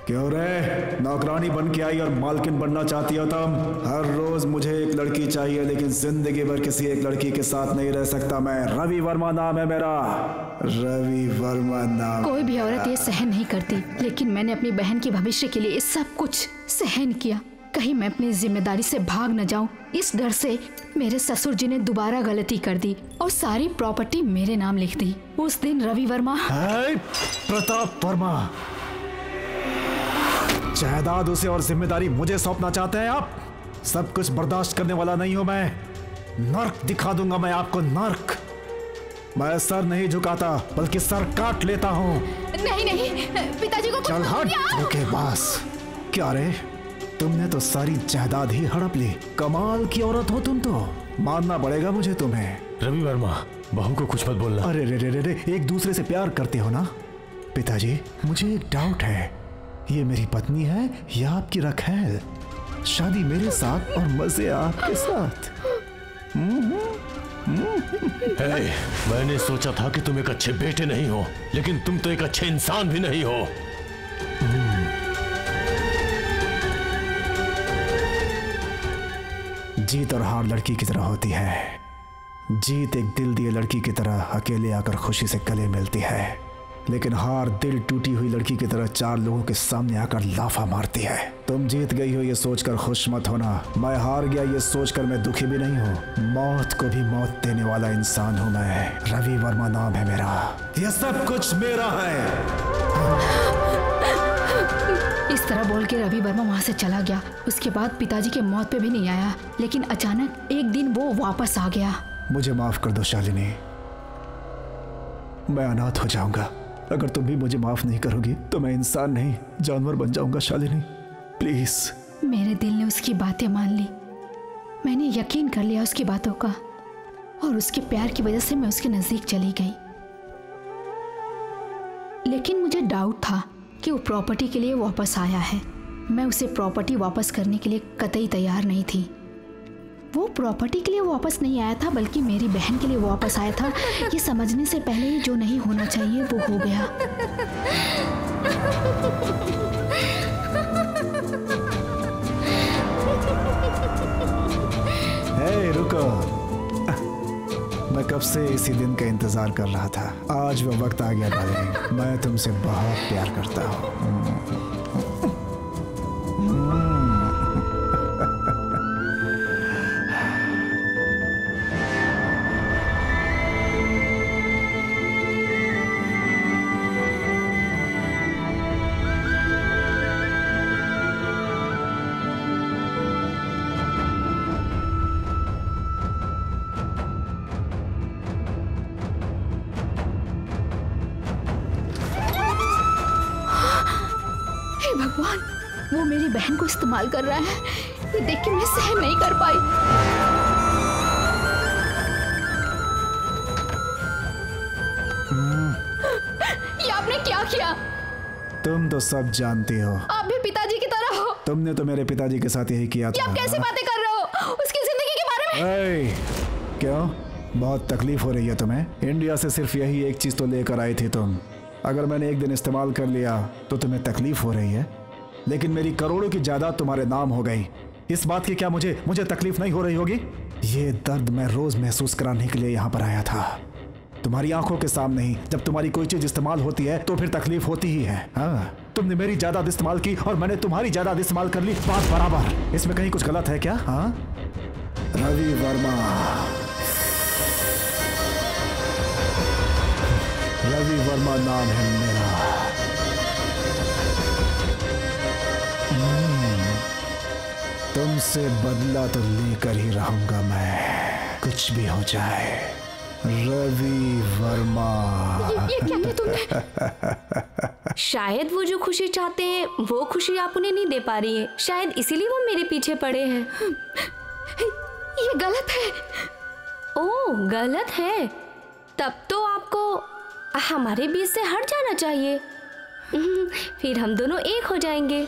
क्यों रे, नौकरानी बन के आई और मालकिन बनना चाहती हो तुम? हर रोज मुझे एक लड़की चाहिए, लेकिन जिंदगी भर किसी एक लड़की के साथ नहीं रह सकता मैं। रवि वर्मा नाम है मेरा, रवि वर्मा नाम। कोई भी औरत ये सहन नहीं करती, लेकिन मैंने अपनी बहन के भविष्य के लिए सब कुछ सहन किया। कहीं मैं अपनी जिम्मेदारी से भाग न जाऊं, इस डर से मेरे ससुर जी ने दोबारा गलती कर दी और सारी प्रॉपर्टी मेरे नाम लिख दी। उस दिन रवि वर्मा, प्रताप वर्मा, जायदाद उसे और जिम्मेदारी मुझे सौंपना चाहते हैं आप? सब कुछ बर्दाश्त करने वाला नहीं हूं मैं। नर्क दिखा दूंगा मैं आपको, नर्क। मैं सर नहीं झुकाता, बल्कि सर काट लेता हूं। नहीं नहीं, पिताजी को चल हट के पास। क्या रे, तुमने तो सारी जायदाद ही हड़प ली। कमाल की औरत हो तुम तो, मानना पड़ेगा मुझे तुम्हें। रवि वर्मा, बहू को कुछ मत बोलना। अरे रे रे रे, एक दूसरे से प्यार करते हो ना? पिताजी, मुझे एक डाउट है, ये मेरी पत्नी है या आपकी रखैल? शादी मेरे साथ और मजे आपके साथ। hey, मैंने सोचा था कि तुम एक अच्छे बेटे नहीं हो, लेकिन तुम तो एक अच्छे इंसान भी नहीं हो। जीत और हार लड़की की तरह होती है। जीत एक दिल दिए लड़की की तरह अकेले आकर खुशी से गले मिलती है, लेकिन हार दिल टूटी हुई लड़की की तरह चार लोगों के सामने आकर लाफा मारती है। तुम जीत गई हो ये सोचकर खुश मत होना, मैं हार गया ये सोचकर मैं दुखी भी नहीं हूँ। मौत को भी मौत देने वाला इंसान हूँ मैं। रवि वर्मा नाम है मेरा, ये सब कुछ मेरा है। इस तरह बोल के रवि वर्मा वहाँ से चला गया। उसके बाद पिताजी के मौत पे भी नहीं आया, लेकिन अचानक एक दिन वो वापस आ गया। मुझे माफ कर दो शालिनी, मैं अनाथ हो जाऊंगा अगर तुम भी मुझे माफ नहीं करोगी। तो मैं इंसान नहीं, जानवर बन जाऊंगा शालिनी, प्लीज। मेरे दिल ने उसकी बातें मान ली, मैंने यकीन कर लिया उसकी बातों का, और उसके प्यार की वजह से मैं उसके नजदीक चली गई। लेकिन मुझे डाउट था कि वो प्रॉपर्टी के लिए वापस आया है। मैं उसे प्रॉपर्टी वापस करने के लिए कतई तैयार नहीं थी। वो प्रॉपर्टी के लिए वापस नहीं आया था, बल्कि मेरी बहन के लिए वापस आया था। ये समझने से पहले ही जो नहीं होना चाहिए वो हो गया। हे रुको, मैं कब से इसी दिन का इंतजार कर रहा था, आज वो वक्त आ गया भाई। मैं तुमसे बहुत प्यार करता हूँ। इस्तेमाल कर रहा है, ये देख के मैं सहन नहीं कर पाई। ये आपने क्या किया? तुम तो सब जानती हो, आप भी पिताजी की तरह हो। तुमने तो मेरे पिताजी के साथ यही किया था। आप कैसी बातें कर रहे हो उसकी जिंदगी के बारे में? ए, क्यों बहुत तकलीफ हो रही है तुम्हें? इंडिया से सिर्फ यही एक चीज तो लेकर आई थी तुम। अगर मैंने एक दिन इस्तेमाल कर लिया तो तुम्हें तकलीफ हो रही है, लेकिन मेरी करोड़ों की जायदाद तुम्हारे नाम हो गई, इस बात की क्या मुझे मुझे तकलीफ नहीं हो रही होगी? ये दर्द मैं रोज महसूस कराने के लिए यहाँ पर आया था, तुम्हारी आंखों के सामने ही। जब तुम्हारी कोई चीज इस्तेमाल होती है तो फिर तकलीफ होती ही है। हाँ, तुमने मेरी जायदाद इस्तेमाल की और मैंने तुम्हारी जायदाद इस्तेमाल कर ली, बात बराबर। इसमें कहीं कुछ गलत है क्या? हाँ, रवि वर्मा, रवि वर्मा नाम है मेरा। तुमसे बदला तो लेकर ही रहूंगा मैं, कुछ भी हो जाए। रवि वर्मा, ये, ये क्या किया तुमने? शायद वो जो खुशी चाहते हैं वो खुशी आप उन्हें नहीं दे पा रही है, शायद इसीलिए वो मेरे पीछे पड़े हैं। ये गलत है। ओ, गलत है? तब तो आपको हमारे बीच से हट जाना चाहिए, फिर हम दोनों एक हो जाएंगे।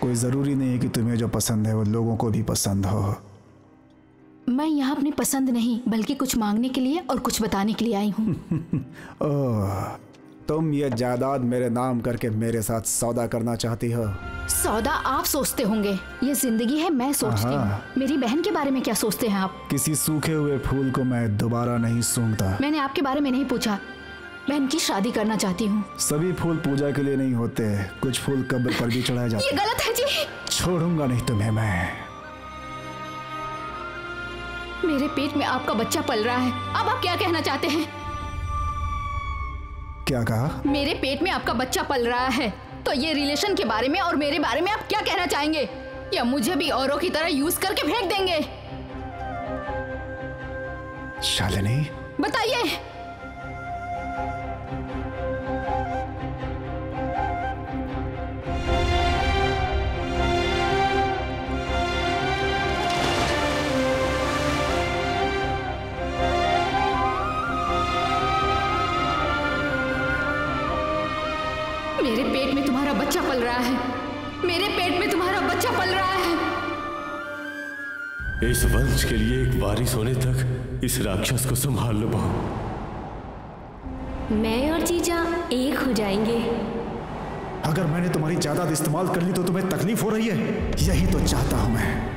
कोई जरूरी नहीं है कि तुम्हें जो पसंद है वो लोगों को भी पसंद हो। मैं यहाँ अपनी पसंद नहीं बल्कि कुछ मांगने के लिए और कुछ बताने के लिए आई हूँ। तुम ये जायदाद मेरे नाम करके मेरे साथ सौदा करना चाहती हो? सौदा आप सोचते होंगे, ये जिंदगी है मैं सोचती हूँ। मेरी बहन के बारे में क्या सोचते हैं आप? किसी सूखे हुए फूल को मैं दोबारा नहीं सूंघता। मैंने आपके बारे में नहीं पूछा। मैं इनकी शादी करना चाहती हूँ। सभी फूल पूजा के लिए नहीं होते, कुछ फूल कब्र पर भी चढ़ाए जाते हैं। ये गलत है जी। छोड़ूंगा नहीं तुम्हें मैं। मेरे पेट में आपका बच्चा पल रहा है। अब आप क्या कहना चाहते हैं? क्या कहा? मेरे पेट में आपका बच्चा पल रहा है, तो ये रिलेशन के बारे में और मेरे बारे में आप क्या कहना चाहेंगे? या मुझे भी औरों की तरह यूज करके फेंक देंगे? शालिनी बताइए। मेरे पेट में तुम्हारा बच्चा पल रहा है। मेरे पेट में तुम्हारा बच्चा पल रहा है। इस वंश के लिए एक वारिस होने तक इस राक्षस को संभाल लो बहू। मैं और जीजा एक हो जाएंगे। अगर मैंने तुम्हारी जायदाद इस्तेमाल कर ली तो तुम्हें तकलीफ हो रही है? यही तो चाहता हूं मैं।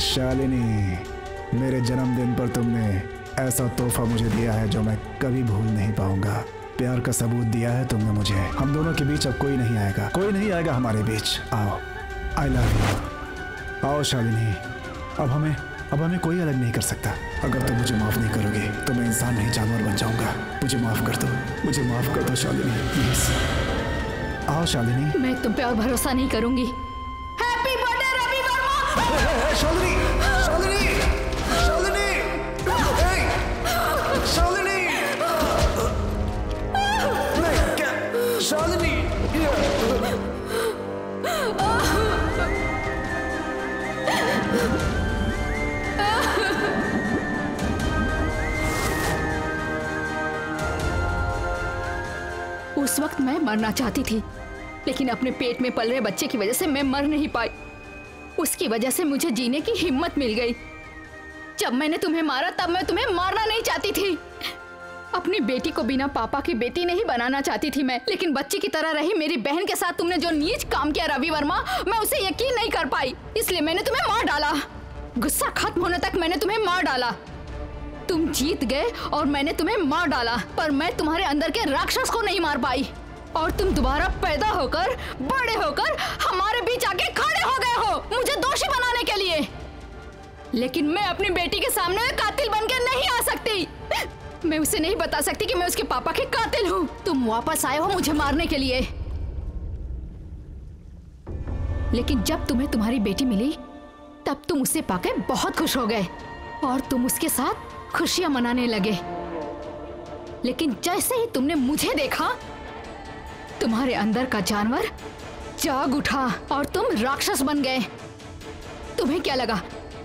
शालिनी, मेरे जन्मदिन पर तुमने ऐसा तोहफा मुझे दिया है जो मैं कभी भूल नहीं पाऊंगा। प्यार का सबूत दिया है तुमने मुझे। हम दोनों के बीच अब कोई नहीं आएगा, कोई नहीं आएगा हमारे बीच। आओ, आई लव यू। आओ शालिनी, अब हमें अब हमें कोई अलग नहीं कर सकता। अगर तुम मुझे माफ़ नहीं करोगे तो मैं इंसान नहीं जानवर बन जाऊँगा। मुझे माफ़ कर दो, मुझे माफ़ कर दो शालिनी, प्लीज। आओ शालिनी। मैं तुम पे और भरोसा नहीं करूँगी। Happy birthday Ravi Varma. शालिनी उस वक्त मैं मरना चाहती थी, लेकिन अपने पेट में पल रहे बच्चे की वजह से मैं मर नहीं पाई। उसकी वजह से मुझे जीने की हिम्मत मिल गई। जब मैंने तुम्हें मारा तब मैं तुम्हें मारना नहीं चाहती थी। अपनी बेटी को बिना पापा की बेटी नहीं बनाना चाहती थी मैं, लेकिन बच्ची की तरह रही मेरी बहन के साथ तुमने जो नीच काम किया रवि वर्मा, मैं उसे यकीन नहीं कर पाई, इसलिए मैंने तुम्हें मार डाला। गुस्सा खत्म होने तक मैंने तुम्हें मार डाला। तुम जीत गए और मैंने तुम्हें मार डाला, पर मैं तुम्हारे अंदर के राक्षस को नहीं मार पाई। और तुम दोबारा पैदा होकर बड़े होकर हमारे बीच आके खड़े हो गए हो मुझे दोषी बनाने के लिए, लेकिन मैं अपनी बेटी के सामने में कातिल बनके नहीं आ सकती। मैं उसे नहीं बता सकती कि मैं उसके पापा के कातिल हूँ। तुम वापस आए हो मुझे मारने के लिए, लेकिन जब तुम्हें तुम्हारी बेटी मिली तब तुम उसे पाके बहुत खुश हो गए और तुम उसके साथ खुशियां मनाने लगे। लेकिन जैसे ही तुमने मुझे देखा, तुम्हारे अंदर का जानवर जाग उठा और तुम राक्षस बन गए। तुम्हें क्या लगा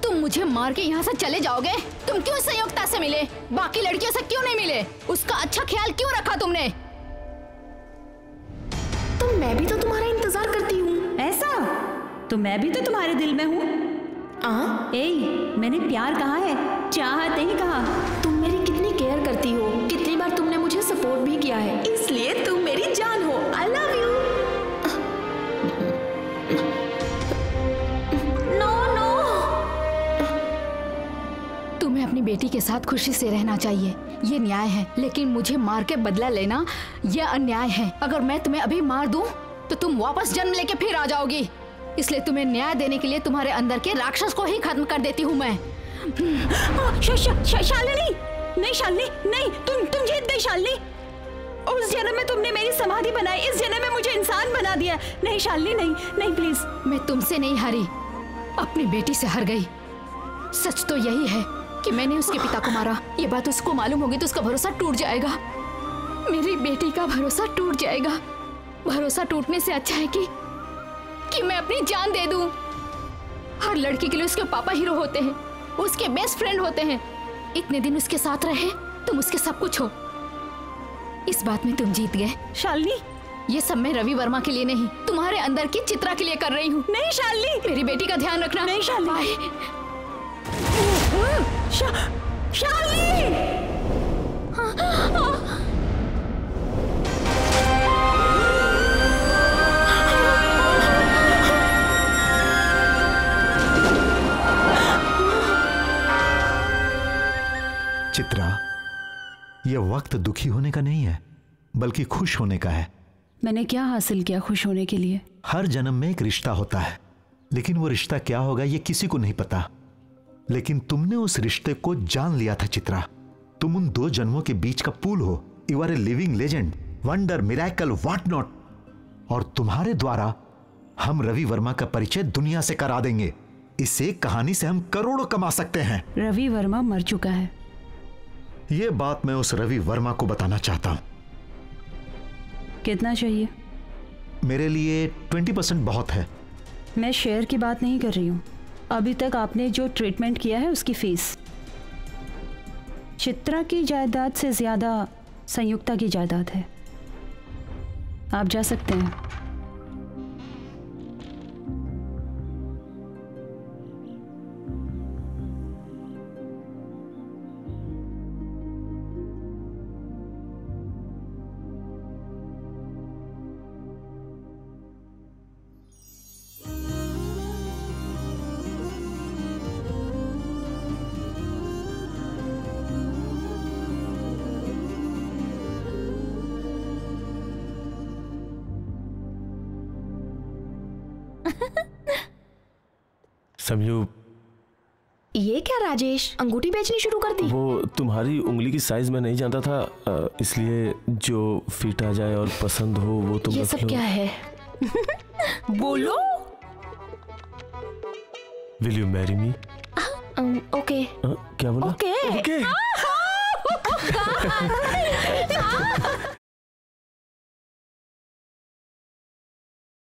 तुम मुझे मार के यहाँ से चले जाओगे? तुम क्यों संयुक्ता से मिले? बाकी लड़कियों से क्यों नहीं मिले? उसका अच्छा ख्याल क्यों रखा तुमने? तो मैं भी तो तुम्हारा इंतजार करती हूँ। ऐसा? तो मैं भी तो तुम्हारे दिल में हूँ। ए, मैंने प्यार कहा है, चाहत ही कहा। तुम मेरी कितनी केयर करती हो, कितनी बार तुमने मुझे सपोर्ट भी किया है, इसलिए तुम मेरी जान हो। I love you. No no. तुम्हें अपनी बेटी के साथ खुशी से रहना चाहिए, ये न्याय है, लेकिन मुझे मार के बदला लेना यह अन्याय है। अगर मैं तुम्हें अभी मार दूं तो तुम वापस जन्म लेके फिर आ जाओगी, इसलिए तुम्हें न्याय देने के लिए तुम्हारे अंदर के राक्षस को ही खत्म कर देती हूँ मैं। शालिनी नहीं, शालिनी नहीं, तुम तुम जीत गई शालिनी। उस जन्म में तुमने मेरी समाधि बनाई, इस जन्म में मुझे इंसान बना दिया। नहीं शालिनी नहीं, नहीं प्लीज। मैं तुमसे नहीं हारी, अपनी बेटी से हार गई। सच तो यही है कि मैंने उसके पिता को मारा। ये बात उसको मालूम होगी तो उसका भरोसा टूट जाएगा, मेरी बेटी का भरोसा टूट जाएगा। भरोसा टूटने से अच्छा है कि कि मैं अपनी जान दे दूं। हर लड़की के लिए उसके पापा हीरो होते हैं, उसके बेस्ट फ्रेंड होते हैं। इतने दिन उसके साथ रहे, तुम उसके सब कुछ हो। इस बात में तुम जीत गए शालिनी। ये सब मैं रवि वर्मा के लिए नहीं, तुम्हारे अंदर की चित्रा के लिए कर रही हूँ। नहीं शालिनी, मेरी बेटी का ध्यान रखना। नहीं शालिनी। चित्रा, यह वक्त दुखी होने का नहीं है बल्कि खुश होने का है। मैंने क्या हासिल किया खुश होने के लिए? हर जन्म में एक रिश्ता होता है, लेकिन वो रिश्ता क्या होगा ये किसी को नहीं पता। लेकिन तुमने उस रिश्ते को जान लिया था चित्रा। तुम उन दो जन्मों के बीच का पुल हो। You are a living legend, wonder, miracle, what not. और तुम्हारे द्वारा हम रवि वर्मा का परिचय दुनिया से करा देंगे। इस एक कहानी से हम करोड़ों कमा सकते हैं। रवि वर्मा मर चुका है। ये बात मैं उस रवि वर्मा को बताना चाहता हूँ। कितना चाहिए? मेरे लिए ट्वेंटी परसेंट बहुत है। मैं शेयर की बात नहीं कर रही हूँ। अभी तक आपने जो ट्रीटमेंट किया है उसकी फीस। चित्रा की जायदाद से ज्यादा संयुक्ता की जायदाद है। आप जा सकते हैं। समझू, ये क्या राजेश, अंगूठी बेचनी शुरू कर दी? वो तुम्हारी उंगली की साइज में नहीं जानता था, इसलिए जो फिट आ जाए और पसंद हो वो तुम ये सब क्या है? बोलो। Will you marry me? Okay. क्या बोला? ओके।